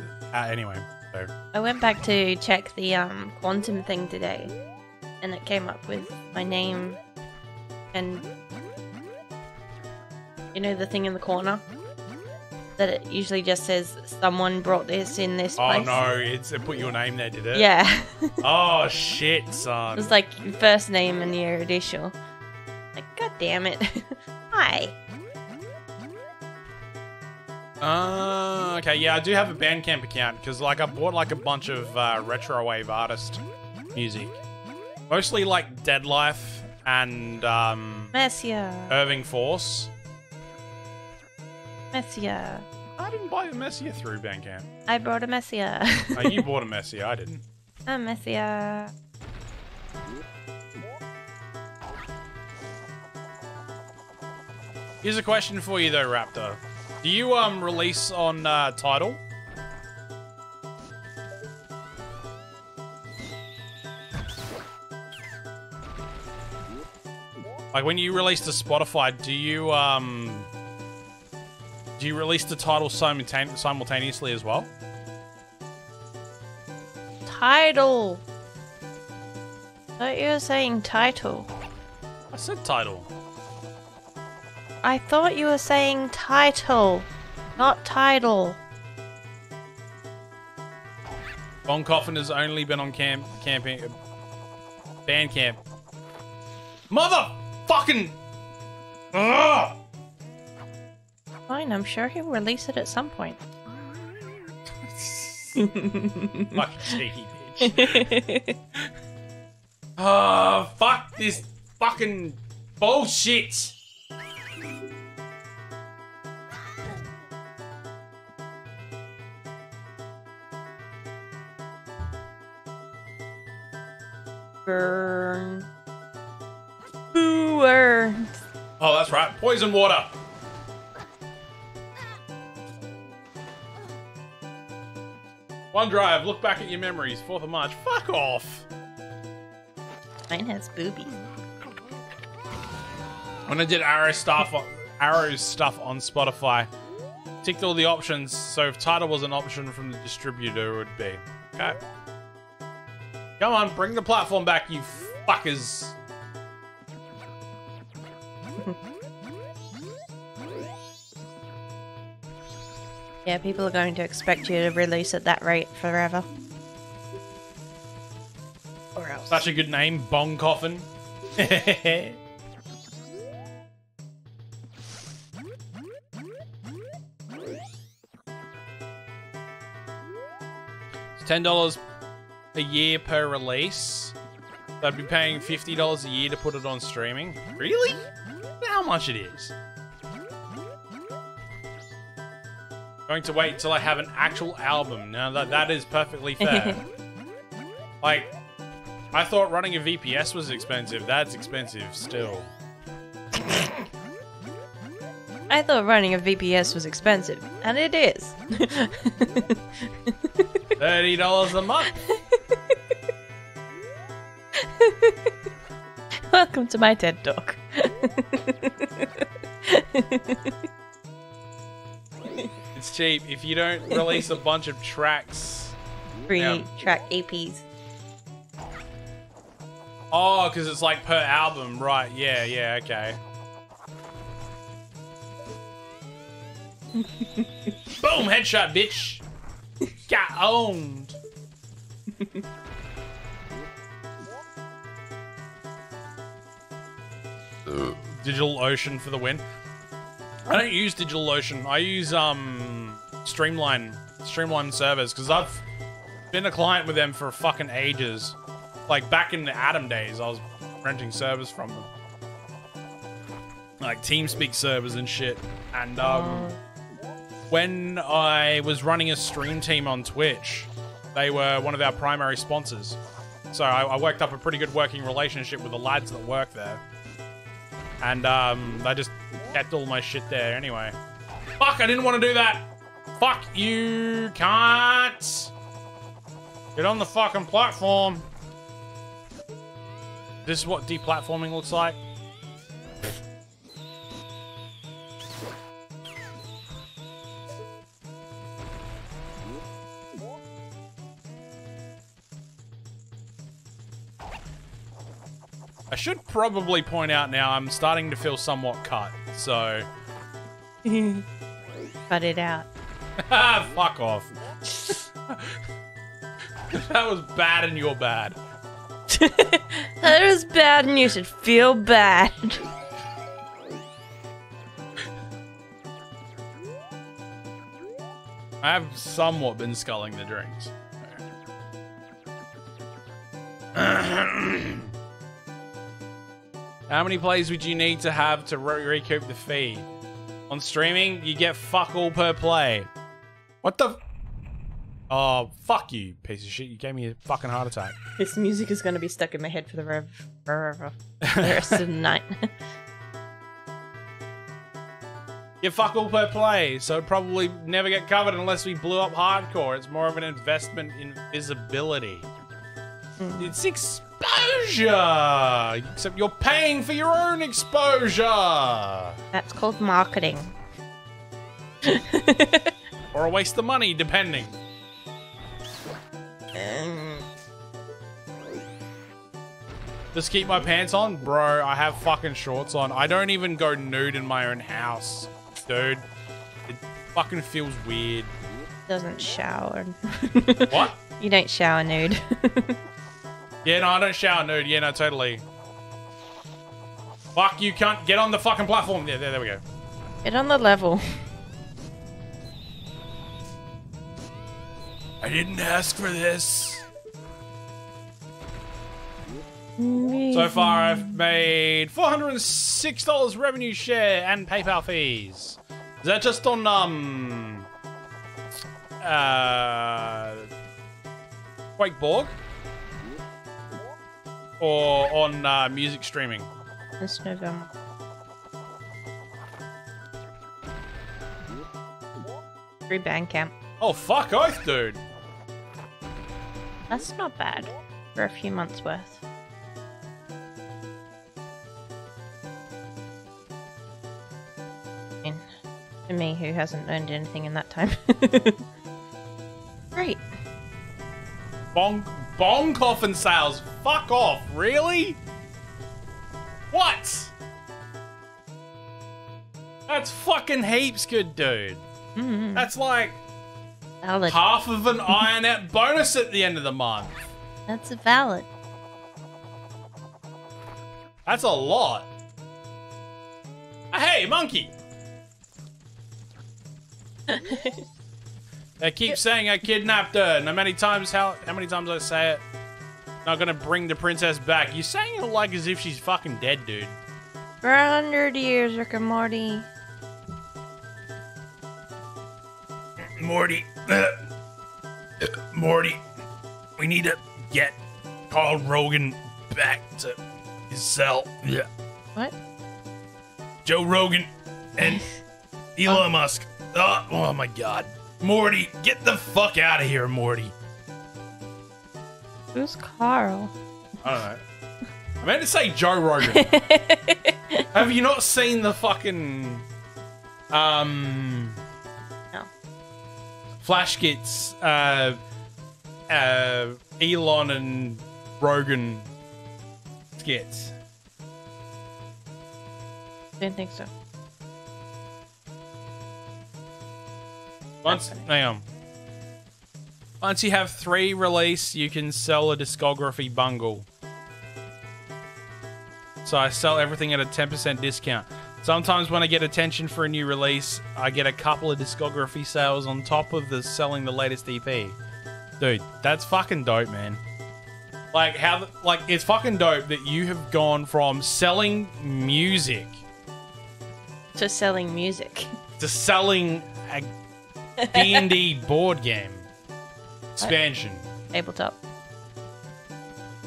anyway. So. I went back to check the um, quantum thing today, and it came up with my name, and you know the thing in the corner. That it usually just says someone brought this in this oh, place. Oh no, it's, it put your name there, did it? Yeah. Oh shit, son. It's like your first name and your initial. Like, god damn it. Hi. Uh, okay, yeah, I do have a Bandcamp account because like I bought like a bunch of uh, retrowave artist music. Mostly like Deadlife and um, Messier. Irving Force. Messier. I didn't buy a Messier through Bandcamp. I bought a Messier. Oh, you bought a Messier, I didn't. A Messier. Here's a question for you though, Raptor. Do you um release on uh, Tidal? Like when you release to Spotify, do you um Do you release the title simultane simultaneously as well? Title. I thought you were saying title. I said title. I thought you were saying title, not title. Bonkoffin has only been on camp camping, Bandcamp. Motherfucking! Ugh! Fine, I'm sure he'll release it at some point. Fucking cheeky bitch. Oh, fuck this fucking bullshit. Burn. Booer. Oh, that's right. Poison water. OneDrive, look back at your memories. fourth of March. Fuck off. Mine has boobies. When I did Arrow stuff, on, Arrow stuff on Spotify, ticked all the options. So if title was an option from the distributor, it would be. Okay. Come on, bring the platform back, you fuckers. Yeah, people are going to expect you to release at that rate forever. Or else. Such a good name, Bong Coffin. It's ten dollars a year per release. So I'd be paying fifty dollars a year to put it on streaming. Really? How much it is? Going to wait till I have an actual album. Now that that is perfectly fair. Like, I thought running a V P S was expensive. That's expensive still. I thought running a V P S was expensive, and it is. thirty dollars a month. Welcome to my TED Talk. It's cheap if you don't release a bunch of tracks. Free yeah. track A Ps. Oh, because it's like per album, right? Yeah, yeah, okay. Boom, headshot, bitch. Got owned. DigitalOcean for the win. I don't use DigitalOcean. I use um Streamline, Streamline servers, because I've been a client with them for fucking ages. Like back in the Atom days, I was renting servers from them, like TeamSpeak servers and shit. And um, when I was running a stream team on Twitch, they were one of our primary sponsors. So I, I worked up a pretty good working relationship with the lads that work there. And um, I just kept all my shit there anyway. Fuck, I didn't want to do that. Fuck you, cunt. Get on the fucking platform. This is what deplatforming looks like. I should probably point out now I'm starting to feel somewhat cut, so... Cut it out. Fuck off. That was bad and you're bad. That was bad and you should feel bad. I have somewhat been sculling the drinks. How many plays would you need to have to re recoup the fee? On streaming, you get fuck all per play. What the? F oh, fuck you, piece of shit. You gave me a fucking heart attack. This music is going to be stuck in my head for the, rev for the rest of the night. You fuck all per play, so it'd probably never get covered unless we blew up hardcore. It's more of an investment in visibility. Mm. It's expensive. Exposure! Except you're paying for your own exposure! That's called marketing. Or a waste of money, depending. Um. Just keep my pants on? Bro, I have fucking shorts on. I don't even go nude in my own house. Dude, it fucking feels weird. Doesn't shower. What? You don't shower nude. Yeah, no, I don't shower nude. Yeah, no, totally. Fuck you, cunt. Get on the fucking platform. Yeah, there, there we go. Get on the level. I didn't ask for this. So far, I've made four hundred six dollars revenue share and PayPal fees. Is that just on, um... Uh... Quake Borg? Or on uh, music streaming? This November. Through Bandcamp. Oh, fuck off, dude! That's not bad. For a few months' worth. To me, who hasn't earned anything in that time. Great. Bong, bong coffin sales. Fuck off, really? What? That's fucking heaps good, dude. Mm-hmm. That's like valid. Half of an Ironet bonus at the end of the month. That's valid. That's a lot. Hey, monkey. They keep saying I kidnapped her. No many times how how many times I say it. Not gonna bring the princess back. You're saying it like as if she's fucking dead, dude. For a hundred years, Rick and Morty. Morty, Morty, we need to get Carl Rogan back to his cell. Yeah. What? Joe Rogan and Elon oh. Musk. Oh, oh my god. Morty, get the fuck out of here, Morty. Who's Carl? I don't know. I meant to say Joe Rogan. Have you not seen the fucking... Um... No. Flash gets, uh... Uh... Elon and Rogan skits. Didn't think so. Once, hang on. Once you have three release, you can sell a discography bungle. So I sell everything at a ten percent discount. Sometimes when I get attention for a new release, I get a couple of discography sales on top of the selling the latest E P. Dude, that's fucking dope, man. Like how, like it's fucking dope that you have gone from selling music to selling music to selling a D and D board game expansion. Tabletop.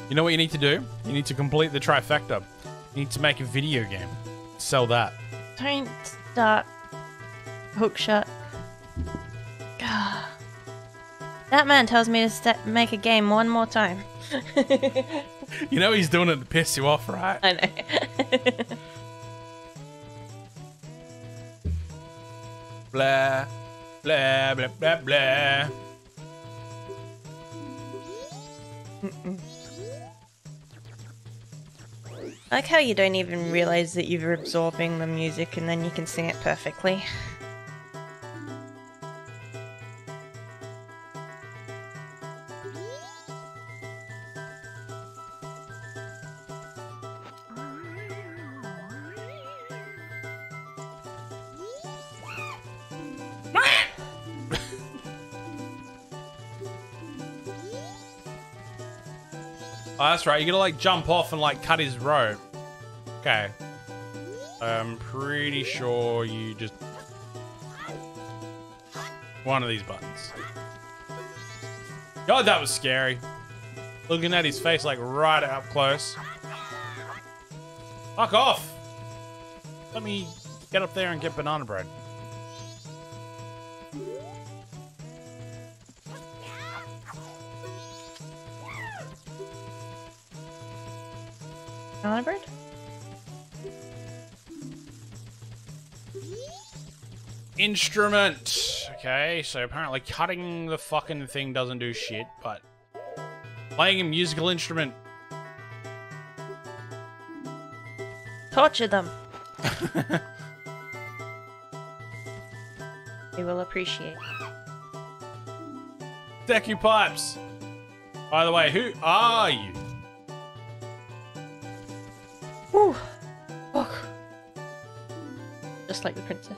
You know what you need to do? You need to complete the trifecta. You need to make a video game. Sell that. Don't start Hookshot. That man tells me to st make a game one more time. You know he's doing it to piss you off, right? I know. Blah. Blah, blah, blah, blah. Mm-mm. I like how you don't even realize that you're absorbing the music and then you can sing it perfectly. Oh, that's right, you gotta like jump off and like cut his rope. Okay. I'm pretty sure you just... One of these buttons. God, that was scary. Looking at his face like right up close. Fuck off! Let me get up there and get banana bread. Banana bread? Instrument. Okay, so apparently cutting the fucking thing doesn't do shit, but playing a musical instrument. Torture them. They will appreciate. Deck your pipes. By the way, who are you? Ooh. Oh. Just like the princess.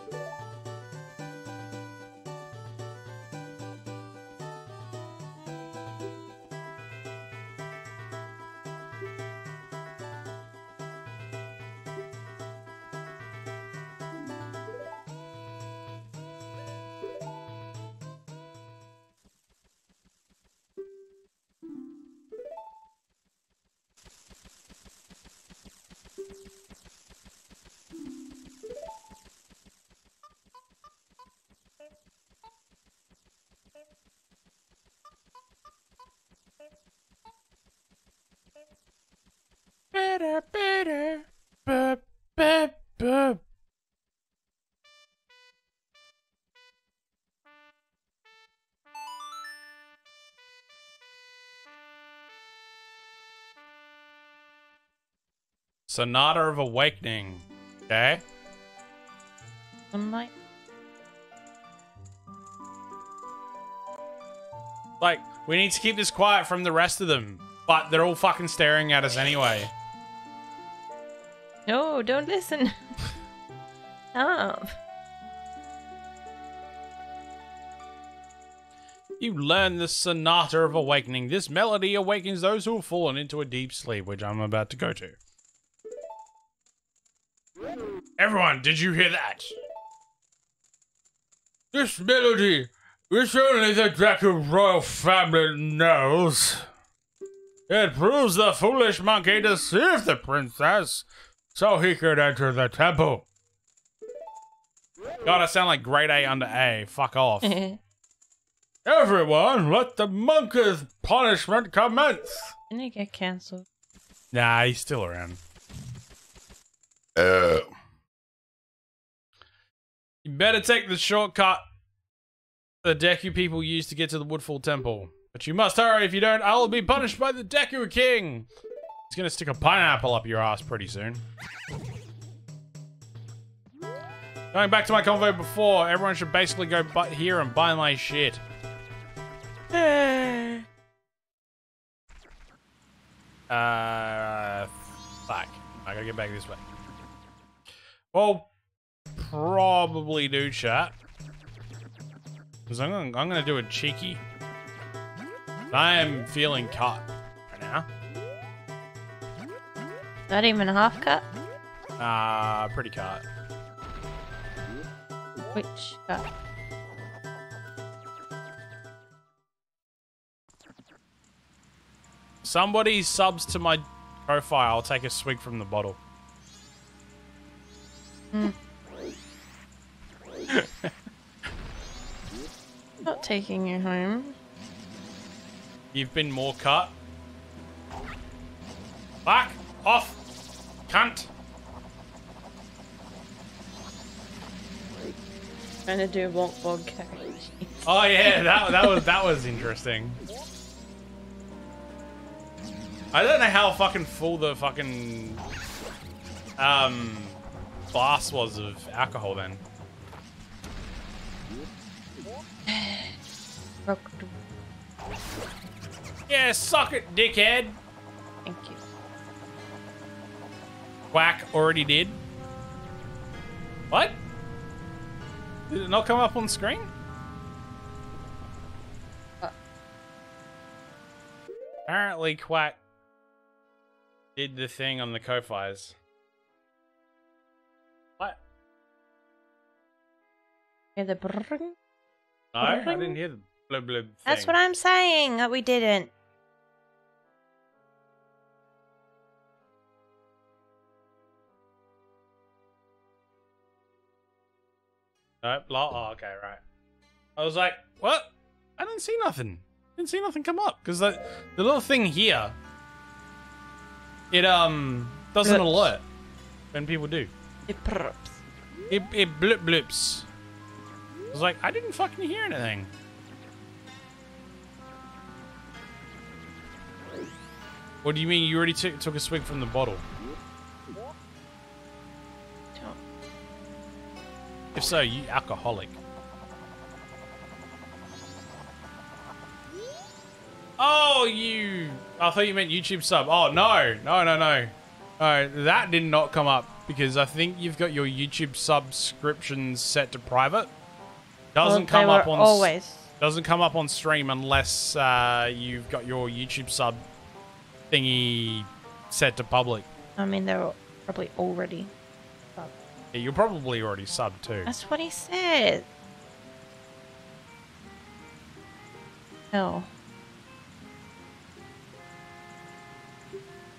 Sonata of Awakening. Okay. Sunlight. Like, we need to keep this quiet from the rest of them, but they're all fucking staring at us anyway. No, don't listen. Stop. You learn the Sonata of Awakening. This melody awakens those who have fallen into a deep sleep, which I'm about to go to. Everyone, did you hear that? This melody, which only the Draco royal family knows. It proves the foolish monkey deceived the princess so he could enter the temple. God, I sound like grade A under A. Fuck off. Everyone, let the monkey's punishment commence. Didn't he get cancelled? Nah, he's still around. Uh. You better take the shortcut the Deku people use to get to the Woodfall Temple. But you must hurry. If you don't, I will be punished by the Deku King. He's gonna stick a pineapple up your ass pretty soon. Going back to my convo before, everyone should basically go but here and buy my shit. Uh, fuck. I gotta get back this way. Well, probably do, chat. Because I'm gonna, I'm gonna do a cheeky. I am feeling cut right now. Not even half cut? Ah, uh, pretty cut. Which cut? Somebody subs to my profile. I'll take a swig from the bottle. Mm. Not taking you home. You've been more cut. Back off, cunt. Trying to do walk walk carry. Oh yeah, that that was that was interesting. I don't know how fucking full the fucking um. glass was of alcohol then. Yeah, suck it, dickhead. Thank you. Quack already did. What? Did it not come up on screen? What? Apparently Quack did the thing on the Ko-Fi's. Hear the brrrr? No, I didn't hear the blub blub thing. That's what I'm saying, that we didn't. Nope, oh, okay, right. I was like, what? I didn't see nothing. Didn't see nothing come up. Because the, the little thing here, it um doesn't bloops. Alert when people do. It bloops. It, it bloop bloops. I was like, I didn't fucking hear anything. What do you mean you already took took a swig from the bottle? If so, you alcoholic. Oh! Oh, you... I thought you meant YouTube sub. Oh, no. No, no, no. No, that did not come up because I think you've got your YouTube subscriptions set to private. Doesn't well, come up on... always. Doesn't come up on stream unless uh, you've got your YouTube sub thingy set to public. I mean, they're probably already subbed. Yeah, you're probably already subbed too. That's what he said. No.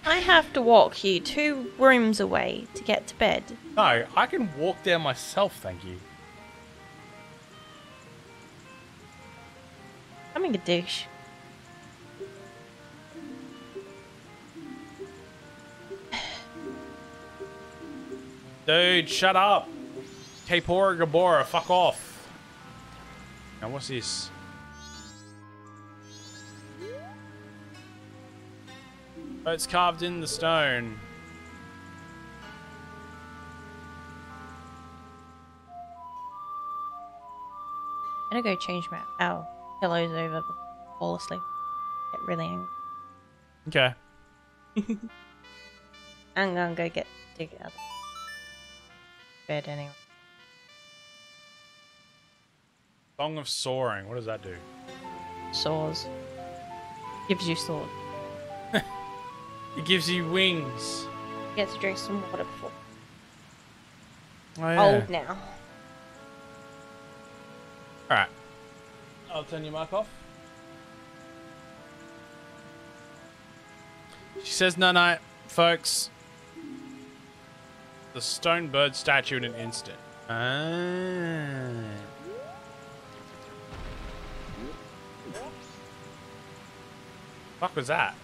I have to walk you two rooms away to get to bed. No, I can walk there myself, thank you. I'm being a douche. Dude, shut up. Kapora Gabora, fuck off. Now, what's this? Oh, it's carved in the stone. I'm gonna go change my... ow. Pillow's over, fall asleep. Get really angry. Okay. I'm gonna go get dig out of bed anyway. Song of Soaring. What does that do? Soars. Gives you sword. It gives you wings. You get to drink some water before. Oh, yeah. Old now. All right. I'll turn your mic off. She says night night, folks. The stone bird statue in an instant. Ah. Fuck was that?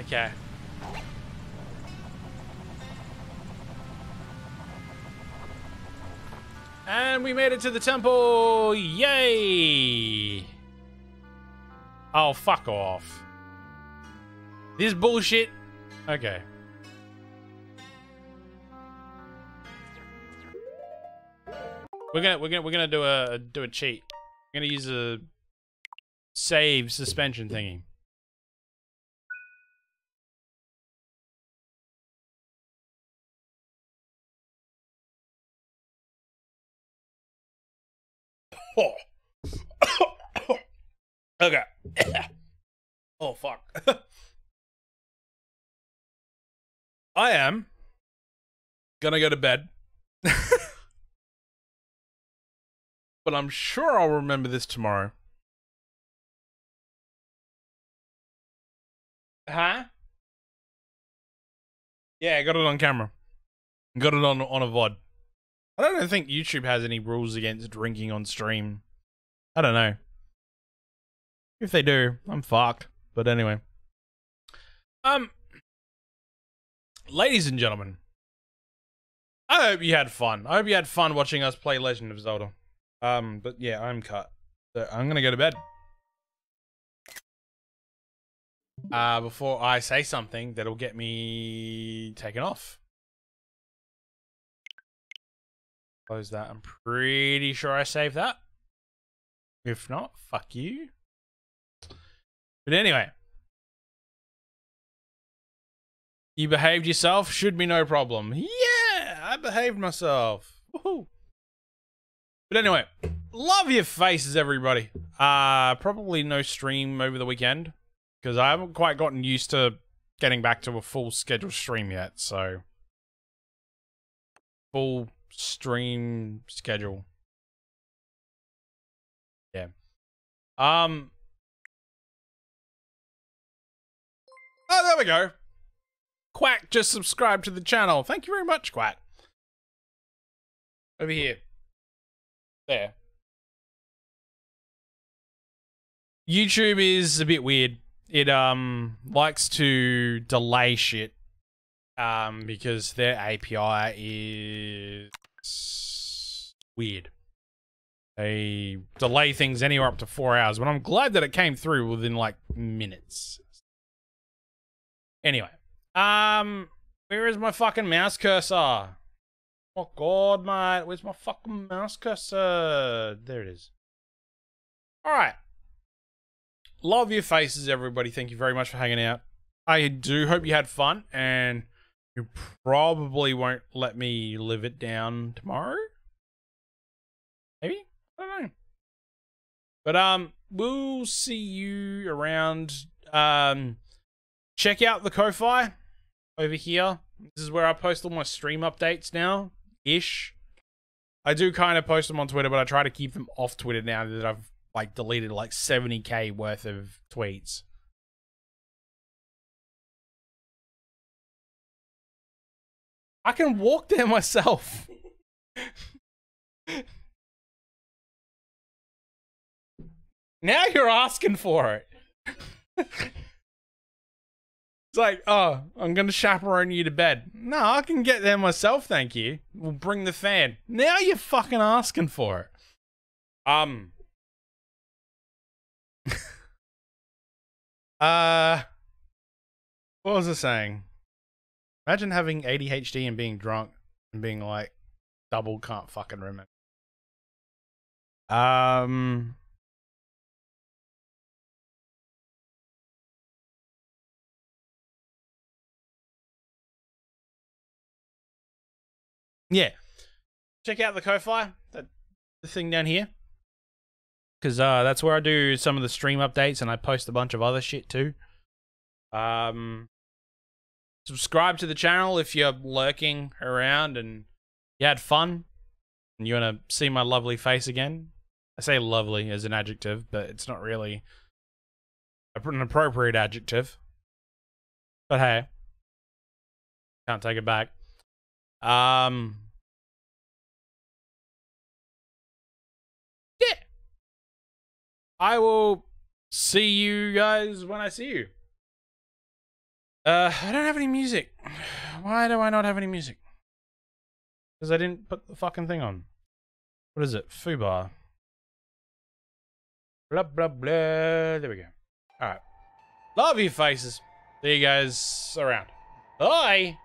Okay. And we made it to the temple! Yay! Oh, fuck off. This bullshit. Okay. We're gonna we're gonna we're gonna do a do a cheat. We're gonna use a save suspension thingy. Okay. Oh, fuck. I am gonna go to bed. But I'm sure I'll remember this tomorrow. Huh? Yeah, I got it on camera. Got it on, on a V O D. I don't think YouTube has any rules against drinking on stream. I don't know. If they do, I'm fucked. But anyway. Um, ladies and gentlemen, I hope you had fun. I hope you had fun watching us play Legend of Zelda. Um, but yeah, I'm cut. So I'm going to go to bed. Uh, before I say something that'll get me taken off. Close that. I'm pretty sure I saved that. If not, fuck you. But anyway. You behaved yourself. Should be no problem. Yeah, I behaved myself. Woohoo. But anyway, love your faces, everybody. Uh, probably no stream over the weekend. Because I haven't quite gotten used to getting back to a full scheduled stream yet. So, full stream schedule. Yeah. Um. Oh, there we go. Quack just subscribed to the channel. Thank you very much, Quack. Over here. There. YouTube is a bit weird. It um likes to delay shit. Um, because their A P I is weird. They delay things anywhere up to four hours, but I'm glad that it came through within like minutes. Anyway, um, where is my fucking mouse cursor? Oh God, mate, where's my fucking mouse cursor? There it is. All right. love your faces, everybody. Thank you very much for hanging out. I do hope you had fun, and you probably won't let me live it down tomorrow. Maybe? I don't know. But um, we'll see you around. Um, check out the Ko-Fi over here. This is where I post all my stream updates now, ish. I do kind of post them on Twitter, but I try to keep them off Twitter now that I've like deleted like seventy K worth of tweets. I can walk there myself. Now you're asking for it. It's like, oh, I'm going to chaperone you to bed. No, I can get there myself, thank you. We'll bring the fan. Now you're fucking asking for it. Um. uh. What was I saying? Imagine having A D H D and being drunk and being like, double can't fucking remember. Um. Yeah, check out the Ko-Fi, that the thing down here, because uh, that's where I do some of the stream updates, and I post a bunch of other shit too. Um, subscribe to the channel if you're lurking around and you had fun, and you want to see my lovely face again. I say lovely as an adjective, but it's not really an appropriate adjective. But hey, can't take it back. Um, yeah, I will see you guys when I see you. Uh, I don't have any music. Why do I not have any music? Because I didn't put the fucking thing on. What is it? Fubar. Blah, blah, blah. There we go. All right. Love you faces. See you guys around. Bye.